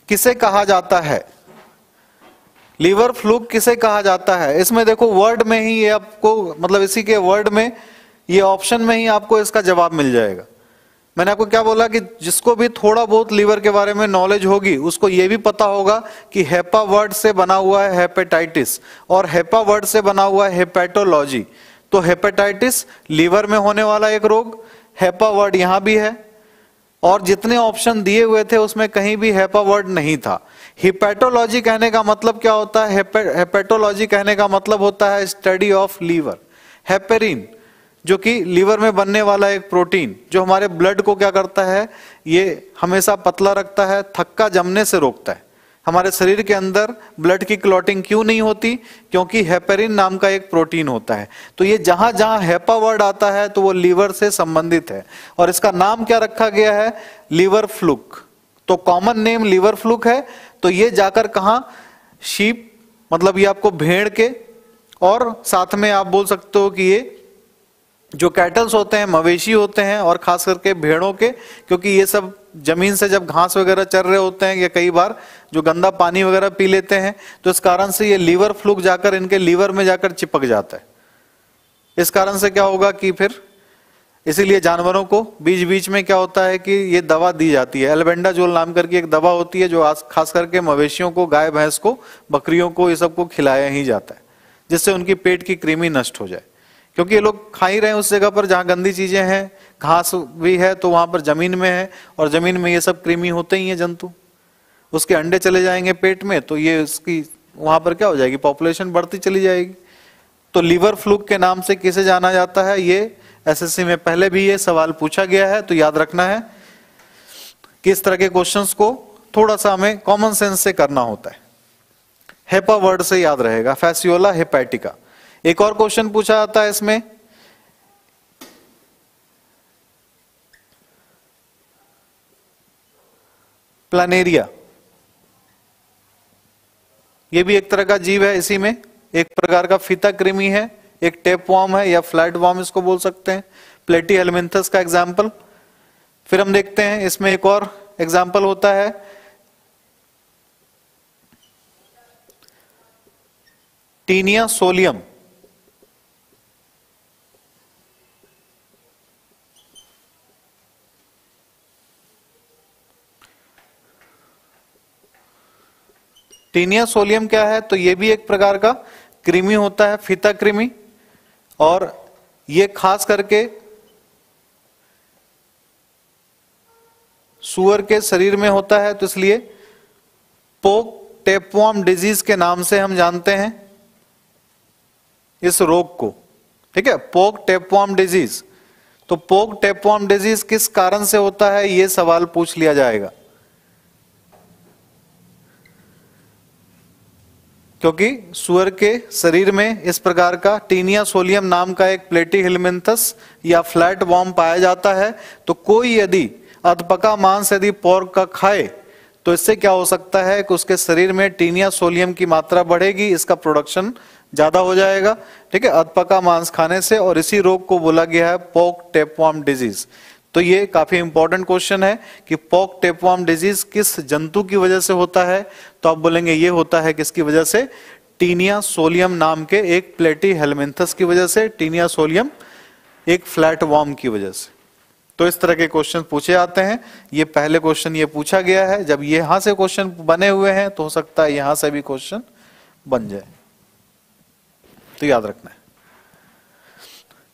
किसे कहा जाता है, लीवर फ्लूक किसे कहा जाता है। इसमें देखो वर्ड में ही ये आपको, मतलब इसी के वर्ड में, ये ऑप्शन में ही आपको इसका जवाब मिल जाएगा। मैंने आपको क्या बोला कि जिसको भी थोड़ा बहुत लीवर के बारे में नॉलेज होगी उसको ये भी पता होगा कि हेपा वर्ड से बना हुआ है हेपेटाइटिस और हेपा वर्ड से बना हुआ है हेपेटोलॉजी। तो हेपेटाइटिस लीवर में होने वाला एक रोग, हेपा वर्ड यहां भी है, और जितने ऑप्शन दिए हुए थे उसमें कहीं भी हेपा वर्ड नहीं था। हेपेटोलॉजी कहने का मतलब क्या होता है, हेपेटोलॉजी कहने का मतलब होता है स्टडी ऑफ लीवर। हेपेरिन जो कि लीवर में बनने वाला एक प्रोटीन जो हमारे ब्लड को क्या करता है, ये हमेशा पतला रखता है, थक्का जमने से रोकता है। हमारे शरीर के अंदर ब्लड की क्लॉटिंग क्यों नहीं होती, क्योंकि हेपेरिन नाम का एक प्रोटीन होता है। तो ये जहां जहां हेपा वर्ड आता है तो वो लीवर से संबंधित है और इसका नाम क्या रखा गया है, लीवर फ्लूक। तो कॉमन नेम लीवर फ्लूक है। तो ये जाकर कहाँ, शीप, मतलब ये आपको भेड़ के, और साथ में आप बोल सकते हो कि ये जो कैटल्स होते हैं, मवेशी होते हैं, और खास करके भेड़ों के, क्योंकि ये सब जमीन से जब घास वगैरह चर रहे होते हैं या कई बार जो गंदा पानी वगैरह पी लेते हैं, तो इस कारण से ये लीवर फ्लूक जाकर इनके लीवर में जाकर चिपक जाता है। इस कारण से क्या होगा कि फिर इसीलिए जानवरों को बीच बीच में क्या होता है कि ये दवा दी जाती है, एल्बेंडाजोल नाम करके एक दवा होती है जो खास करके मवेशियों को, गाय भैंस को, बकरियों को, ये सबको खिलाया ही जाता है जिससे उनकी पेट की कृमि नष्ट हो जाए, क्योंकि ये लोग खा ही रहे हैं उस जगह पर जहां गंदी चीजें हैं, घास भी है तो वहां पर जमीन में है, और जमीन में ये सब कृमि होते ही हैं जंतु, उसके अंडे चले जाएंगे पेट में, तो ये उसकी वहां पर क्या हो जाएगी, पॉपुलेशन बढ़ती चली जाएगी। तो लीवर फ्लूक के नाम से किसे जाना जाता है, ये एसएससी में पहले भी ये सवाल पूछा गया है। तो याद रखना है कि इस तरह के क्वेश्चंस को थोड़ा सा हमें कॉमन सेंस से करना होता है। हेपा वर्ड से याद रहेगा, फैसियोला हेपेटिका। एक और क्वेश्चन पूछा जाता है इसमें प्लानेरिया, ये भी एक तरह का जीव है, इसी में एक प्रकार का फीता कृमि है, एक टेप वॉर्म है या फ्लैट वॉर्म इसको बोल सकते हैं, प्लेटी हेलमिंथस का एग्जाम्पल। फिर हम देखते हैं इसमें एक और एग्जाम्पल होता है टीनिया सोलियम। टीनिया सोलियम क्या है, तो ये भी एक प्रकार का कृमि होता है, फीता कृमि, और ये खास करके सूअर के शरीर में होता है, तो इसलिए पोक टेपवॉर्म डिजीज के नाम से हम जानते हैं इस रोग को, ठीक है, पोक टेपवॉर्म डिजीज। तो पोक टेपवॉर्म डिजीज किस कारण से होता है, यह सवाल पूछ लिया जाएगा, क्योंकि सूअर के शरीर में इस प्रकार का टीनिया सोलियम नाम का एक प्लेटी हेलमिंथस या फ्लैट वॉर्म पाया जाता है। तो कोई यदि अधपका मांस यदि पोर्क का खाए तो इससे क्या हो सकता है कि उसके शरीर में टीनिया सोलियम की मात्रा बढ़ेगी, इसका प्रोडक्शन ज्यादा हो जाएगा, ठीक है, अधपका मांस खाने से, और इसी रोग को बोला गया है पोक टेपवॉर्म डिजीज। तो ये काफी इंपॉर्टेंट क्वेश्चन है कि पोक टेपवॉर्म डिजीज किस जंतु की वजह से होता है, तो आप बोलेंगे ये होता है किसकी वजह से, टीनिया सोलियम नाम के एक प्लेटी हेलमिंथस की वजह से, टीनिया सोलियम एक फ्लैट वॉर्म की वजह से। तो इस तरह के क्वेश्चन पूछे जाते हैं। ये पहले क्वेश्चन ये पूछा गया है, जब ये यहां से क्वेश्चन बने हुए हैं तो हो सकता है यहां से भी क्वेश्चन बन जाए, तो याद रखना है।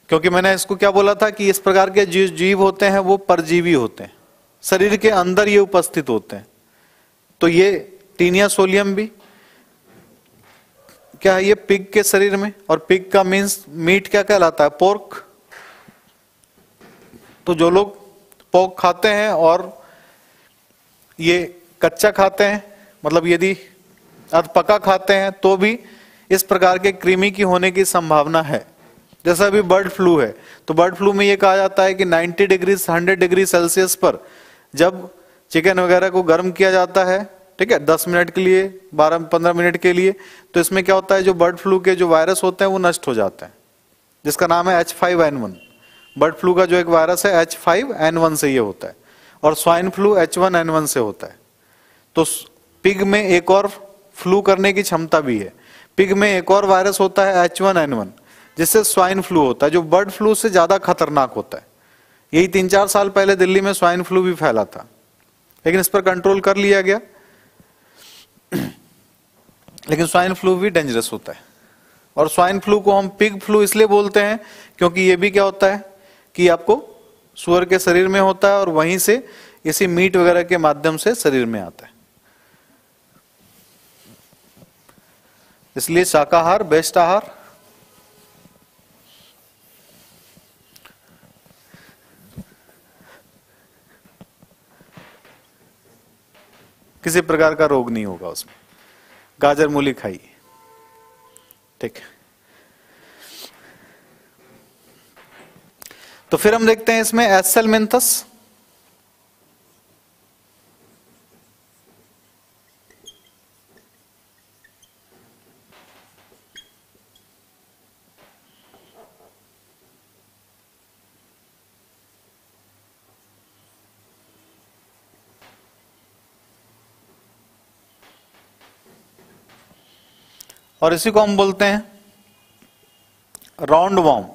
क्योंकि मैंने इसको क्या बोला था कि इस प्रकार के जीव होते हैं वो परजीवी होते हैं, शरीर के अंदर ये उपस्थित होते हैं। तो ये टीनिया सोलियम भी क्या है ये पिग के शरीर में, और पिग का मीन्स मीट क्या कहलाता है, पोर्क। तो जो लोग पोर्क खाते हैं और ये कच्चा खाते हैं, मतलब यदि अधपका खाते हैं तो भी इस प्रकार के कृमि की होने की संभावना है। जैसा अभी बर्ड फ्लू है, तो बर्ड फ्लू में ये कहा जाता है कि 90 डिग्री 100 डिग्री सेल्सियस पर जब चिकन वगैरह को गर्म किया जाता है, ठीक है, 10 मिनट के लिए 12-15 मिनट के लिए, तो इसमें क्या होता है जो बर्ड फ्लू के जो वायरस होते हैं वो नष्ट हो जाते हैं, जिसका नाम है H5N1। बर्ड फ्लू का जो एक वायरस है H5N1 से ये होता है, और स्वाइन फ्लू H1N1 से होता है। तो पिग में एक और फ्लू करने की क्षमता भी है। पिग में एक और वायरस होता है H1N1, जिससे स्वाइन फ्लू होता है, जो बर्ड फ्लू से ज्यादा खतरनाक होता है। यही 3-4 साल पहले दिल्ली में स्वाइन फ्लू भी फैला था, लेकिन इस पर कंट्रोल कर लिया गया। लेकिन स्वाइन फ्लू भी डेंजरस होता है, और स्वाइन फ्लू को हम पिग फ्लू इसलिए बोलते हैं क्योंकि ये भी क्या होता है कि आपको सूअर के शरीर में होता है और वहीं से इसी मीट वगैरह के माध्यम से शरीर में आता है। इसलिए शाकाहार बेस्ट आहार। किसी प्रकार का रोग नहीं होगा उसमें। गाजर मूली खाइए, ठीक है। तो फिर हम देखते हैं इसमें एसल मेंथस। और इसी को हम बोलते हैं राउंड वॉर्म।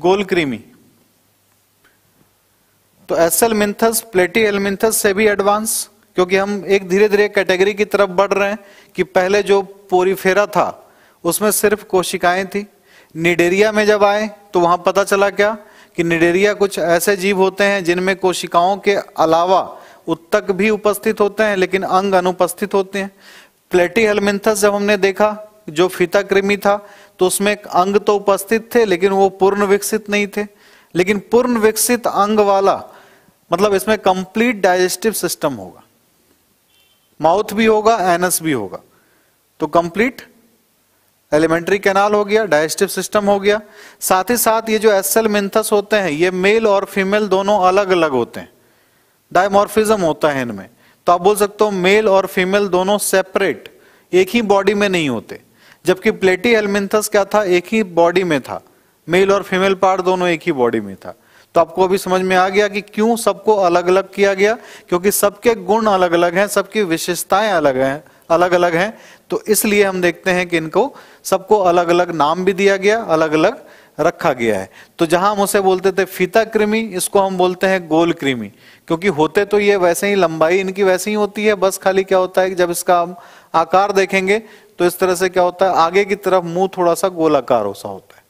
गोल कृमि। तो एसल मिंथस प्लेटी एलमिंथस से भी एडवांस, क्योंकि हम एक धीरे धीरे कैटेगरी की तरफ बढ़ रहे हैं कि पहले जो पोरीफेरा था उसमें सिर्फ कोशिकाएं थी। निडेरिया में जब आए तो वहां पता चला क्या कि निडेरिया कुछ ऐसे जीव होते हैं जिनमें कोशिकाओं के अलावा उत्तक भी उपस्थित होते हैं लेकिन अंग अनुपस्थित होते हैं। प्लेटी हेलमिंथस जब हमने देखा जो फीता कृमि था, तो उसमें अंग तो उपस्थित थे लेकिन वो पूर्ण विकसित नहीं थे। लेकिन पूर्ण विकसित अंग वाला मतलब इसमें कंप्लीट डाइजेस्टिव सिस्टम होगा, माउथ भी होगा एनस भी होगा। तो कंप्लीट एलिमेंट्री कैनाल हो गया, डाइजेस्टिव सिस्टम हो गया। साथ ही साथ ये जो एसल मिंथस होते हैं ये मेल और फीमेल दोनों अलग अलग होते हैं, डायमॉर्फिज्म होता है इनमें। तो आप बोल सकते हो मेल और फीमेल दोनों सेपरेट, एक ही बॉडी में नहीं होते। जबकि प्लेटी एलमिंथस क्या था, एक ही बॉडी में था, मेल और फीमेल पार्ट दोनों एक ही बॉडी में था। तो आपको अभी समझ में आ गया कि क्यों सबको अलग अलग किया गया, क्योंकि सबके गुण अलग अलग हैं, सबकी विशेषताएं अलग अलग हैं। तो इसलिए हम देखते हैं कि इनको सबको अलग अलग नाम भी दिया गया, अलग अलग रखा गया है। तो जहां हम उसे बोलते थे फीता कृमि, इसको हम बोलते हैं गोल कृमि, क्योंकि होते तो ये वैसे ही, लंबाई इनकी वैसे ही होती है, बस खाली क्या होता है कि जब इसका हम आकार देखेंगे तो इस तरह से क्या होता है आगे की तरफ मुंह थोड़ा सा गोलाकार सा होता है,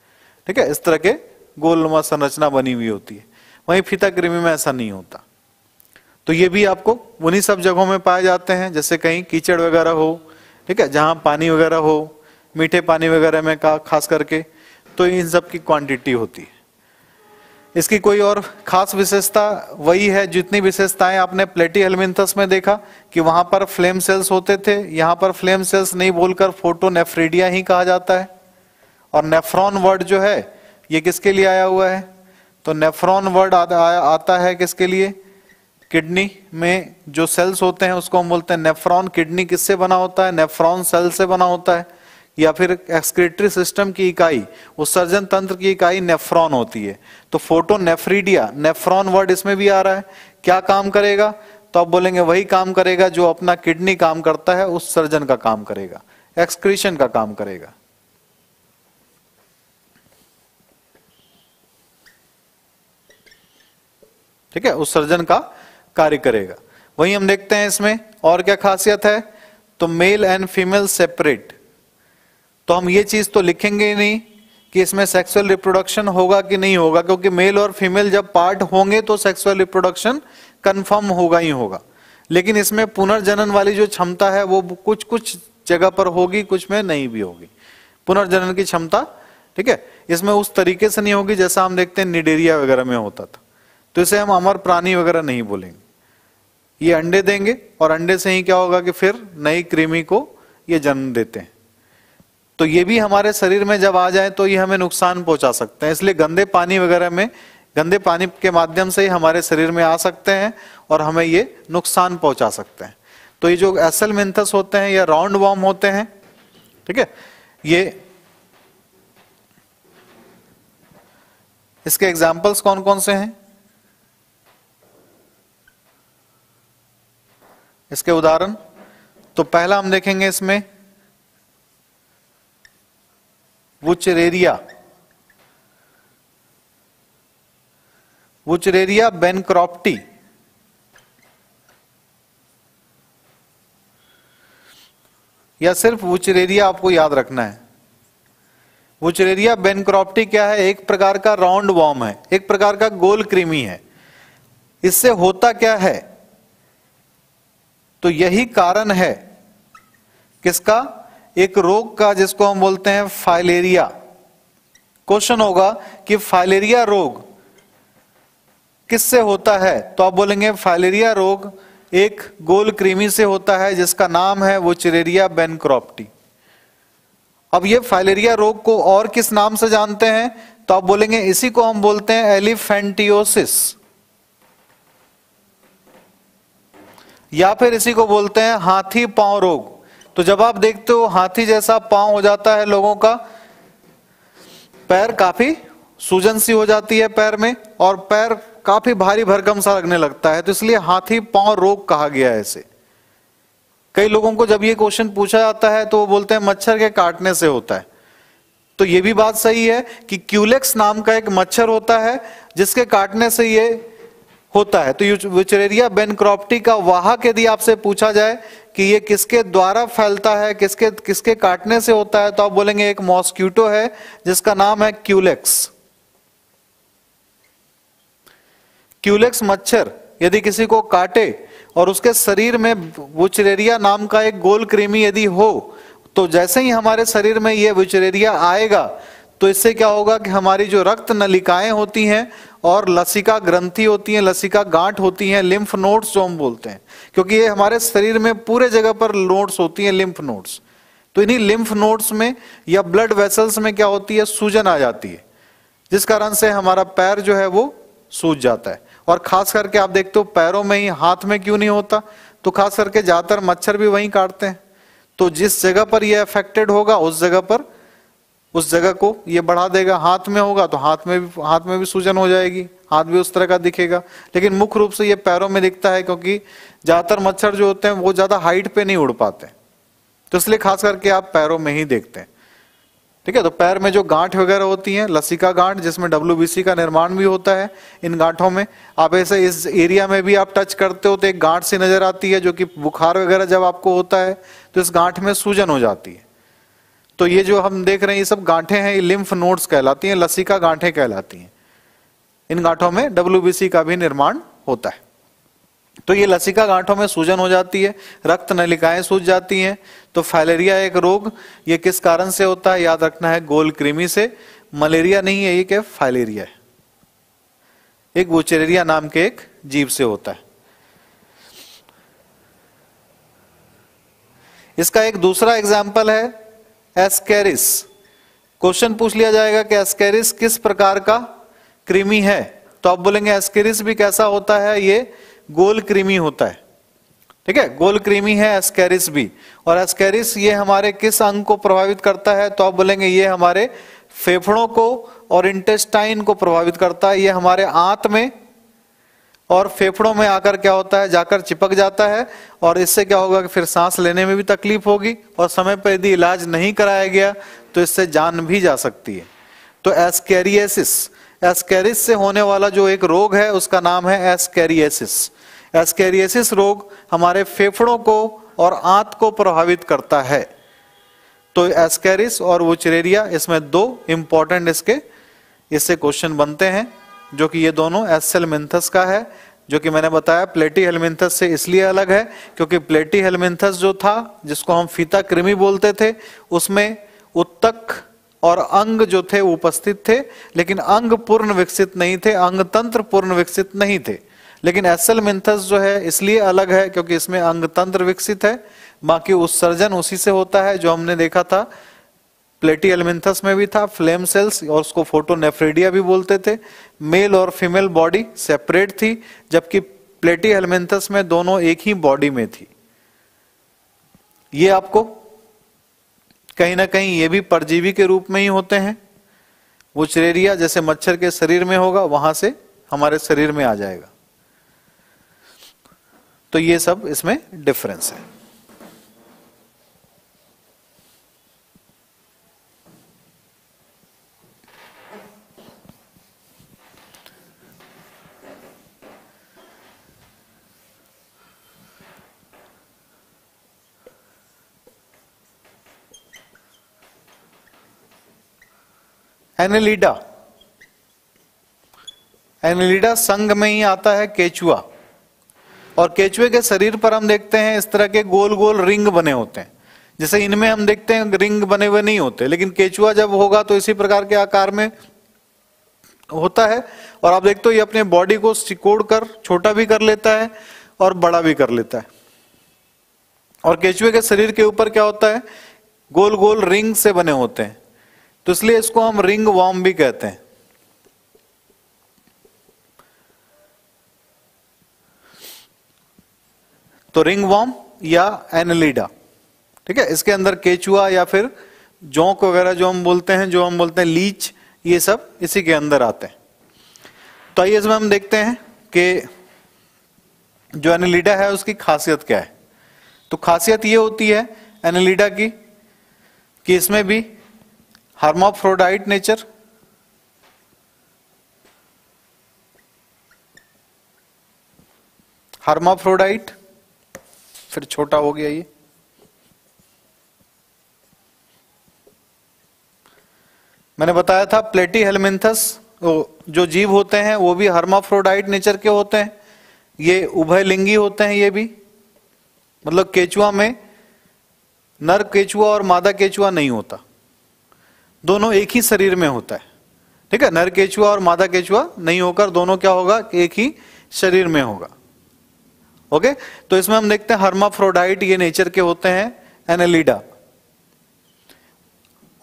ठीक है, इस तरह के गोलनुमा संरचना बनी हुई होती है। वहीं फीता कृमि में ऐसा नहीं होता। तो ये भी आपको उन्हीं सब जगहों में पाए जाते हैं, जैसे कहीं कीचड़ वगैरह हो, ठीक है, जहाँ पानी वगैरह हो, मीठे पानी वगैरह में खास करके, तो इन सब की क्वांटिटी होती है। इसकी कोई और खास विशेषता वही है जितनी विशेषताएं आपने प्लेटी हेलमिंथस में देखा कि वहां पर फ्लेम सेल्स होते थे, यहाँ पर फ्लेम सेल्स नहीं बोलकर फोटोनेफ्रिडिया ही कहा जाता है। और नेफ्रॉन वर्ड जो है ये किसके लिए आया हुआ है, तो नेफ्रॉन वर्ड आता है किसके लिए, किडनी में जो सेल्स होते हैं उसको हम बोलते हैं नेफ्रॉन। किडनी किससे बना होता है, नेफ्रॉन सेल से बना होता है, या फिर एक्सक्रीटरी सिस्टम की इकाई, उत्सर्जन तंत्र की इकाई नेफ्रॉन होती है। तो फोटोनेफ्रिडिया, नेफ्रॉन वर्ड इसमें भी आ रहा है। क्या काम करेगा, तो आप बोलेंगे वही काम करेगा जो अपना किडनी काम करता है, उत्सर्जन का काम करेगा, एक्सक्रीशन का काम करेगा। ठीक है, उत्सर्जन का कार्य करेगा। वही हम देखते हैं इसमें और क्या खासियत है, तो मेल एंड फीमेल सेपरेट। तो हम ये चीज तो लिखेंगे ही नहीं कि इसमें सेक्सुअल रिप्रोडक्शन होगा कि नहीं होगा, क्योंकि मेल और फीमेल जब पार्ट होंगे तो सेक्सुअल रिप्रोडक्शन कन्फर्म होगा ही होगा, लेकिन इसमें पुनर्जनन वाली जो क्षमता है वो कुछ कुछ जगह पर होगी, कुछ में नहीं भी होगी पुनर्जनन की क्षमता। ठीक है, इसमें उस तरीके से नहीं होगी जैसा हम देखते हैं निडेरिया वगैरह में होता था, तो इसे हम अमर प्राणी वगैरह नहीं बोलेंगे। ये अंडे देंगे और अंडे से ही क्या होगा कि फिर नई कृमि को ये जन्म देते हैं, तो ये भी हमारे शरीर में जब आ जाए तो ये हमें नुकसान पहुंचा सकते हैं। इसलिए गंदे पानी वगैरह में, गंदे पानी के माध्यम से ही हमारे शरीर में आ सकते हैं और हमें ये नुकसान पहुंचा सकते हैं। तो ये जो एसल मिंथस होते हैं या राउंड वॉर्म होते हैं, ठीक है, ये इसके एग्जाम्पल्स कौन कौन से हैं, इसके उदाहरण? तो पहला हम देखेंगे इसमें वुचरेरिया, वुचरेरिया बेनक्रॉप्टी, या सिर्फ वुचरेरिया आपको याद रखना है। वुचरेरिया बेनक्रॉप्टी क्या है? एक प्रकार का राउंड वॉर्म है, एक प्रकार का गोल कृमि है। इससे होता क्या है? तो यही कारण है किसका, एक रोग का जिसको हम बोलते हैं फाइलेरिया। क्वेश्चन होगा कि फाइलेरिया रोग किससे होता है, तो आप बोलेंगे फाइलेरिया रोग एक गोल कृमि से होता है जिसका नाम है वुचरेरिया बेनक्रॉप्टी। अब ये फाइलेरिया रोग को और किस नाम से जानते हैं, तो आप बोलेंगे इसी को हम बोलते हैं एलिफेंटियोसिस, या फिर इसी को बोलते हैं हाथी पांव रोग। तो जब आप देखते हो हाथी जैसा पांव हो जाता है लोगों का, पैर काफी सूजन सी हो जाती है पैर में और पैर काफी भारी भरकम सा लगने लगता है, तो इसलिए हाथी पांव रोग कहा गया है इसे। कई लोगों को जब ये क्वेश्चन पूछा जाता है तो वो बोलते हैं मच्छर के काटने से होता है, तो ये भी बात सही है कि क्यूलेक्स नाम का एक मच्छर होता है जिसके काटने से ये होता है। तो वुचरेरिया बेनक्रॉप्टी का वाहक यदि आपसे पूछा जाए कि ये किसके द्वारा फैलता है, किसके किसके काटने से होता है, तो आप बोलेंगे एक मॉस्क्यूटो है जिसका नाम है क्यूलेक्स। क्यूलेक्स मच्छर यदि किसी को काटे और उसके शरीर में वुचरेरिया नाम का एक गोल कृमि यदि हो, तो जैसे ही हमारे शरीर में ये वुचरेरिया आएगा तो इससे क्या होगा कि हमारी जो रक्त नलिकाएं होती हैं और लसिका ग्रंथि होती हैं, लसिका गांठ होती हैं, लिम्फ नोड्स जो हम बोलते हैं, क्योंकि ये हमारे शरीर में पूरे जगह पर नोड्स होती हैं लिम्फ नोड्स, तो इन्हीं लिम्फ नोड्स में या ब्लड वेसल्स में क्या होती है, सूजन आ जाती है, जिस कारण से हमारा पैर जो है वो सूज जाता है। और खास करके आप देखते हो पैरों में ही, हाथ में क्यों नहीं होता, तो खास करके ज्यादातर मच्छर भी वहीं काटते हैं, तो जिस जगह पर यह अफेक्टेड होगा उस जगह पर, उस जगह को ये बढ़ा देगा। हाथ में होगा तो हाथ में भी सूजन हो जाएगी, हाथ भी उस तरह का दिखेगा, लेकिन मुख्य रूप से ये पैरों में दिखता है क्योंकि ज्यादातर मच्छर जो होते हैं वो ज्यादा हाइट पे नहीं उड़ पाते, तो इसलिए खास करके आप पैरों में ही देखते हैं। ठीक है, तो पैर में जो गांठ वगैरह होती है, लसिका गांठ जिसमें WBC का निर्माण भी होता है, इन गांठों में आप ऐसे इस एरिया में भी आप टच करते हो तो एक गांठ सी नजर आती है, जो कि बुखार वगैरह जब आपको होता है तो इस गांठ में सूजन हो जाती है। तो ये जो हम देख रहे हैं ये सब गांठें हैं, ये लिम्फ नोड्स कहलाती हैं, लसिका गांठें कहलाती हैं। इन गांठों में WBC का भी निर्माण होता है, तो ये लसिका गांठों में सूजन हो जाती है, रक्त नलिकाएं सूज जाती हैं। तो फाइलेरिया एक रोग, ये किस कारण से होता है, याद रखना है गोल कृमि से। मलेरिया नहीं है ये, क्या फाइलेरिया है, एक वुचरेरिया नाम के एक जीव से होता है। इसका एक दूसरा एग्जाम्पल है एस्केरिस। क्वेश्चन पूछ लिया जाएगा कि एस्केरिस किस प्रकार का कृमि है, तो आप बोलेंगे एस्केरिस भी कैसा होता है, ये गोल कृमि होता है। ठीक है, गोल कृमि है एस्केरिस भी, और एस्केरिस ये हमारे किस अंग को प्रभावित करता है, तो आप बोलेंगे ये हमारे फेफड़ों को और इंटेस्टाइन को प्रभावित करता है। ये हमारे आंत में और फेफड़ों में आकर क्या होता है, जाकर चिपक जाता है, और इससे क्या होगा कि फिर सांस लेने में भी तकलीफ होगी, और समय पर यदि इलाज नहीं कराया गया तो इससे जान भी जा सकती है। तो एस्केरिएसिस, एस्केरिस से होने वाला जो एक रोग है उसका नाम है एस्केरिएसिस। एस्केरिएसिस रोग हमारे फेफड़ों को और आंत को प्रभावित करता है। तो एस्केरिस और वुचरेरिया, इसमें दो इंपॉर्टेंट इससे क्वेश्चन बनते हैं, जो कि ये दोनों एसल मिंथस का है, जो कि मैंने बताया प्लेटी हेलमिंथस से इसलिए अलग है क्योंकि प्लेटी हेलमिंथस जो था, जिसको हम फीता कृमि बोलते थे, उसमें उत्तक और अंग जो थे उपस्थित थे, लेकिन अंग पूर्ण विकसित नहीं थे, अंग तंत्र पूर्ण विकसित नहीं थे। लेकिन एसलमिंथस जो है इसलिए अलग है क्योंकि इसमें अंग तंत्र विकसित है, बाकी उत्सर्जन उसी से होता है जो हमने देखा था प्लेटी हेलमिंथस में भी था, फ्लेम सेल्स, और उसको फोटोनेफ्रिडिया भी बोलते थे। मेल और फीमेल बॉडी सेपरेट थी, जबकि प्लेटी हेलमिंथस में दोनों एक ही बॉडी में थी। ये आपको कहीं ना कहीं ये भी परजीवी के रूप में ही होते हैं, वो बुचरेरिया जैसे मच्छर के शरीर में होगा वहां से हमारे शरीर में आ जाएगा। तो ये सब इसमें डिफरेंस है। एनेलिडा, एनेलिडा संघ में ही आता है केचुआ, और केचुए के शरीर पर हम देखते हैं इस तरह के गोल गोल रिंग बने होते हैं। जैसे इनमें हम देखते हैं रिंग बने हुए नहीं होते, लेकिन केचुआ जब होगा तो इसी प्रकार के आकार में होता है। और आप देखते हो ये अपने बॉडी को सिकोड़ कर छोटा भी कर लेता है और बड़ा भी कर लेता है। और केचुए के शरीर के ऊपर क्या होता है, गोल गोल रिंग से बने होते हैं, तो इसलिए इसको हम रिंग वॉर्म भी कहते हैं। तो रिंग वॉर्म या एनेलिडा, ठीक है। इसके अंदर केचुआ या फिर जोंक वगैरह जो हम बोलते हैं लीच, ये सब इसी के अंदर आते हैं। तो आइए इसमें हम देखते हैं कि जो एनेलिडा है उसकी खासियत क्या है। तो खासियत ये होती है एनेलिडा की कि इसमें भी हर्माफ्रोडाइट नेचर, हर्माफ्रोडाइट फिर छोटा हो गया ये, मैंने बताया था प्लेटी हेलमिंथस जो जीव होते हैं वो भी हर्माफ्रोडाइट नेचर के होते हैं, ये उभयलिंगी होते हैं। ये भी मतलब केचुआ में नर केचुआ और मादा केचुआ नहीं होता, दोनों एक ही शरीर में होता है, ठीक है। नर केचुआ और मादा केचुआ नहीं होकर दोनों क्या होगा, एक ही शरीर में होगा। ओके, तो इसमें हम देखते हैं हर्माफ्रोडाइट ये नेचर के होते हैं एनेलिडा।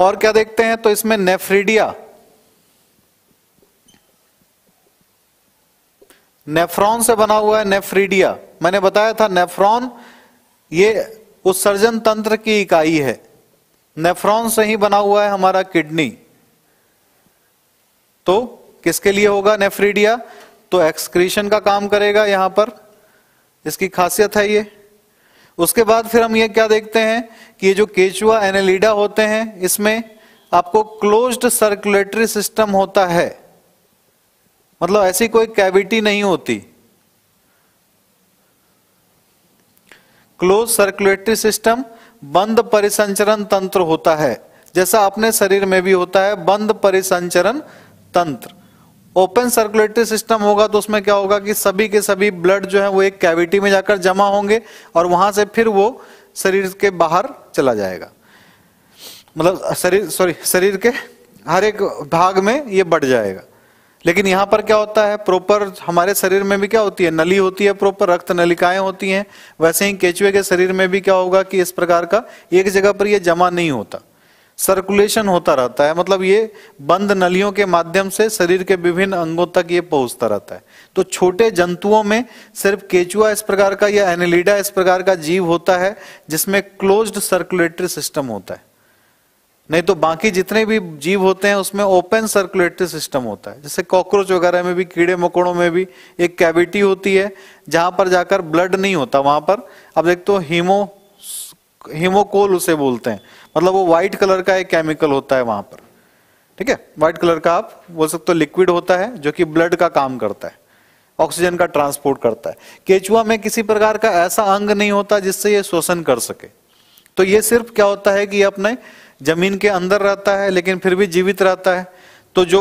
और क्या देखते हैं, तो इसमें नेफ्रिडिया, नेफ्रॉन से बना हुआ है नेफ्रिडिया। मैंने बताया था नेफ्रॉन ये उत्सर्जन तंत्र की इकाई है, नेफ्रॉन से ही बना हुआ है हमारा किडनी। तो किसके लिए होगा नेफ्रिडिया, तो एक्सक्रीशन का काम करेगा, यहां पर इसकी खासियत है ये। उसके बाद फिर हम ये क्या देखते हैं कि ये जो केचुआ एनेलिडा होते हैं इसमें आपको क्लोज्ड सर्कुलेटरी सिस्टम होता है, मतलब ऐसी कोई कैविटी नहीं होती, क्लोज सर्कुलेटरी सिस्टम, बंद परिसंचरण तंत्र होता है, जैसा अपने शरीर में भी होता है बंद परिसंचरण तंत्र। ओपन सर्कुलेटरी सिस्टम होगा तो उसमें क्या होगा कि सभी के सभी ब्लड जो है वो एक कैविटी में जाकर जमा होंगे और वहां से फिर वो शरीर के बाहर चला जाएगा, मतलब शरीर के हर एक भाग में ये बढ़ जाएगा। लेकिन यहाँ पर क्या होता है, प्रॉपर हमारे शरीर में भी क्या होती है, नली होती है, प्रॉपर रक्त नलिकाएं होती हैं, वैसे ही केचुए के शरीर में भी क्या होगा कि इस प्रकार का एक जगह पर ये जमा नहीं होता, सर्कुलेशन होता रहता है, मतलब ये बंद नलियों के माध्यम से शरीर के विभिन्न अंगों तक ये पहुंचता रहता है। तो छोटे जंतुओं में सिर्फ केचुआ इस प्रकार का या एनेलिडा इस प्रकार का जीव होता है जिसमें क्लोज्ड सर्कुलेटरी सिस्टम होता है, नहीं तो बाकी जितने भी जीव होते हैं उसमें ओपन सर्कुलेटरी सिस्टम होता है। जैसे कॉकरोच वगैरह में भी, कीड़े मकोड़ों में भी एक कैविटी होती है जहां पर जाकर ब्लड नहीं होता, वहां पर अब देखते हो हीमोकोल उसे बोलते हैं, मतलब वो व्हाइट कलर का एक केमिकल होता है वहां पर, ठीक है। व्हाइट कलर का आप बोल सकते हो लिक्विड होता है जो कि ब्लड का काम करता है, ऑक्सीजन का ट्रांसपोर्ट करता है। केचुआ में किसी प्रकार का ऐसा अंग नहीं होता जिससे ये शोषण कर सके, तो ये सिर्फ क्या होता है कि ये अपने जमीन के अंदर रहता है लेकिन फिर भी जीवित रहता है। तो जो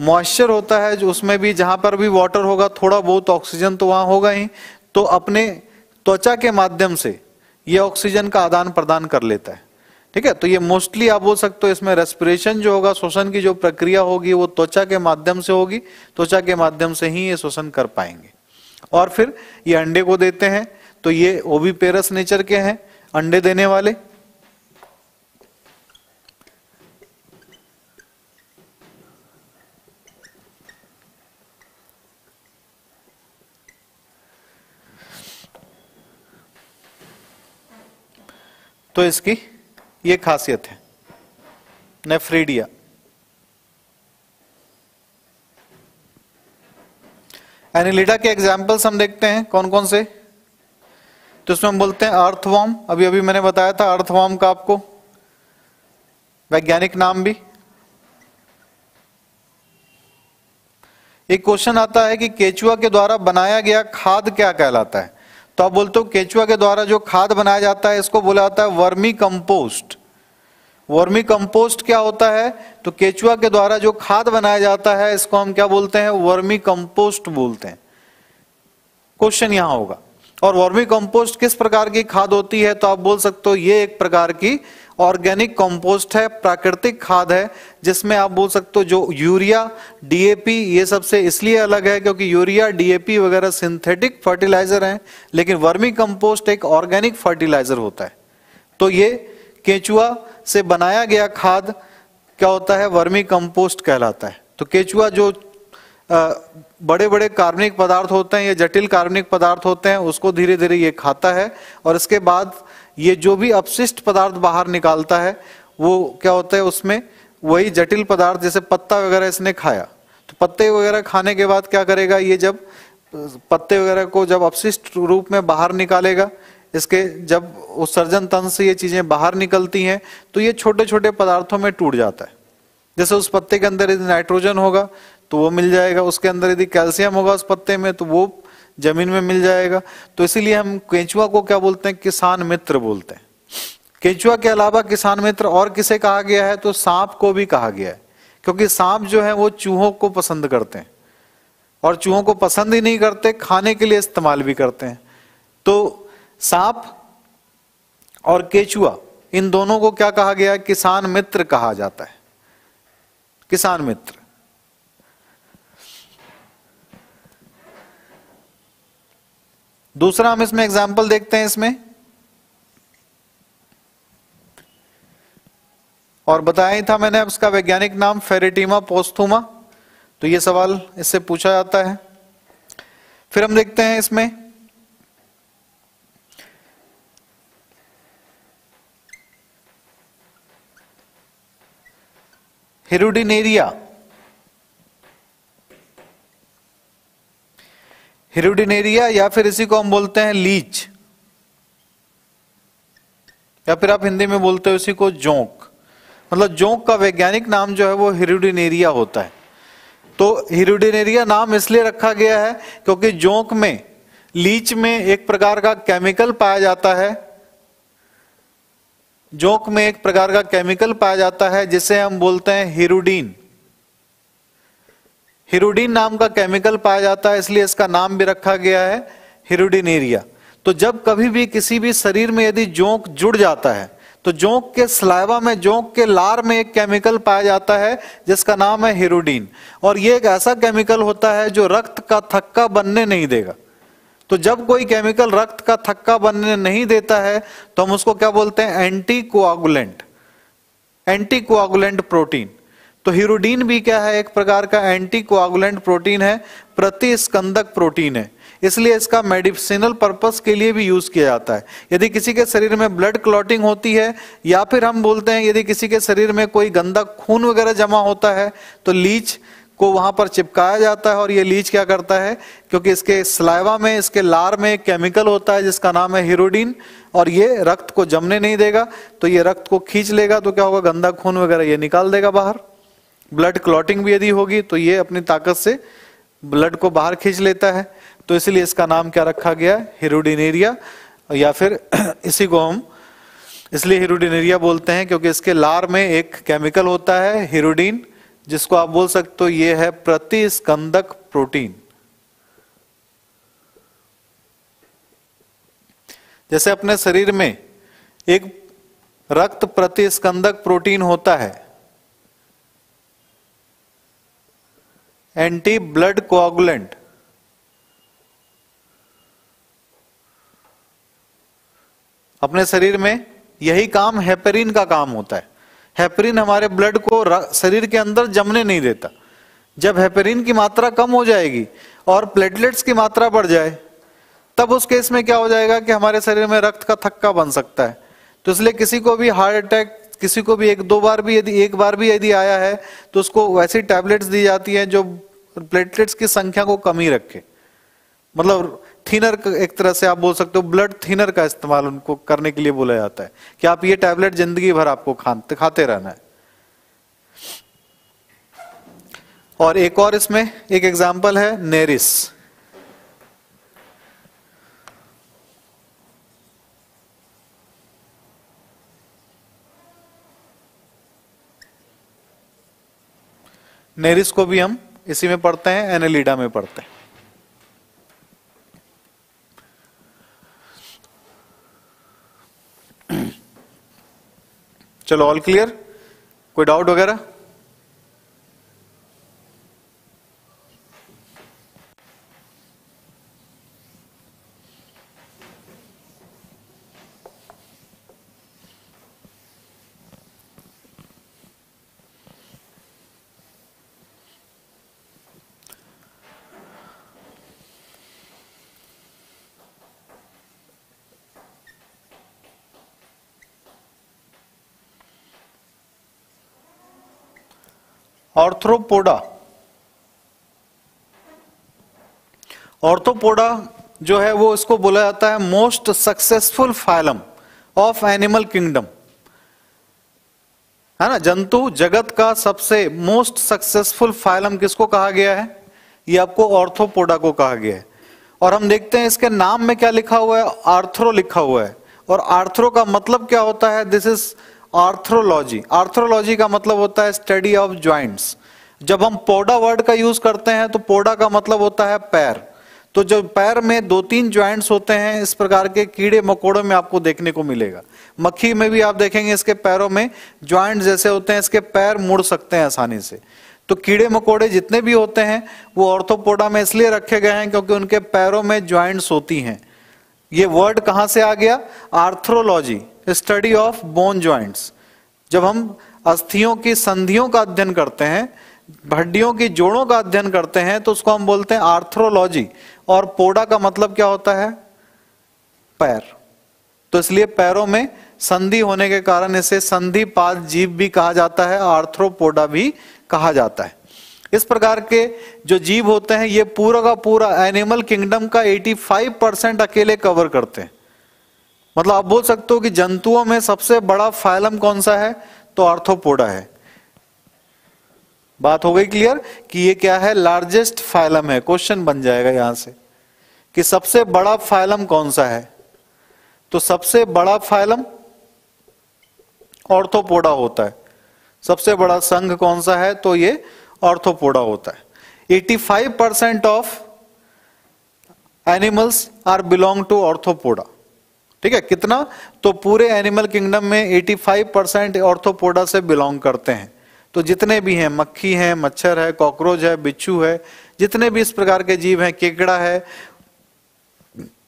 मॉइस्चर होता है जो उसमें भी जहाँ पर भी वाटर होगा थोड़ा बहुत ऑक्सीजन तो वहाँ होगा ही, तो अपने त्वचा के माध्यम से ये ऑक्सीजन का आदान प्रदान कर लेता है। ठीक है, तो ये मोस्टली आप बोल सकते हो इसमें रेस्पिरेशन जो होगा, श्वसन की जो प्रक्रिया होगी वो त्वचा के माध्यम से होगी, त्वचा के माध्यम से ही ये श्वसन कर पाएंगे। और फिर ये अंडे को देते हैं, तो ये ओविपेरस नेचर के हैं अंडे देने वाले। तो इसकी ये खासियत है नेफ्रीडिया। एनिलिडा के एग्जाम्पल्स हम देखते हैं कौन कौन से, तो इसमें हम बोलते हैं अर्थवॉर्म। अभी अभी मैंने बताया था अर्थवॉर्म का आपको वैज्ञानिक नाम भी। एक क्वेश्चन आता है कि केचुआ के द्वारा बनाया गया खाद क्या कहलाता है, तो आप बोलते हो केचुआ के द्वारा जो खाद बनाया जाता है इसको बोला जाता है वर्मी कंपोस्ट। वर्मी कंपोस्ट क्या होता है, तो केचुआ के द्वारा जो खाद बनाया जाता है इसको हम क्या बोलते हैं, वर्मी कंपोस्ट बोलते हैं। क्वेश्चन यहां होगा। और वर्मी कंपोस्ट किस प्रकार की खाद होती है, तो आप बोल सकते हो ये एक प्रकार की ऑर्गेनिक कंपोस्ट है, प्राकृतिक खाद है, जिसमें आप बोल सकते हो जो यूरिया, डीएपी ये सबसे इसलिए अलग है क्योंकि यूरिया, डीएपी वगैरह सिंथेटिक फर्टिलाइजर हैं, लेकिन वर्मी कंपोस्ट एक ऑर्गेनिक फर्टिलाइजर होता है। तो ये केचुआ से बनाया गया खाद क्या होता है, वर्मी कंपोस्ट कहलाता है। तो केचुआ जो बड़े बड़े कार्बनिक पदार्थ होते हैं, ये जटिल कार्बनिक पदार्थ होते हैं, उसको धीरे धीरे ये खाता है और इसके बाद ये जो भी अपशिष्ट पदार्थ बाहर निकालता है वो क्या होता है, उसमें वही जटिल पदार्थ जैसे पत्ता वगैरह इसने खाया, तो पत्ते वगैरह खाने के बाद क्या करेगा, ये जब पत्ते वगैरह को जब अपशिष्ट रूप में बाहर निकालेगा, इसके जब उत्सर्जन तंत्र से ये चीजें बाहर निकलती हैं तो ये छोटे छोटे पदार्थों में टूट जाता है। जैसे उस पत्ते के अंदर यदि नाइट्रोजन होगा तो वो मिल जाएगा, उसके अंदर यदि कैल्शियम होगा उस पत्ते में तो वो जमीन में मिल जाएगा। तो इसीलिए हम केंचुआ को क्या बोलते हैं, किसान मित्र बोलते हैं। केंचुआ के अलावा किसान मित्र और किसे कहा गया है, तो सांप को भी कहा गया है, क्योंकि सांप जो है वो चूहों को पसंद करते हैं और चूहों को पसंद ही नहीं करते, खाने के लिए इस्तेमाल भी करते हैं। तो सांप और केचुआ इन दोनों को क्या कहा गया है, किसान मित्र कहा जाता है, किसान मित्र। दूसरा हम इसमें एग्जाम्पल देखते हैं इसमें, और बताया ही था मैंने उसका वैज्ञानिक नाम फेरेटिमा पोस्थुमा, तो ये सवाल इससे पूछा जाता है। फिर हम देखते हैं इसमें हिरुडिनेरिया। हिरुडिनेरिया या फिर इसी को हम बोलते हैं लीच, या फिर आप हिंदी में बोलते हो इसी को जोंक, मतलब जोंक का वैज्ञानिक नाम जो है वो हिरुडिनेरिया होता है। तो हिरुडिनेरिया नाम इसलिए रखा गया है क्योंकि जोंक में, लीच में एक प्रकार का केमिकल पाया जाता है, जोंक में एक प्रकार का केमिकल पाया जाता है जिसे हम बोलते हैं हिरुडीन। हिरुडीन नाम का केमिकल पाया जाता है, इसलिए इसका नाम भी रखा गया है हिरुडिनेरिया। तो जब कभी भी किसी भी शरीर में यदि जोंक जुड़ जाता है तो जोंक के स्लाइवा में, जोंक के लार में एक केमिकल पाया जाता है जिसका नाम है हिरुडीन, और ये एक ऐसा केमिकल होता है जो रक्त का थक्का बनने नहीं देगा। तो जब कोई केमिकल रक्त का थक्का बनने नहीं देता है तो हम उसको क्या बोलते हैं, एंटीकोआगुलेंट, एंटीकोआगुलेंट प्रोटीन। तो हिरुडीन भी क्या है, एक प्रकार का एंटीकोआगुलेंट प्रोटीन है, प्रतिस्कंदक प्रोटीन है, इसलिए इसका मेडिसिनल पर्पस के लिए भी यूज किया जाता है। यदि किसी के शरीर में ब्लड क्लॉटिंग होती है, या फिर हम बोलते हैं यदि किसी के शरीर में कोई गंदा खून वगैरह जमा होता है तो लीच को वहां पर चिपकाया जाता है, और ये लीच क्या करता है, क्योंकि इसके स्लाइवा में, इसके लार में केमिकल होता है जिसका नाम है हिरुडीन, और ये रक्त को जमने नहीं देगा, तो ये रक्त को खींच लेगा, तो क्या होगा, गंदा खून वगैरह ये निकाल देगा बाहर। ब्लड क्लॉटिंग भी यदि होगी तो ये अपनी ताकत से ब्लड को बाहर खींच लेता है, तो इसलिए इसका नाम क्या रखा गया, हिरुडिनेरिया, या फिर इसी को हम इसलिए हिरुडिनेरिया बोलते हैं क्योंकि इसके लार में एक केमिकल होता है हिरुडीन, जिसको आप बोल सकते हो ये है प्रतिस्कंदक प्रोटीन। जैसे अपने शरीर में एक रक्त प्रतिस्कंदक प्रोटीन होता है, एंटी ब्लड कोआगुलेंट, अपने शरीर में यही काम हेपरिन का काम होता है। हेपरिन हमारे ब्लड को शरीर के अंदर जमने नहीं देता। जब हेपरिन की मात्रा कम हो जाएगी और प्लेटलेट्स की मात्रा बढ़ जाए, तब उस केस में क्या हो जाएगा कि हमारे शरीर में रक्त का थक्का बन सकता है। तो इसलिए किसी को भी हार्ट अटैक, किसी को भी एक बार भी यदि आया है तो उसको वैसी टैबलेट्स दी जाती हैं जो प्लेटलेट्स की संख्या को कम ही रखे, मतलब थिनर, एक तरह से आप बोल सकते हो ब्लड थिनर का इस्तेमाल उनको करने के लिए बोला जाता है कि आप ये टैबलेट जिंदगी भर आपको खाते रहना है। और एक और इसमें एक एग्जाम्पल है नेरिस। नेरिस को भी हम इसी में पढ़ते हैं, एनेलिडा में पढ़ते हैं। चलो, ऑल क्लियर? कोई डाउट वगैरह? ऑर्थ्रोपोडा। ऑर्थ्रोपोडा जो है वो इसको बोला जाता है most successful phylum of animal kingdom, है ना। जंतु जगत का सबसे मोस्ट सक्सेसफुल फाइलम किसको कहा गया है? ये आपको ऑर्थ्रोपोडा को कहा गया है। और हम देखते हैं इसके नाम में क्या लिखा हुआ है, आर्थ्रो लिखा हुआ है। और आर्थ्रो का मतलब क्या होता है? This is arthrology. आर्थ्रोलॉजी का मतलब होता है स्टडी ऑफ ज्वाइंट्स। जब हम पोडा वर्ड का यूज करते हैं तो पोडा का मतलब होता है पैर। तो जो पैर में 2-3 ज्वाइंट्स होते हैं, इस प्रकार के कीड़े मकोड़ों में आपको देखने को मिलेगा। मक्खी में भी आप देखेंगे इसके पैरों में ज्वाइंट्स जैसे होते हैं, इसके पैर मुड़ सकते हैं आसानी से। तो कीड़े मकोड़े जितने भी होते हैं वो ऑर्थ्रोपोडा में इसलिए रखे गए हैं क्योंकि उनके पैरों में ज्वाइंट्स होती हैं। ये वर्ड कहां से आ गया? Arthrology, study of bone joints. जब हम अस्थियों की संधियों का अध्ययन करते हैं, हड्डियों की जोड़ों का अध्ययन करते हैं, तो उसको हम बोलते हैं आर्थ्रोलॉजी। और पोडा का मतलब क्या होता है? पैर। तो इसलिए पैरों में संधि होने के कारण इसे संधिपाद जीव भी कहा जाता है, आर्थ्रोपोडा भी कहा जाता है। इस प्रकार के जो जीव होते हैं ये पूरा का पूरा एनिमल किंगडम का 85% अकेले कवर करते हैं। मतलब आप बोल सकते हो कि जंतुओं में सबसे बड़ा फाइलम कौन सा है? तो आर्थ्रोपोडा है। बात हो गई क्लियर कि ये क्या है? लार्जेस्ट फाइलम है। क्वेश्चन बन जाएगा यहां से कि सबसे बड़ा फाइलम कौन सा है, तो सबसे बड़ा फाइलम आर्थ्रोपोडा होता है। सबसे बड़ा संघ कौन सा है? तो ये आर्थ्रोपोडा होता है। 85% of animals are belong to Arthropoda. ठीक है, कितना? तो पूरे एनिमल किंगडम में 85% ऑर्थ्रोपोडा से बिलोंग करते हैं। तो जितने भी हैं, मक्खी है, मच्छर है, कॉकरोच है, बिच्छू है, जितने भी इस प्रकार के जीव हैं, केकड़ा है,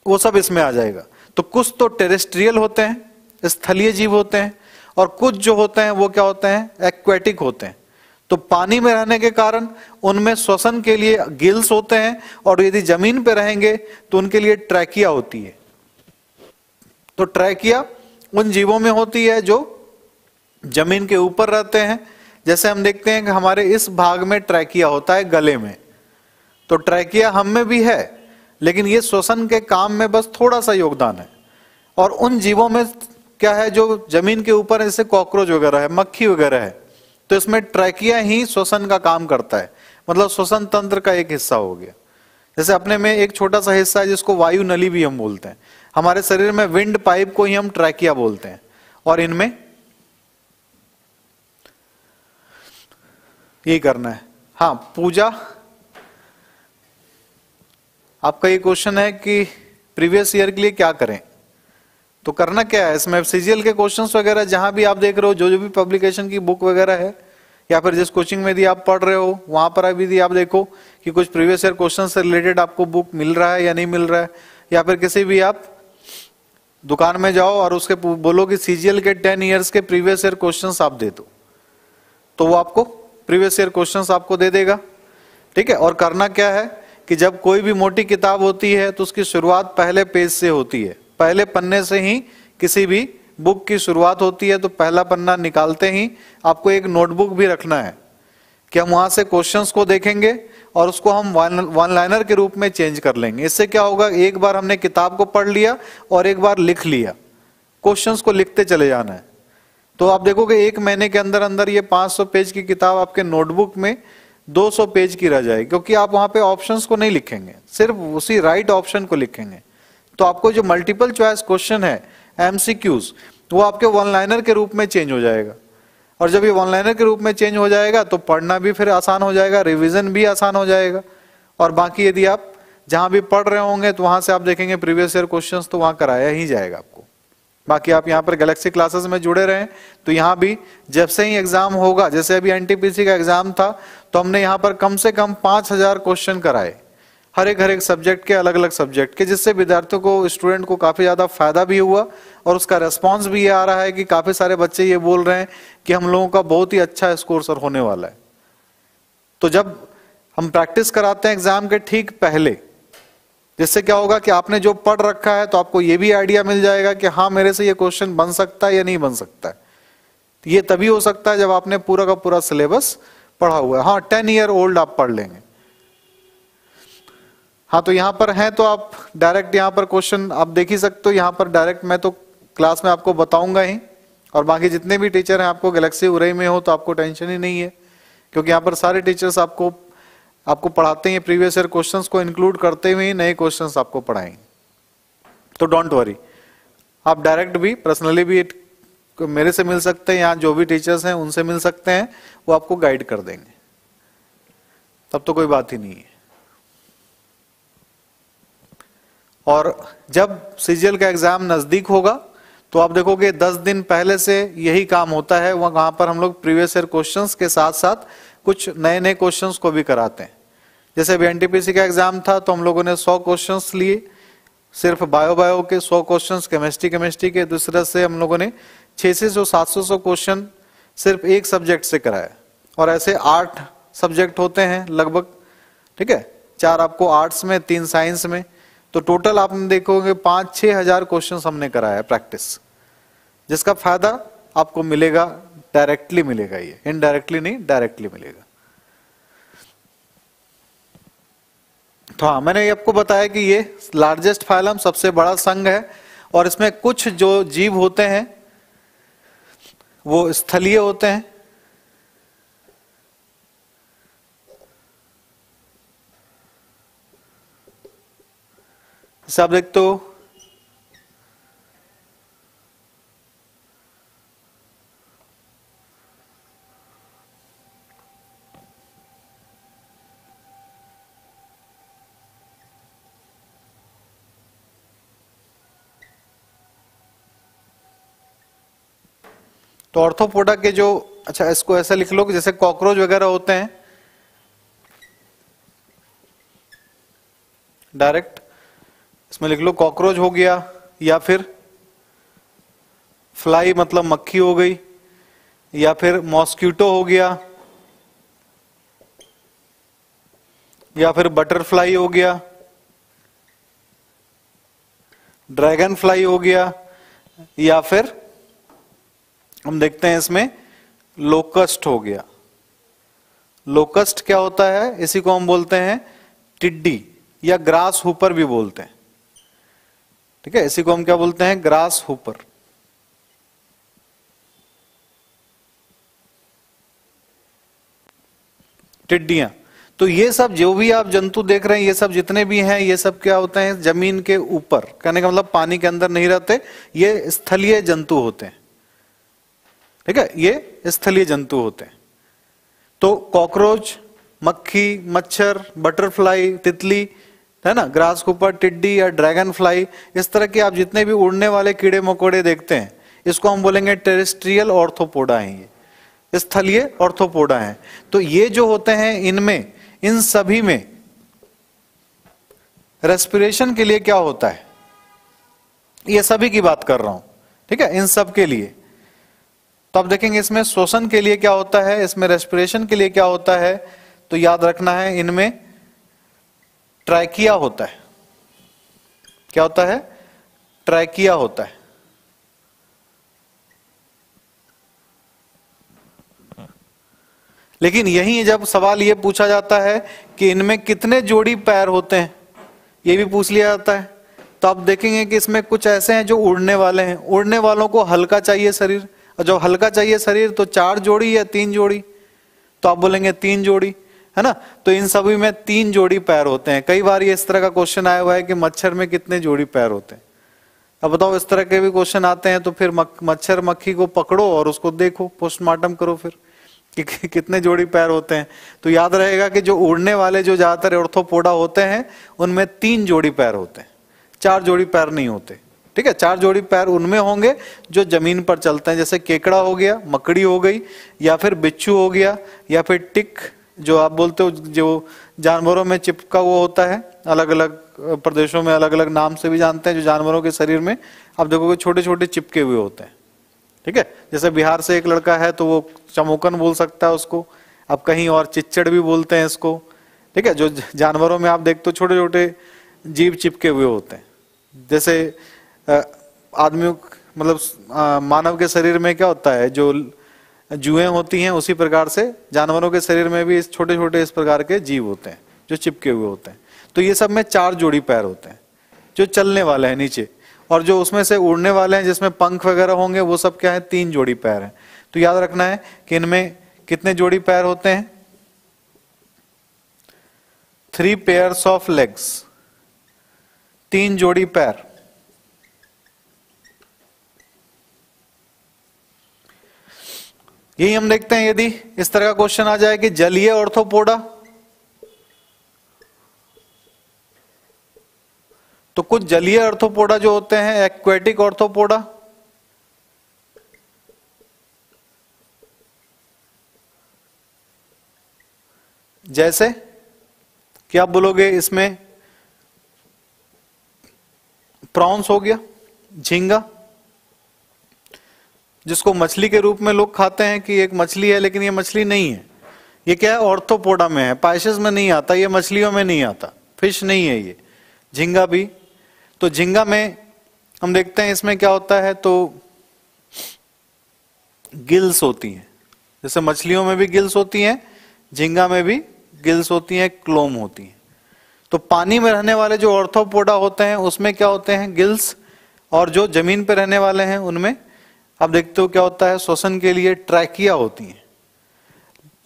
वो सब इसमें आ जाएगा। तो कुछ तो टेरेस्ट्रियल होते हैं, स्थलीय जीव होते हैं, और कुछ जो होते हैं वो क्या होते हैं? एक्वेटिक होते हैं। तो पानी में रहने के कारण उनमें श्वसन के लिए गिल्स होते हैं, और यदि जमीन पर रहेंगे तो उनके लिए ट्रैकिया होती है। तो ट्रैकिया उन जीवों में होती है जो जमीन के ऊपर रहते हैं। जैसे हम देखते हैं कि हमारे इस भाग में ट्रैकिया होता है, गले में। तो ट्रैकिया हम में भी है, लेकिन ये श्वसन के काम में बस थोड़ा सा योगदान है। और उन जीवों में क्या है जो जमीन के ऊपर, जैसे कॉकरोच वगैरह है, मक्खी वगैरह है, तो इसमें ट्रैकिया ही श्वसन का काम करता है। मतलब श्वसन तंत्र का एक हिस्सा हो गया। जैसे अपने में एक छोटा सा हिस्सा है जिसको वायु नली भी हम बोलते हैं। हमारे शरीर में विंड पाइप को ही हम ट्रैकिया बोलते हैं। और इनमें ये करना है। हाँ पूजा, आपका ये क्वेश्चन है कि प्रीवियस ईयर के लिए क्या करें, तो करना क्या है इसमें सीजीएल के क्वेश्चंस वगैरह जहां भी आप देख रहे हो, जो भी पब्लिकेशन की बुक वगैरह है या फिर जिस कोचिंग में भी आप पढ़ रहे हो वहां पर अभी भी आप देखो कि कुछ प्रीवियस ईयर क्वेश्चन से रिलेटेड आपको बुक मिल रहा है या नहीं मिल रहा है, या फिर किसी भी आप दुकान में जाओ और उसके बोलो कि सीजीएल के 10 ईयर्स के प्रीवियस ईयर क्वेश्चन आप दे दो, तो वो आपको प्रीवियस ईयर क्वेश्चन आपको दे देगा। ठीक है, और करना क्या है कि जब कोई भी मोटी किताब होती है तो उसकी शुरुआत पहले पेज से होती है, पहले पन्ने से ही किसी भी बुक की शुरुआत होती है, तो पहला पन्ना निकालते ही आपको एक नोटबुक भी रखना है कि हम वहां से क्वेश्चंस को देखेंगे और उसको हम वन लाइनर के रूप में चेंज कर लेंगे। इससे क्या होगा, एक बार हमने किताब को पढ़ लिया और एक बार लिख लिया, क्वेश्चंस को लिखते चले जाना है। तो आप देखोगे 1 महीने के अंदर अंदर ये 500 पेज की किताब आपके नोटबुक में 200 पेज की रह जाएगी, क्योंकि आप वहां पे ऑप्शंस को नहीं लिखेंगे, सिर्फ उसी राइट ऑप्शन को लिखेंगे। तो आपको जो मल्टीपल चॉइस क्वेश्चन है एमसीक्यूज, वो आपके वन लाइनर के रूप में चेंज हो जाएगा, और जब ये वन लाइनर के रूप में चेंज हो जाएगा तो पढ़ना भी फिर आसान हो जाएगा, रिविजन भी आसान हो जाएगा। और बाकी यदि आप जहां भी पढ़ रहे होंगे तो वहां से आप देखेंगे प्रीवियस ईयर क्वेश्चन तो वहां कराया ही जाएगा आपको। बाकी आप यहाँ पर गैलेक्सी क्लासेस में जुड़े रहें, तो यहाँ भी जब से ही एग्जाम होगा, जैसे अभी एनटीपीसी का एग्जाम था तो हमने यहाँ पर कम से कम 5000 क्वेश्चन कराए हर एक सब्जेक्ट के, अलग अलग सब्जेक्ट के, जिससे विद्यार्थियों को, स्टूडेंट को काफी ज्यादा फायदा भी हुआ। और उसका रेस्पॉन्स भी ये आ रहा है कि काफी सारे बच्चे ये बोल रहे हैं कि हम लोगों का बहुत ही अच्छा स्कोर सर होने वाला है। तो जब हम प्रैक्टिस कराते हैं एग्जाम के ठीक पहले, जिससे क्या होगा कि आपने जो पढ़ रखा है तो आपको ये भी आइडिया मिल जाएगा कि हाँ मेरे से ये क्वेश्चन बन सकता है या नहीं बन सकता है। ये तभी हो सकता है जब आपने पूरा का पूरा सिलेबस पढ़ा हुआ है। हाँ 10 ईयर ओल्ड आप पढ़ लेंगे। हाँ तो यहाँ पर हैं तो आप डायरेक्ट यहाँ पर क्वेश्चन आप देख ही सकते हो, यहाँ पर डायरेक्ट मैं तो क्लास में आपको बताऊंगा ही, और बाकी जितने भी टीचर हैं आपको गैलेक्सी उरई में हो तो आपको टेंशन ही नहीं है, क्योंकि यहाँ पर सारे टीचर्स आपको पढ़ाते हैं, प्रीवियस ईयर क्वेश्चंस को इंक्लूड करते हुए नए क्वेश्चंस आपको पढ़ाएंगे। तो डोंट वरी, आप डायरेक्ट भी पर्सनली भी मेरे से मिल सकते हैं, यहाँ जो भी टीचर्स हैं उनसे मिल सकते हैं, वो आपको गाइड कर देंगे, तब तो कोई बात ही नहीं है। और जब सीजीएल का एग्जाम नजदीक होगा तो आप देखोगे 10 दिन पहले से यही काम होता है, वहां पर हम लोग प्रीवियस ईयर क्वेश्चंस के साथ साथ कुछ नए क्वेश्चंस को भी कराते हैं। जैसे अभी एनटीपीसी का एग्जाम था तो हम लोगों ने 100 क्वेश्चंस लिए, सिर्फ बायो के 100 क्वेश्चंस, केमिस्ट्री के, दूसरे से हम लोगों ने 600 से 700 क्वेश्चन सिर्फ एक सब्जेक्ट से कराया, और ऐसे 8 सब्जेक्ट होते हैं लगभग। ठीक है, 4 आपको आर्ट्स में, 3 साइंस में, तो टोटल आप देखोगे 5-6 हजार क्वेश्चन हमने कराया प्रैक्टिस, जिसका फायदा आपको मिलेगा, डायरेक्टली मिलेगा, ये इनडायरेक्टली नहीं, डायरेक्टली मिलेगा। तो हाँ मैंने आपको बताया कि ये लार्जेस्ट फाइलम सबसे बड़ा संघ है, और इसमें कुछ जो जीव होते हैं वो स्थलीय होते हैं, जैसे आप देखते हो तो ऑर्थोपोडा के जो, अच्छा इसको ऐसा लिख लो कि जैसे कॉकरोच वगैरह होते हैं डायरेक्ट, इसमें लिख लो कॉकरोच हो गया, या फिर फ्लाई मतलब मक्खी हो गई, या फिर मॉस्क्यूटो हो गया, या फिर बटरफ्लाई हो गया, ड्रैगन फ्लाई हो गया, या फिर हम देखते हैं इसमें लोकस्ट हो गया। लोकस्ट क्या होता है, इसी को हम बोलते हैं टिड्डी या ग्रास हुपर भी बोलते हैं। ठीक है, इसी को हम क्या बोलते हैं, ग्रास हुपर। टिड्डियां, तो ये सब जो भी आप जंतु देख रहे हैं, ये सब जितने भी हैं, ये सब क्या होते हैं, जमीन के ऊपर, कहने का मतलब पानी के अंदर नहीं रहते, ये स्थलीय जंतु होते हैं। ठीक है, ये स्थलीय जंतु होते हैं। तो कॉकरोच, मक्खी, मच्छर, बटरफ्लाई, तितली, है ना, ग्रास कूपर, टिड्डी या ड्रैगन फ्लाई, इस तरह के आप जितने भी उड़ने वाले कीड़े मकोड़े देखते हैं, इसको हम बोलेंगे टेरेस्ट्रियल ऑर्थोपोडा हैं, ये स्थलीय ऑर्थोपोडा हैं। तो ये जो होते हैं इनमें, इन सभी में रेस्पिरेशन के लिए क्या होता है, ये सभी की बात कर रहा हूं, ठीक है, इन सब के लिए। तो आप देखेंगे इसमें श्वसन के लिए क्या होता है, इसमें रेस्पिरेशन के लिए क्या होता है, तो याद रखना है इनमें ट्राइकिया होता है। क्या होता है? ट्राइकिया होता है। लेकिन यही जब सवाल ये पूछा जाता है कि इनमें कितने जोड़ी पैर होते हैं, ये भी पूछ लिया जाता है, तो आप देखेंगे कि इसमें कुछ ऐसे हैं जो उड़ने वाले हैं। उड़ने वालों को हल्का चाहिए शरीर, और जब हल्का चाहिए शरीर तो 4 जोड़ी या 3 जोड़ी, तो आप बोलेंगे 3 जोड़ी, है ना। तो इन सभी में 3 जोड़ी पैर होते हैं। कई बार ये इस तरह का क्वेश्चन आया हुआ है कि मच्छर में कितने जोड़ी पैर होते हैं। अब बताओ इस तरह के भी क्वेश्चन आते हैं तो फिर मच्छर मक्खी को पकड़ो और उसको देखो, पोस्टमार्टम करो फिर कि कितने जोड़ी पैर होते हैं। तो याद रहेगा कि जो उड़ने वाले जो ज्यादातर ऑर्थोपोडा होते हैं उनमें 3 जोड़ी पैर होते हैं, 4 जोड़ी पैर नहीं होते, ठीक है। 4 जोड़ी पैर उनमें होंगे जो जमीन पर चलते हैं, जैसे केकड़ा हो गया, मकड़ी हो गई, या फिर बिच्छू हो गया, या फिर टिक, जो आप बोलते हो जो जानवरों में चिपका हुआ होता है, अलग अलग प्रदेशों में अलग अलग नाम से भी जानते हैं, जो जानवरों के शरीर में आप देखोगे छोटे छोटे चिपके हुए होते हैं, ठीक है। जैसे बिहार से एक लड़का है तो वो चमोकन बोल सकता है उसको, आप कहीं और चिच्चड़ भी बोलते हैं इसको, ठीक है। जो जानवरों में आप देखते हो छोटे छोटे जीव चिपके हुए होते हैं, जैसे आदमियों मतलब मानव के शरीर में क्या होता है जो जुएं होती हैं, उसी प्रकार से जानवरों के शरीर में भी छोटे छोटे इस प्रकार के जीव होते हैं जो चिपके हुए होते हैं। तो ये सब में 4 जोड़ी पैर होते हैं जो चलने वाले हैं नीचे, और जो उसमें से उड़ने वाले हैं जिसमें पंख वगैरह होंगे वो सब क्या है, 3 जोड़ी पैर हैं। तो याद रखना है कि इनमें कितने जोड़ी पैर होते हैं, 3 पेयर्स ऑफ लेग्स, 3 जोड़ी पैर। यही हम देखते हैं यदि इस तरह का क्वेश्चन आ जाए कि जलीय ऑर्थोपोडा, तो कुछ जलीय ऑर्थोपोडा जो होते हैं एक्वेटिक ऑर्थोपोडा, जैसे क्या आप बोलोगे, इसमें प्रॉन्स हो गया, झींगा, जिसको मछली के रूप में लोग खाते हैं कि एक मछली है, लेकिन ये मछली नहीं है, ये क्या है, ऑर्थोपोडा में है, पाइसेस में नहीं आता, ये मछलियों में नहीं आता, फिश नहीं है ये, झींगा भी। तो झींगा में हम देखते हैं इसमें क्या होता है, तो गिल्स होती हैं, जैसे मछलियों में भी गिल्स होती हैं, झींगा में भी गिल्स होती हैं, क्लोम होती हैं। तो पानी में रहने वाले जो ऑर्थोपोडा होते हैं उसमें क्या होते हैं, गिल्स, और जो जमीन पर रहने वाले हैं उनमें आप देखते हो क्या होता है, श्वसन के लिए ट्रैकिया होती हैं।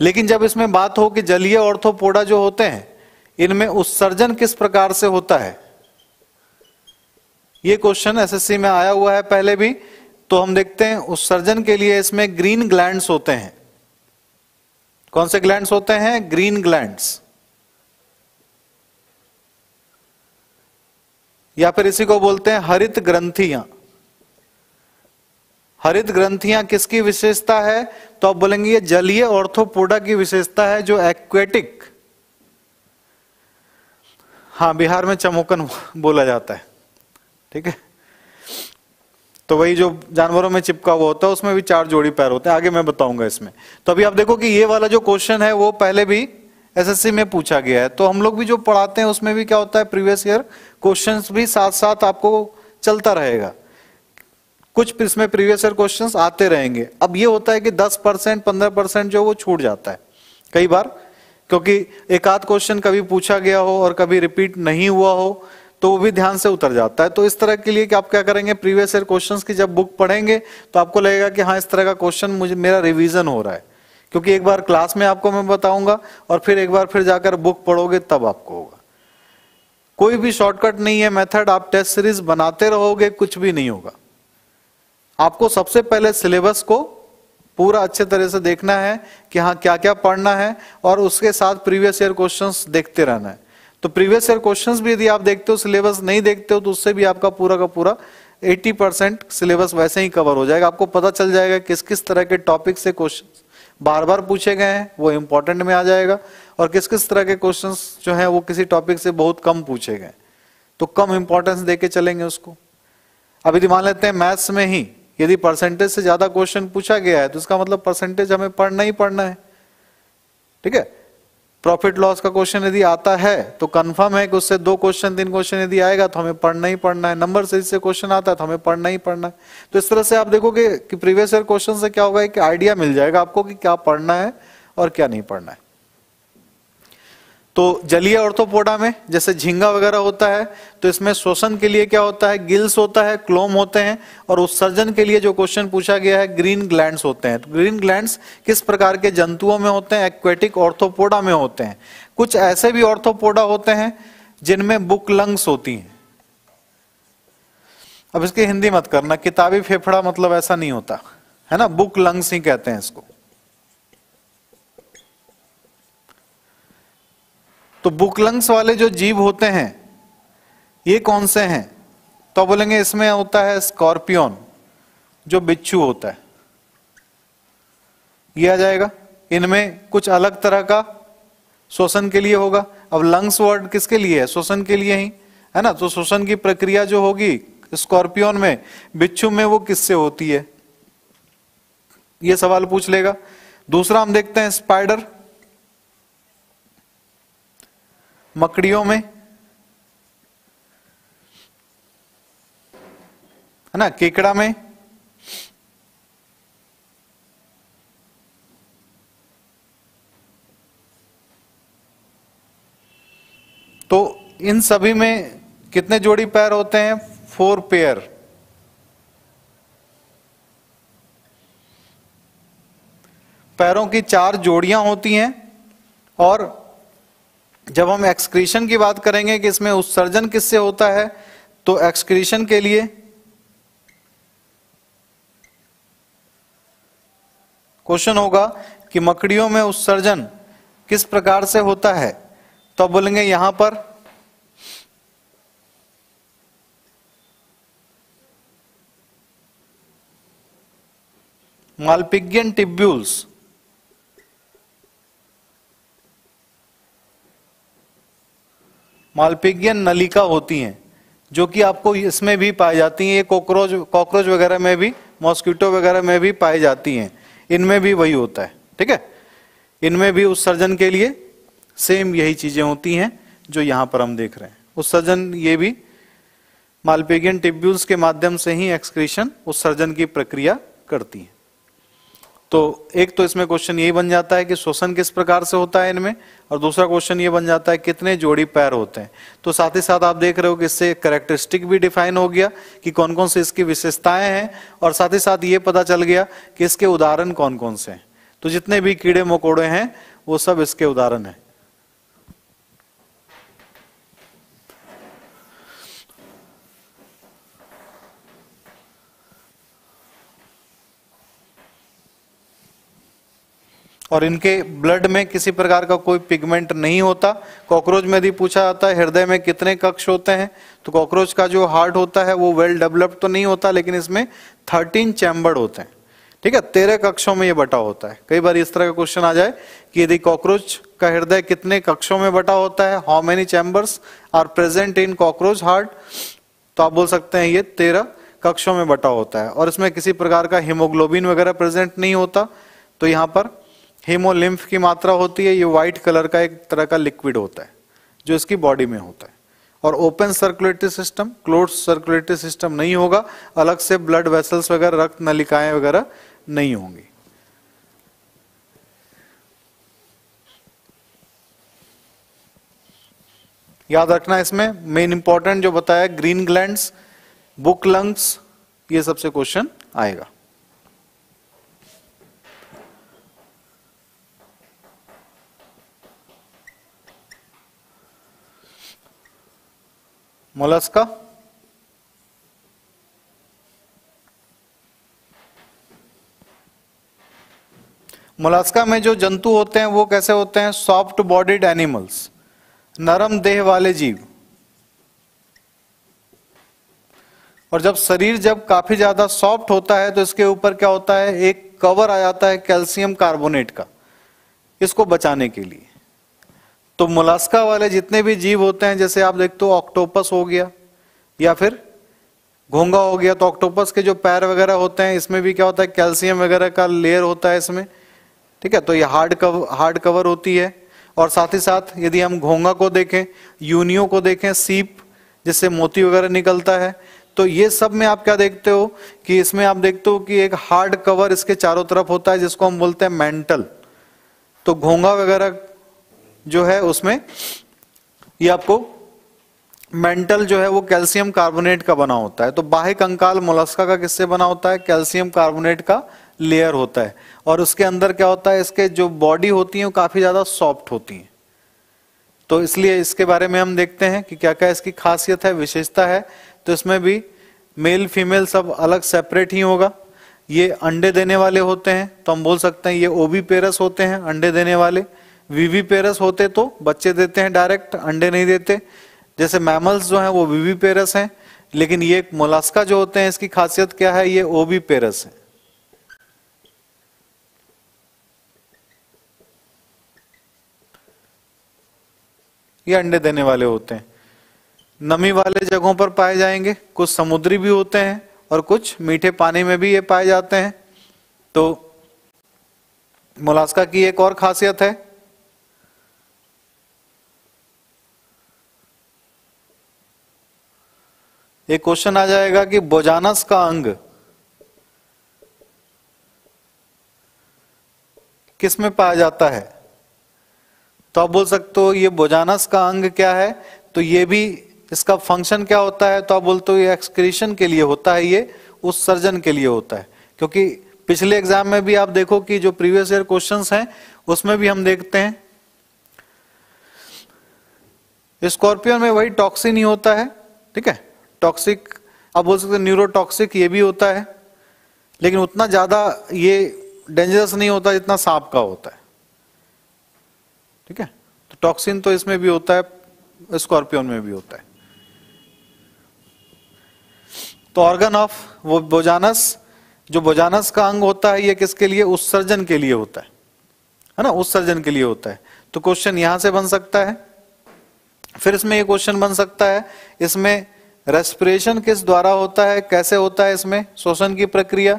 लेकिन जब इसमें बात हो कि जलीय ऑर्थोपोडा जो होते हैं इनमें उत्सर्जन किस प्रकार से होता है, ये क्वेश्चन एसएससी में आया हुआ है पहले भी, तो हम देखते हैं उत्सर्जन के लिए इसमें ग्रीन ग्लैंड्स होते हैं। कौन से ग्लैंड्स होते हैं, ग्रीन ग्लैंड्स, या फिर इसी को बोलते हैं हरित ग्रंथियां। हरित ग्रंथियां किसकी विशेषता है, तो आप बोलेंगे ये जलीय ऑर्थोपोडा की विशेषता है जो एक्वेटिक। हाँ, बिहार में चमोकन बोला जाता है, ठीक है। तो वही जो जानवरों में चिपका हुआ होता है उसमें भी 4 जोड़ी पैर होते हैं, आगे मैं बताऊंगा इसमें। तो अभी आप देखो कि ये वाला जो क्वेश्चन है वो पहले भी एसएससी में पूछा गया है, तो हम लोग भी जो पढ़ाते हैं उसमें भी क्या होता है, प्रीवियस ईयर क्वेश्चन भी साथ साथ आपको चलता रहेगा, कुछ इसमें प्रीवियस ईयर क्वेश्चंस आते रहेंगे। अब ये होता है कि 10% 15% जो वो छूट जाता है कई बार, क्योंकि एक आध क्वेश्चन कभी पूछा गया हो और कभी रिपीट नहीं हुआ हो तो वो भी ध्यान से उतर जाता है। तो इस तरह के लिए कि आप क्या करेंगे, प्रीवियस ईयर क्वेश्चंस की जब बुक पढ़ेंगे तो आपको लगेगा कि हाँ इस तरह का क्वेश्चन मुझे मेरा रिविजन हो रहा है, क्योंकि एक बार क्लास में आपको मैं बताऊंगा और फिर एक बार फिर जाकर बुक पढ़ोगे तब आपको होगा। कोई भी शॉर्टकट नहीं है मेथड, आप टेस्ट सीरीज बनाते रहोगे कुछ भी नहीं होगा। आपको सबसे पहले सिलेबस को पूरा अच्छे तरह से देखना है कि हाँ क्या क्या पढ़ना है और उसके साथ प्रीवियस ईयर क्वेश्चंस देखते रहना है। तो प्रीवियस ईयर क्वेश्चंस भी यदि आप देखते हो, सिलेबस नहीं देखते हो, तो उससे भी आपका पूरा का पूरा 80% सिलेबस वैसे ही कवर हो जाएगा। आपको पता चल जाएगा किस किस तरह के टॉपिक से क्वेश्चन बार बार पूछे गए हैं वो इम्पोर्टेंट में आ जाएगा और किस किस तरह के क्वेश्चन जो है वो किसी टॉपिक से बहुत कम पूछे गए, तो कम इंपॉर्टेंस देके चलेंगे उसको। अब यदि मान लेते हैं मैथ्स में ही यदि परसेंटेज से ज्यादा क्वेश्चन पूछा गया है तो इसका मतलब परसेंटेज हमें पढ़ना ही पढ़ना है। ठीक है, प्रॉफिट लॉस का क्वेश्चन यदि आता है तो कंफर्म है कि उससे 2 क्वेश्चन 3 क्वेश्चन यदि आएगा तो हमें पढ़ना ही पढ़ना है। नंबर सीरीज से क्वेश्चन आता है तो हमें पढ़ना ही पढ़ना है। तो इस तरह से आप देखोगे कि प्रीवियस ईयर क्वेश्चन से क्या होगा, एक आइडिया मिल जाएगा आपको कि क्या पढ़ना है और क्या नहीं पढ़ना है। तो जलीय ऑर्थोपोडा में जैसे झींगा वगैरह होता है तो इसमें श्वसन के लिए क्या होता है, गिल्स होता है, क्लोम होते हैं और उत्सर्जन के लिए जो क्वेश्चन पूछा गया है ग्रीन ग्लैंड्स होते हैं। तो ग्रीन ग्लैंड्स किस प्रकार के जंतुओं में होते हैं, एक्वेटिक ऑर्थोपोडा में होते हैं। कुछ ऐसे भी ऑर्थोपोडा होते हैं जिनमें बुक लंग्स होती हैं। अब इसकी हिंदी मत करना किताबी फेफड़ा, मतलब ऐसा नहीं होता है ना, बुक लंग्स ही कहते हैं इसको। तो बुकलंग्स वाले जो जीव होते हैं ये कौन से हैं, तो बोलेंगे इसमें होता है स्कॉर्पियन जो बिच्छू होता है, ये आ जाएगा। इनमें कुछ अलग तरह का श्वसन के लिए होगा। अब लंग्स वर्ड किसके लिए है, श्वसन के लिए ही है ना, तो श्वसन की प्रक्रिया जो होगी स्कॉर्पियन में, बिच्छू में वो किससे होती है, ये सवाल पूछ लेगा। दूसरा हम देखते हैं स्पाइडर, मकड़ियों में है ना, केकड़ा में, तो इन सभी में कितने जोड़ी पैर होते हैं, 4 पेयर। पैरों की 4 जोड़ियां होती हैं। और जब हम एक्सक्रीशन की बात करेंगे कि इसमें उत्सर्जन किससे होता है, तो एक्सक्रीशन के लिए क्वेश्चन होगा कि मकड़ियों में उत्सर्जन किस प्रकार से होता है, तो बोलेंगे यहां पर मालपिगियन टिब्यूल्स, मालपिगियन नलिका होती हैं, जो कि आपको इसमें भी पाई जाती हैं। ये कॉकरोच वगैरह में भी, मॉस्किटो वगैरह में भी पाई जाती हैं। इनमें भी वही होता है। ठीक है, इनमें भी उत्सर्जन के लिए सेम यही चीजें होती हैं जो यहाँ पर हम देख रहे हैं। उत्सर्जन ये भी मालपिगियन टिब्यूल्स के माध्यम से ही एक्सक्रीशन उत्सर्जन की प्रक्रिया करती है। तो एक तो इसमें क्वेश्चन यही बन जाता है कि श्वसन किस प्रकार से होता है इनमें, और दूसरा क्वेश्चन ये बन जाता है कितने जोड़ी पैर होते हैं। तो साथ ही साथ आप देख रहे हो कि इससे कैरेक्टरिस्टिक भी डिफाइन हो गया कि कौन कौन से इसकी विशेषताएं हैं, और साथ ही साथ ये पता चल गया कि इसके उदाहरण कौन कौन से हैं। तो जितने भी कीड़े मकोड़े हैं वो सब इसके उदाहरण हैं। और इनके ब्लड में किसी प्रकार का कोई पिगमेंट नहीं होता। कॉकरोच में यदि पूछा जाता है हृदय में कितने कक्ष होते हैं, तो कॉकरोच का जो हार्ट होता है वो वेल डेवलप्ड तो नहीं होता, लेकिन इसमें 13 चैम्बर होते हैं। ठीक है, 13 कक्षों में ये बटा होता है। कई बार इस तरह का क्वेश्चन आ जाए कि यदि कॉकरोच का हृदय कितने कक्षों में बटा होता है, how many chambers are present in cockroach heart, तो आप बोल सकते हैं ये 13 कक्षों में बटा होता है और इसमें किसी प्रकार का हीमोग्लोबिन वगैरह प्रेजेंट नहीं होता। तो यहाँ पर हीमोलिम्फ की मात्रा होती है। ये व्हाइट कलर का एक तरह का लिक्विड होता है जो इसकी बॉडी में होता है। और open circulatory system, close circulatory system नहीं होगा, अलग से ब्लड वेसल्स वगैरह, रक्त नलिकाएं वगैरह नहीं होंगी। याद रखना इसमें मेन इंपॉर्टेंट जो बताया ग्रीन ग्लैंड्स, बुक लंग्स, ये सबसे क्वेश्चन आएगा। मोलस्का, मोलास्का में जो जंतु होते हैं वो कैसे होते हैं? सॉफ्ट बॉडीड एनिमल्स, नरम देह वाले जीव। और जब शरीर काफी ज्यादा सॉफ्ट होता है तो इसके ऊपर क्या होता है, एक कवर आ जाता है कैल्शियम कार्बोनेट का, इसको बचाने के लिए। तो मोलास्का वाले जितने भी जीव होते हैं, जैसे आप देखते हो ऑक्टोपस हो गया या फिर घोंगा हो गया, तो ऑक्टोपस के जो पैर वगैरह होते हैं इसमें भी क्या होता है, कैल्शियम वगैरह का लेयर होता है इसमें, ठीक है। तो ये हार्ड कवर होती है। और साथ ही साथ यदि हम घोंगा को देखें, यूनियो को देखें, सीप जिससे मोती वगैरह निकलता है, तो ये सब में आप क्या देखते हो कि इसमें आप देखते हो कि एक हार्ड कवर इसके चारों तरफ होता है, जिसको हम बोलते हैं मेंटल। तो घोंगा वगैरह जो है उसमें ये आपको मेंटल जो है वो कैल्शियम कार्बोनेट का बना होता है। तो बाह्य कंकाल मोलस्का का किससे बना होता है? कैल्शियम कार्बोनेट का लेयर होता है। और उसके अंदर क्या होता है, इसके जो बॉडी होती है वो काफी ज्यादा सॉफ्ट होती है। तो इसलिए इसके बारे में हम देखते हैं कि क्या क्या इसकी खासियत है, विशेषता है। तो इसमें भी मेल फीमेल सब अलग सेपरेट ही होगा। ये अंडे देने वाले होते हैं, तो हम बोल सकते हैं ये ओविपेरस होते हैं, अंडे देने वाले। विविपेरस होते तो बच्चे देते हैं डायरेक्ट, अंडे नहीं देते। जैसे मैमल्स जो हैं वो विविपेरस हैं, लेकिन ये मोलास्का जो होते हैं इसकी खासियत क्या है, ये ओविपेरस है। ये अंडे देने वाले होते हैं। नमी वाले जगहों पर पाए जाएंगे, कुछ समुद्री भी होते हैं और कुछ मीठे पानी में भी ये पाए जाते हैं। तो मोलास्का की एक और खासियत है, एक क्वेश्चन आ जाएगा कि बोजानस का अंग किस में पाया जाता है? तो आप बोल सकते हो ये बोजानस का अंग क्या है, तो ये भी इसका फंक्शन क्या होता है, तो आप बोलते हो ये एक्सक्रीशन के लिए होता है, ये उत्सर्जन के लिए होता है। क्योंकि पिछले एग्जाम में भी आप देखो कि जो प्रीवियस ईयर क्वेश्चंस हैं उसमें भी हम देखते हैं स्कॉर्पियन में वही टॉक्सिन ही होता है, ठीक है। टॉक्सिक आप बोल सकते हो, न्यूरोटॉक्सिक ये भी होता है, लेकिन उतना ज्यादा ये डेंजरस नहीं होता जितना सांप का होता है, ठीक है। तो टॉक्सिन तो इसमें भी होता है, स्कॉर्पियन में भी होता है। तो ऑर्गन ऑफ वो बोजानस, जो बोजानस का अंग होता है, ये किसके लिए? उत्सर्जन के लिए होता है ना, उत्सर्जन के लिए होता है। तो क्वेश्चन यहां से बन सकता है। फिर इसमें ये क्वेश्चन बन सकता है, इसमें रेस्पिरेशन किस द्वारा होता है, कैसे होता है, इसमें श्वसन की प्रक्रिया।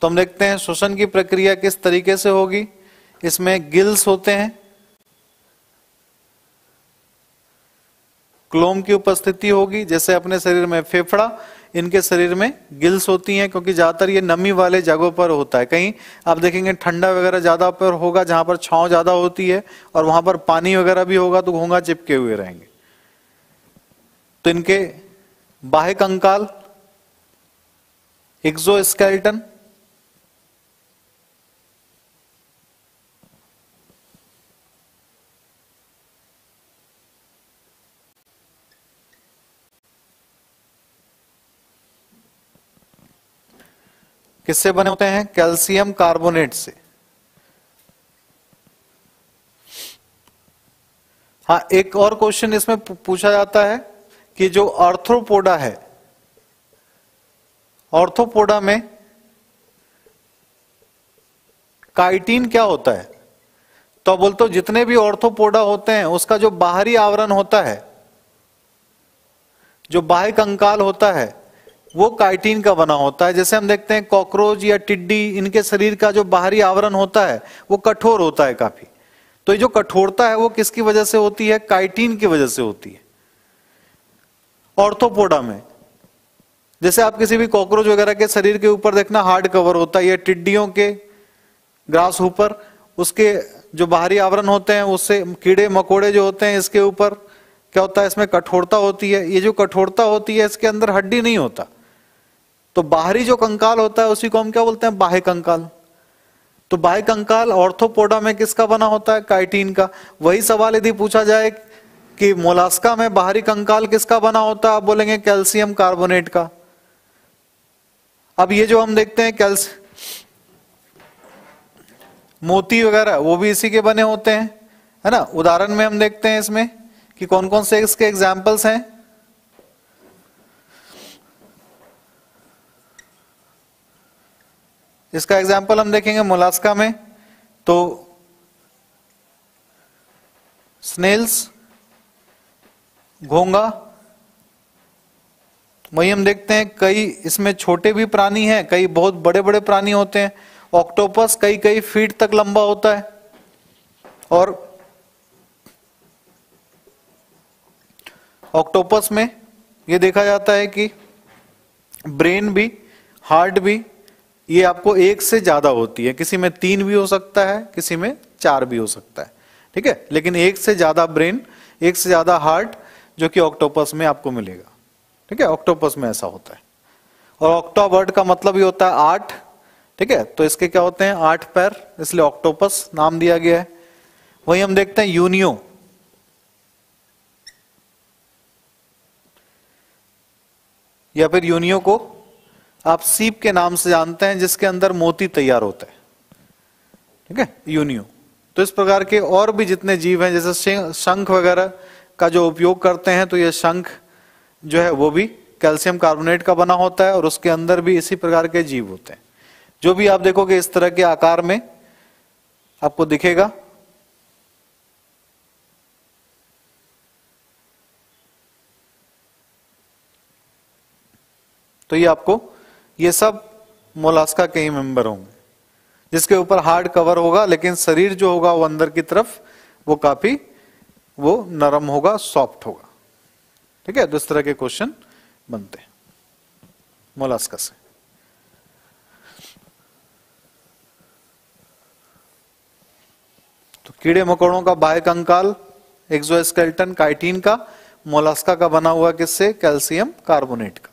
तो हम देखते हैं श्वसन की प्रक्रिया किस तरीके से होगी। इसमें गिल्स होते हैं, क्लोम की उपस्थिति होगी। जैसे अपने शरीर में फेफड़ा, इनके शरीर में गिल्स होती हैं, क्योंकि ज्यादातर ये नमी वाले जगहों पर होता है। कहीं आप देखेंगे ठंडा वगैरह ज्यादा पर होगा, जहां पर छांव ज्यादा होती है और वहां पर पानी वगैरह भी होगा, तो घोंगा चिपके हुए रहेंगे। तो इनके बाह्य कंकाल, एक्सोस्केलेटन, किससे बने होते हैं? कैल्शियम कार्बोनेट से। हाँ, एक और क्वेश्चन इसमें पूछा जाता है कि जो आर्थ्रोपोडा है, आर्थ्रोपोडा में काइटिन क्या होता है? तो बोलते हो जितने भी आर्थ्रोपोडा होते हैं उसका जो बाहरी आवरण होता है, जो बाह्य कंकाल होता है, वो काइटिन का बना होता है। जैसे हम देखते हैं कॉकरोच या टिड्डी, इनके शरीर का जो बाहरी आवरण होता है वो कठोर होता है काफी। तो ये जो कठोरता है वो किसकी वजह से होती है? काइटिन की वजह से होती है आर्थ्रोपोडा में। जैसे आप किसी भी कॉकरोच वगैरह के शरीर के ऊपर देखना हार्ड कवर होता है, या टिड्डियों के, ग्रास ऊपर, उसके जो बाहरी आवरण होते हैं उससे, कीड़े मकोड़े जो होते हैं इसके ऊपर क्या होता है, इसमें कठोरता होती है। ये जो कठोरता होती है इसके अंदर हड्डी नहीं होता, तो बाहरी जो कंकाल होता है उसी को हम क्या बोलते हैं? बाह्य कंकाल। तो बाह्य कंकाल आर्थ्रोपोडा में किसका बना होता है? काइटिन का। वही सवाल यदि पूछा जाए कि मोलास्का में बाहरी कंकाल किसका बना होता है, आप बोलेंगे कैल्शियम कार्बोनेट का। अब ये जो हम देखते हैं मोती वगैरह वो भी इसी के बने होते हैं, है ना। उदाहरण में हम देखते हैं इसमें कि कौन कौन से इसके एग्जाम्पल्स हैं। इसका एग्जाम्पल हम देखेंगे मोलास्का में, तो स्नेल्स, घोंगा। वही हम देखते हैं कई इसमें छोटे भी प्राणी हैं, कई बहुत बड़े बड़े प्राणी होते हैं। ऑक्टोपस कई कई फीट तक लंबा होता है, और ऑक्टोपस में ये देखा जाता है कि ब्रेन भी, हार्ट भी, ये आपको एक से ज्यादा होती है। किसी में 3 भी हो सकता है, किसी में 4 भी हो सकता है, ठीक है। लेकिन एक से ज्यादा ब्रेन, एक से ज्यादा हार्ट जो कि ऑक्टोपस में आपको मिलेगा, ठीक है। ऑक्टोपस में ऐसा होता है। और ऑक्टावर्ड का मतलब ही होता है 8, ठीक है। तो इसके क्या होते हैं 8 पैर, इसलिए ऑक्टोपस नाम दिया गया है। वही हम देखते हैं यूनियो। या फिर यूनियो को आप सीप के नाम से जानते हैं, जिसके अंदर मोती तैयार होता है, ठीक है, यूनियो। तो इस प्रकार के और भी जितने जीव हैं, जैसे शंख वगैरह का जो उपयोग करते हैं, तो ये शंख जो है वो भी कैल्शियम कार्बोनेट का बना होता है, और उसके अंदर भी इसी प्रकार के जीव होते हैं। जो भी आप देखोगे इस तरह के आकार में आपको दिखेगा। तो ये आपको ये सब मोलास्का के ही मेंबर होंगे, जिसके ऊपर हार्ड कवर होगा, लेकिन शरीर जो होगा वो अंदर की तरफ वो काफी वो नरम होगा, सॉफ्ट होगा, ठीक है। तो इस तरह के क्वेश्चन बनते हैं मोलास्का से। तो कीड़े मकोड़ों का बाह्य कंकाल, एक्सोस्केलेटन काइटिन का, मोलास्का का बना हुआ किससे, कैल्शियम कार्बोनेट का।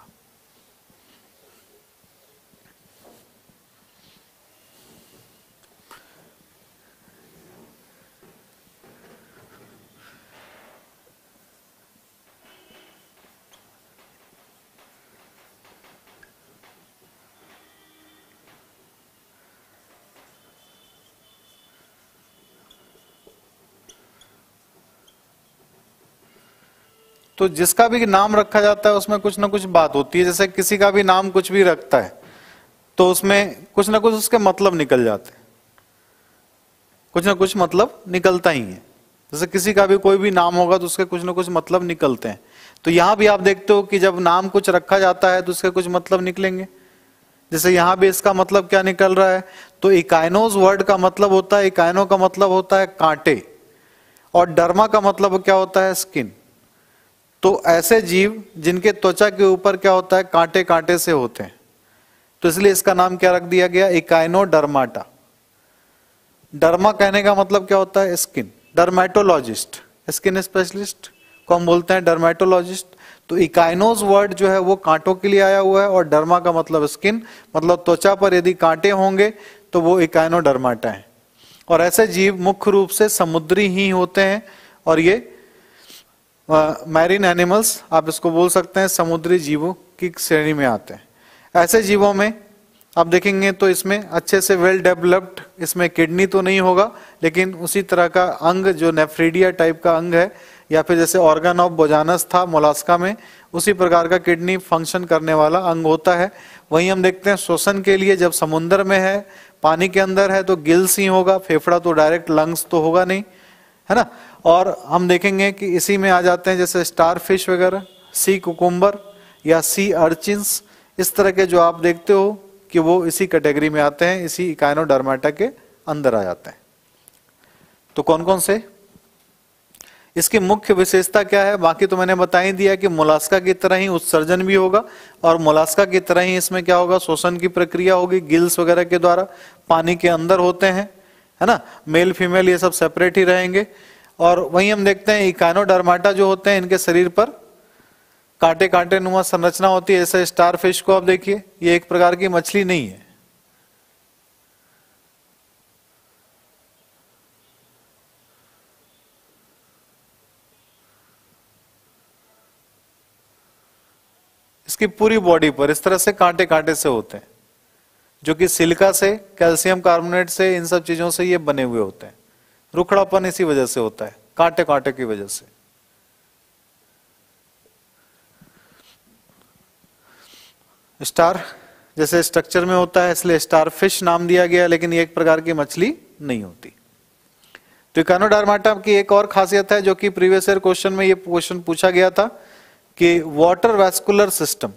तो जिसका भी नाम रखा जाता है उसमें कुछ ना कुछ बात होती है। जैसे किसी का भी नाम कुछ भी रखता है तो उसमें कुछ ना कुछ उसके मतलब निकल जाते हैं, कुछ ना कुछ मतलब निकलता ही है। जैसे किसी का भी कोई भी नाम होगा तो उसके कुछ ना कुछ मतलब निकलते हैं। तो यहां भी आप देखते हो कि जब नाम कुछ रखा जाता है तो उसके कुछ मतलब निकलेंगे। जैसे यहां भी इसका मतलब क्या निकल रहा है, तो इकाइनोज वर्ड का मतलब होता है, इकाइनो का मतलब होता है कांटे, और डर्मा का मतलब क्या होता है, स्किन। तो ऐसे जीव जिनके त्वचा के ऊपर क्या होता है, कांटे कांटे से होते हैं, तो इसलिए इसका नाम क्या रख दिया गया, इकाइनोडर्माटा। डर्मा कहने का मतलब क्या होता है, स्किन। डर्मेटोलॉजिस्ट, स्किन स्पेशलिस्ट को हम बोलते हैं डर्मेटोलॉजिस्ट। तो इकाइनोज वर्ड जो है वो कांटों के लिए आया हुआ है, और डर्मा का मतलब स्किन, मतलब त्वचा पर यदि कांटे होंगे तो वो इकाइनोडर्माटा है। और ऐसे जीव मुख्य रूप से समुद्री ही होते हैं, और ये मैरीन एनिमल्स आप इसको बोल सकते हैं, समुद्री जीवों की श्रेणी में आते हैं। ऐसे जीवों में आप देखेंगे तो इसमें अच्छे से वेल डेवलप्ड, इसमें किडनी तो नहीं होगा, लेकिन उसी तरह का अंग जो नेफ्रीडिया टाइप का अंग है, या फिर जैसे ऑर्गन ऑफ बोजानस था मोलास्का में, उसी प्रकार का किडनी फंक्शन करने वाला अंग होता है। वहीं हम देखते हैं श्वसन के लिए, जब समुद्र में है, पानी के अंदर है, तो गिल्स ही होगा, फेफड़ा तो डायरेक्ट लंग्स तो होगा नहीं, है ना। और हम देखेंगे कि इसी में आ जाते हैं जैसे स्टारफिश वगैरह, सी कुकुम्बर या सी अर्चिन्स, इस तरह के जो आप देखते हो कि वो इसी कैटेगरी में आते हैं, इसी इकाइनोडर्माटा के अंदर आ जाते हैं। तो कौन कौन से, इसकी मुख्य विशेषता क्या है, बाकी तो मैंने बता ही दिया कि मोलास्का की तरह ही उत्सर्जन भी होगा, और मोलास्का की तरह ही इसमें क्या होगा, श्वसन की प्रक्रिया होगी, गिल्स वगैरह के द्वारा, पानी के अंदर होते हैं, है ना। मेल फीमेल ये सब सेपरेट ही रहेंगे। और वहीं हम देखते हैं इकाइनोडर्माटा जो होते हैं, इनके शरीर पर कांटे कांटे नुमा संरचना होती है। जैसे स्टारफिश को आप देखिए, ये एक प्रकार की मछली नहीं है, इसकी पूरी बॉडी पर इस तरह से कांटे कांटे से होते हैं। जो कि सिलिका से, कैल्शियम कार्बोनेट से, इन सब चीजों से ये बने हुए होते हैं। रुखड़ापन इसी वजह से होता है, कांटे कांटे की वजह से। स्टार जैसे स्ट्रक्चर में होता है, इसलिए स्टार फिश नाम दिया गया, लेकिन ये एक प्रकार की मछली नहीं होती। तो इकानोडर्माटा की एक और खासियत है, जो कि प्रीवियस ईयर क्वेश्चन में ये क्वेश्चन पूछा गया था कि वाटर वैस्कुलर सिस्टम,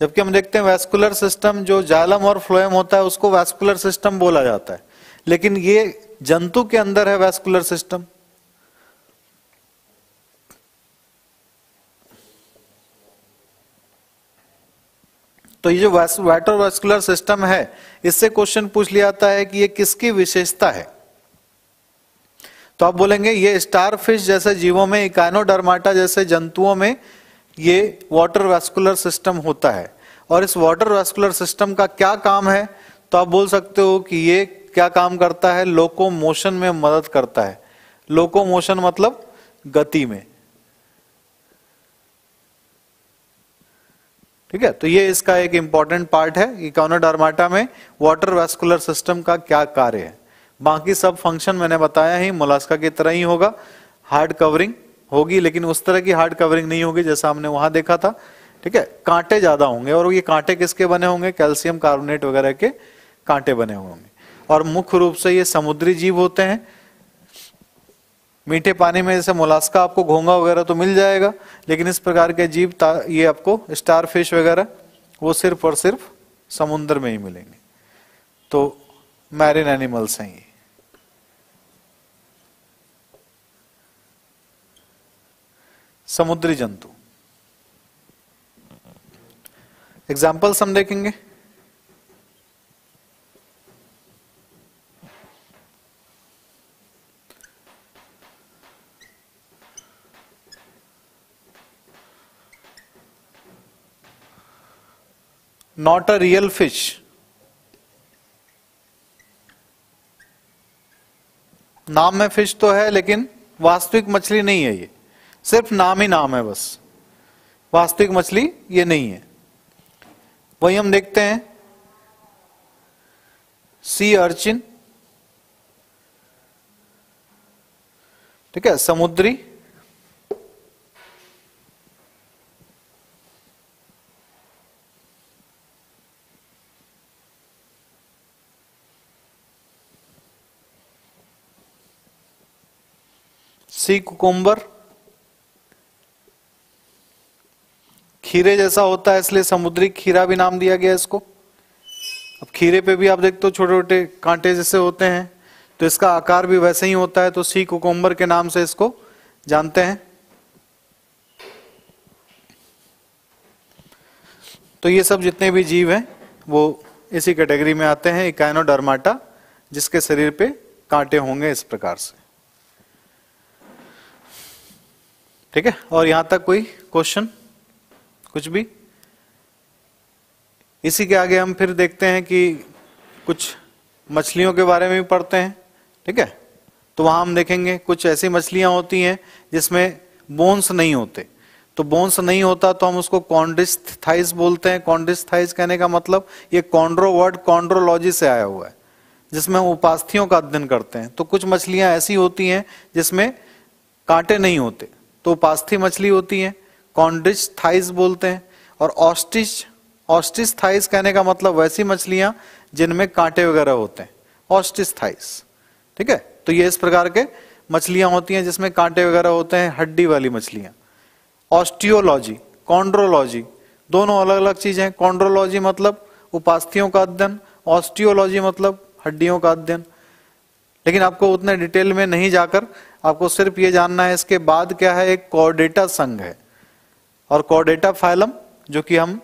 जबकि हम देखते हैं वैस्कुलर सिस्टम जो जाइलम और फ्लोएम होता है उसको वैस्कुलर सिस्टम बोला जाता है, लेकिन ये जंतु के अंदर है वैस्कुलर सिस्टम। तो ये जो वाटर वैस्कुलर सिस्टम है, इससे क्वेश्चन पूछ लिया जाता है कि ये किसकी विशेषता है। तो आप बोलेंगे ये स्टारफिश जैसे जीवों में, इकाइनोडर्माटा जैसे जंतुओं में ये वाटर वैस्कुलर सिस्टम होता है। और इस वाटर वैस्कुलर सिस्टम का क्या काम है, तो आप बोल सकते हो कि ये क्या काम करता है, लोकोमोशन में मदद करता है। लोकोमोशन मतलब गति में, ठीक है। तो ये इसका एक इंपॉर्टेंट पार्ट है, इकाइनोडर्माटा में वाटर वैस्कुलर सिस्टम का क्या कार्य है। बाकी सब फंक्शन मैंने बताया ही, मोलास्का की तरह ही होगा, हार्ड कवरिंग होगी, लेकिन उस तरह की हार्ड कवरिंग नहीं होगी जैसा हमने वहां देखा था, ठीक है। कांटे ज्यादा होंगे, और ये कांटे किसके बने होंगे, कैल्शियम कार्बोनेट वगैरह के कांटे बने होंगे। और मुख्य रूप से ये समुद्री जीव होते हैं। मीठे पानी में जैसे मोलास्का आपको घोंगा वगैरह तो मिल जाएगा, लेकिन इस प्रकार के जीव ये आपको स्टारफिश वगैरह वो सिर्फ और सिर्फ समुद्र में ही मिलेंगे। तो मैरीन एनिमल्स हैं ये। समुद्री जंतु एग्जाम्पल्स हम देखेंगे। नॉट अ रियल फिश, नाम में फिश तो है लेकिन वास्तविक मछली नहीं है ये, सिर्फ नाम ही नाम है बस, वास्तविक मछली ये नहीं है। वही हम देखते हैं सी अर्चिन, ठीक है, समुद्री। सी कुकुम्बर खीरे जैसा होता है, इसलिए समुद्री खीरा भी नाम दिया गया इसको। अब खीरे पे भी आप देखते हो छोटे छोटे कांटे जैसे होते हैं, तो इसका आकार भी वैसे ही होता है, तो सी कुकुम्बर के नाम से इसको जानते हैं। तो ये सब जितने भी जीव हैं वो इसी कैटेगरी में आते हैं, इकाइनोडर्माटा, जिसके शरीर पे कांटे होंगे इस प्रकार से, ठीक है। और यहां तक कोई क्वेश्चन कुछ भी? इसी के आगे हम फिर देखते हैं कि कुछ मछलियों के बारे में भी पढ़ते हैं, ठीक है। तो वहां हम देखेंगे कुछ ऐसी मछलियां होती हैं जिसमें बोन्स नहीं होते। तो बोन्स नहीं होता तो हम उसको कॉन्ड्रिस्थाइस बोलते हैं। कॉन्ड्रिस्थाइस कहने का मतलब, ये कॉन्ड्रो वर्ड कॉन्ड्रोलॉजी से आया हुआ है, जिसमें हम उपास्थियों का अध्ययन करते हैं। तो कुछ मछलियां ऐसी होती हैं जिसमें कांटे नहीं होते, तो उपास्थी मछली होती है, कॉन्ड्रिस्थाइस बोलते हैं। और ऑस्टिच, ऑस्टिस्थाइस कहने का मतलब वैसी मछलियां जिनमें कांटे वगैरह होते हैं, ऑस्टिस्थाइस, ठीक है। तो ये इस प्रकार के मछलियां होती हैं जिसमें कांटे वगैरह होते हैं, हड्डी वाली मछलियां। ऑस्टियोलॉजी, कॉन्ड्रोलॉजी, दोनों अलग अलग चीजें हैं। कॉन्ड्रोलॉजी मतलब उपास्थियों का अध्ययन, ऑस्टियोलॉजी मतलब हड्डियों का अध्ययन। लेकिन आपको उतने डिटेल में नहीं जाकर, आपको सिर्फ ये जानना है इसके बाद क्या है, एक कॉर्डेटा संघ है। और कॉर्डेटा फाइलम, जो कि हम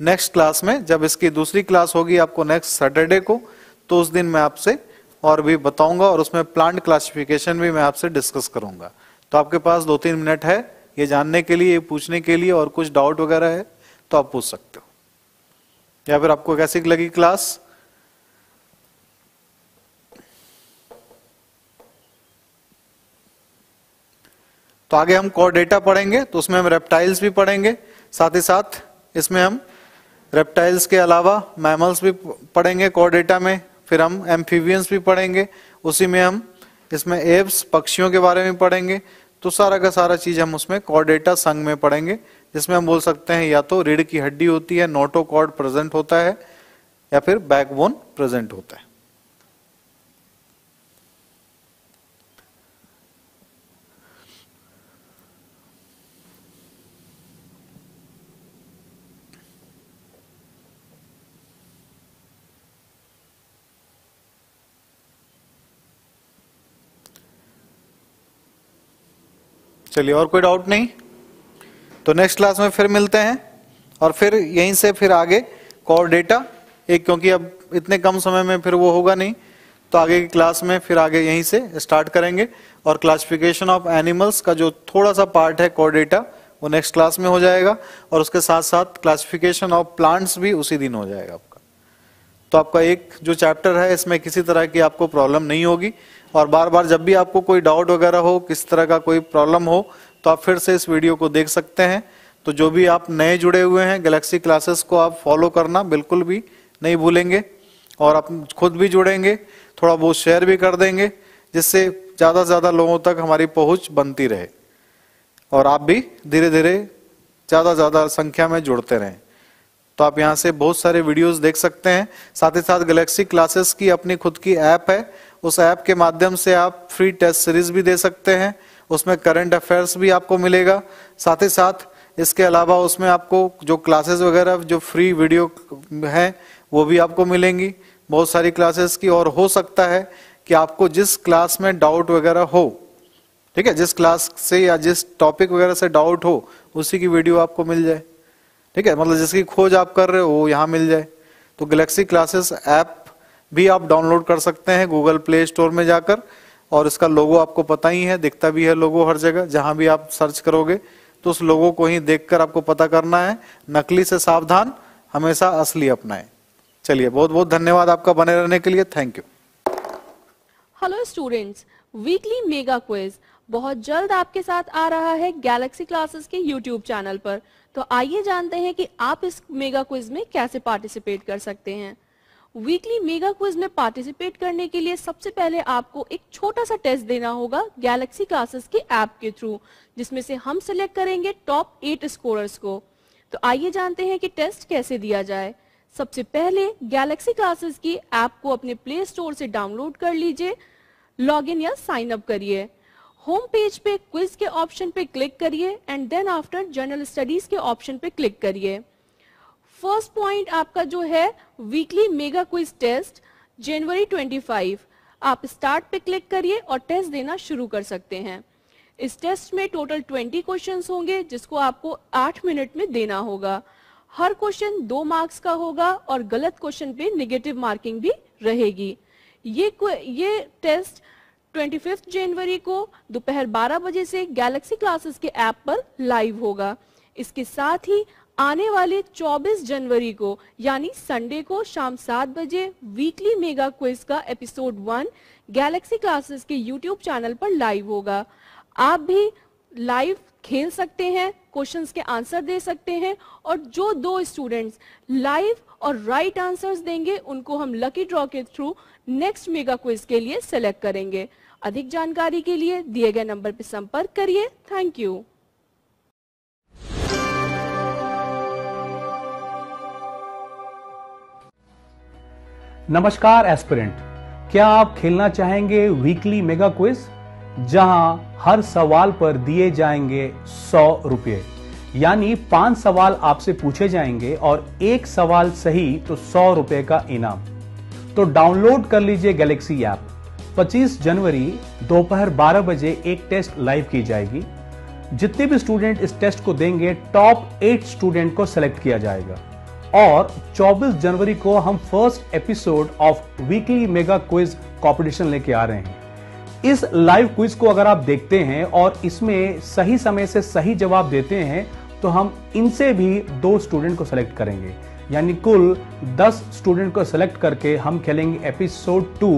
नेक्स्ट क्लास में, जब इसकी दूसरी क्लास होगी आपको नेक्स्ट सैटरडे को, तो उस दिन मैं आपसे और भी बताऊंगा, और उसमें प्लांट क्लासिफिकेशन भी मैं आपसे डिस्कस करूंगा। तो आपके पास 2-3 मिनट है ये जानने के लिए, ये पूछने के लिए, और कुछ डाउट वगैरह है तो आप पूछ सकते हो। या फिर आपको कैसी लगी क्लास, तो आगे हम कॉर्डेटा पढ़ेंगे, तो उसमें हम रेप्टाइल्स भी पढ़ेंगे। साथ ही साथ इसमें हम रेप्टाइल्स के अलावा मैमल्स भी पढ़ेंगे कोर डेटा में, फिर हम एम्फीबियंस भी पढ़ेंगे, उसी में हम इसमें एब्स पक्षियों के बारे में पढ़ेंगे। तो सारा का सारा चीज़ हम उसमें कॉर्ड डेटा संग में पढ़ेंगे, जिसमें हम बोल सकते हैं या तो रीढ़ की हड्डी होती है, नोटोकॉर्ड प्रेजेंट होता है, या फिर बैकबोन प्रेजेंट होता है। चलिए, और कोई डाउट नहीं तो नेक्स्ट क्लास में फिर मिलते हैं, और फिर यहीं से फिर आगे कोर डेटा एक, क्योंकि अब इतने कम समय में फिर वो होगा नहीं, तो आगे की क्लास में फिर आगे यहीं से स्टार्ट करेंगे। और क्लासिफिकेशन ऑफ एनिमल्स का जो थोड़ा सा पार्ट है कोर डेटा, वो नेक्स्ट क्लास में हो जाएगा, और उसके साथ साथ क्लासिफिकेशन ऑफ प्लांट्स भी उसी दिन हो जाएगा आपका। तो आपका एक जो चैप्टर है इसमें किसी तरह की आपको प्रॉब्लम नहीं होगी, और बार बार जब भी आपको कोई डाउट वगैरह हो, किस तरह का कोई प्रॉब्लम हो, तो आप फिर से इस वीडियो को देख सकते हैं। तो जो भी आप नए जुड़े हुए हैं गैलेक्सी क्लासेस को आप फॉलो करना बिल्कुल भी नहीं भूलेंगे, और आप खुद भी जुड़ेंगे, थोड़ा बहुत शेयर भी कर देंगे, जिससे ज़्यादा से ज़्यादा लोगों तक हमारी पहुंच बनती रहे और आप भी धीरे धीरे ज़्यादा से ज़्यादा संख्या में जुड़ते रहें। तो आप यहाँ से बहुत सारे वीडियोस देख सकते हैं, साथ ही साथ गैलेक्सी क्लासेस की अपनी खुद की ऐप है, उस ऐप के माध्यम से आप फ्री टेस्ट सीरीज भी दे सकते हैं, उसमें करंट अफेयर्स भी आपको मिलेगा, साथ ही साथ इसके अलावा उसमें आपको जो क्लासेस वगैरह जो फ्री वीडियो हैं वो भी आपको मिलेंगी बहुत सारी क्लासेस की। और हो सकता है कि आपको जिस क्लास में डाउट वगैरह हो, ठीक है, जिस क्लास से या जिस टॉपिक वगैरह से डाउट हो उसी की वीडियो आपको मिल जाए, ठीक है, मतलब जिसकी खोज आप कर रहे हो वो यहाँ मिल जाए। तो गैलेक्सी क्लासेस ऐप भी आप डाउनलोड कर सकते हैं गूगल प्ले स्टोर में जाकर, और इसका लोगो आपको पता ही है, दिखता भी है लोगो हर जगह, जहाँ भी आप सर्च करोगे तो उस लोगो को ही देखकर आपको पता करना है। नकली से सावधान, हमेशा असली अपनाएं। चलिए, बहुत बहुत धन्यवाद आपका बने रहने के लिए, thank you. Hello students, weekly mega quiz बहुत जल्द आपके साथ आ रहा है गैलेक्सी क्लासेस के यूट्यूब चैनल पर, तो आइए जानते हैं कि आप इस मेगा क्विज में कैसे पार्टिसिपेट कर सकते हैं। वीकली मेगा क्विज में पार्टिसिपेट करने के लिए सबसे पहले आपको एक छोटा सा टेस्ट देना होगा गैलेक्सी क्लासेस के ऐप के थ्रू, जिसमें से हम सिलेक्ट करेंगे टॉप 8 स्कोरर्स को। तो आइए जानते हैं कि टेस्ट कैसे दिया जाए। सबसे पहले गैलेक्सी क्लासेस की ऐप को अपने प्ले स्टोर से डाउनलोड कर लीजिए, लॉगिन या साइन अप करिए, होम पेज पे क्विज के ऑप्शन पे क्लिक करिए, and then after general studies के ऑप्शन पे क्लिक करिए। फर्स्ट पॉइंट आपका जो है वीकली मेगा क्विज टेस्ट जनवरी 25, आप स्टार्ट पे क्लिक करिए और टेस्ट देना शुरू कर सकते हैं। इस टेस्ट में टोटल 20 क्वेश्चंस होंगे, जिसको आपको 8 मिनट में देना होगा। हर क्वेश्चन 2 मार्क्स का होगा और गलत क्वेश्चन पे नेगेटिव मार्किंग भी रहेगी। ये टेस्ट 25 जनवरी को दोपहर 12 बजे से गैलेक्सी क्लासेस के ऐप पर लाइव होगा। इसके साथ ही आने वाले 24 जनवरी को यानी संडे को शाम 7 बजे वीकली मेगा क्विज का एपिसोड 1 गैलेक्सी क्लासेस के यूट्यूब चैनल पर लाइव होगा। आप भी लाइव खेल सकते हैं, क्वेश्चंस के आंसर दे सकते हैं, और जो 2 स्टूडेंट्स लाइव और राइट आंसर्स देंगे उनको हम लकी ड्रॉ के थ्रू नेक्स्ट मेगा क्विज के लिए सेलेक्ट करेंगे। अधिक जानकारी के लिए दिए गए नंबर पर संपर्क करिए। Thank you. नमस्कार एस्पिरेंट, क्या आप खेलना चाहेंगे वीकली मेगा क्विज, जहां हर सवाल पर दिए जाएंगे 100 रुपये, यानी 5 सवाल आपसे पूछे जाएंगे और एक सवाल सही तो 100 रुपये का इनाम। तो डाउनलोड कर लीजिए गैलेक्सी ऐप। 25 जनवरी दोपहर 12 बजे एक टेस्ट लाइव की जाएगी। जितने भी स्टूडेंट इस टेस्ट को देंगे टॉप 8 स्टूडेंट को सेलेक्ट किया जाएगा, और 24 जनवरी को हम first episode of weekly mega quiz competition लेके आ रहे हैं। इस लाइव क्विज को अगर आप देखते हैं और इसमें सही समय से सही जवाब देते हैं तो हम इनसे भी 2 स्टूडेंट को सेलेक्ट करेंगे, यानी कुल 10 स्टूडेंट को सेलेक्ट करके हम खेलेंगे episode 2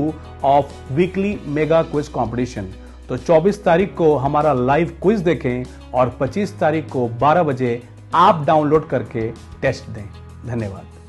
of weekly mega quiz competition. तो 24 तारीख को हमारा लाइव क्विज देखें और 25 तारीख को 12 बजे आप डाउनलोड करके टेस्ट दें। धन्यवाद।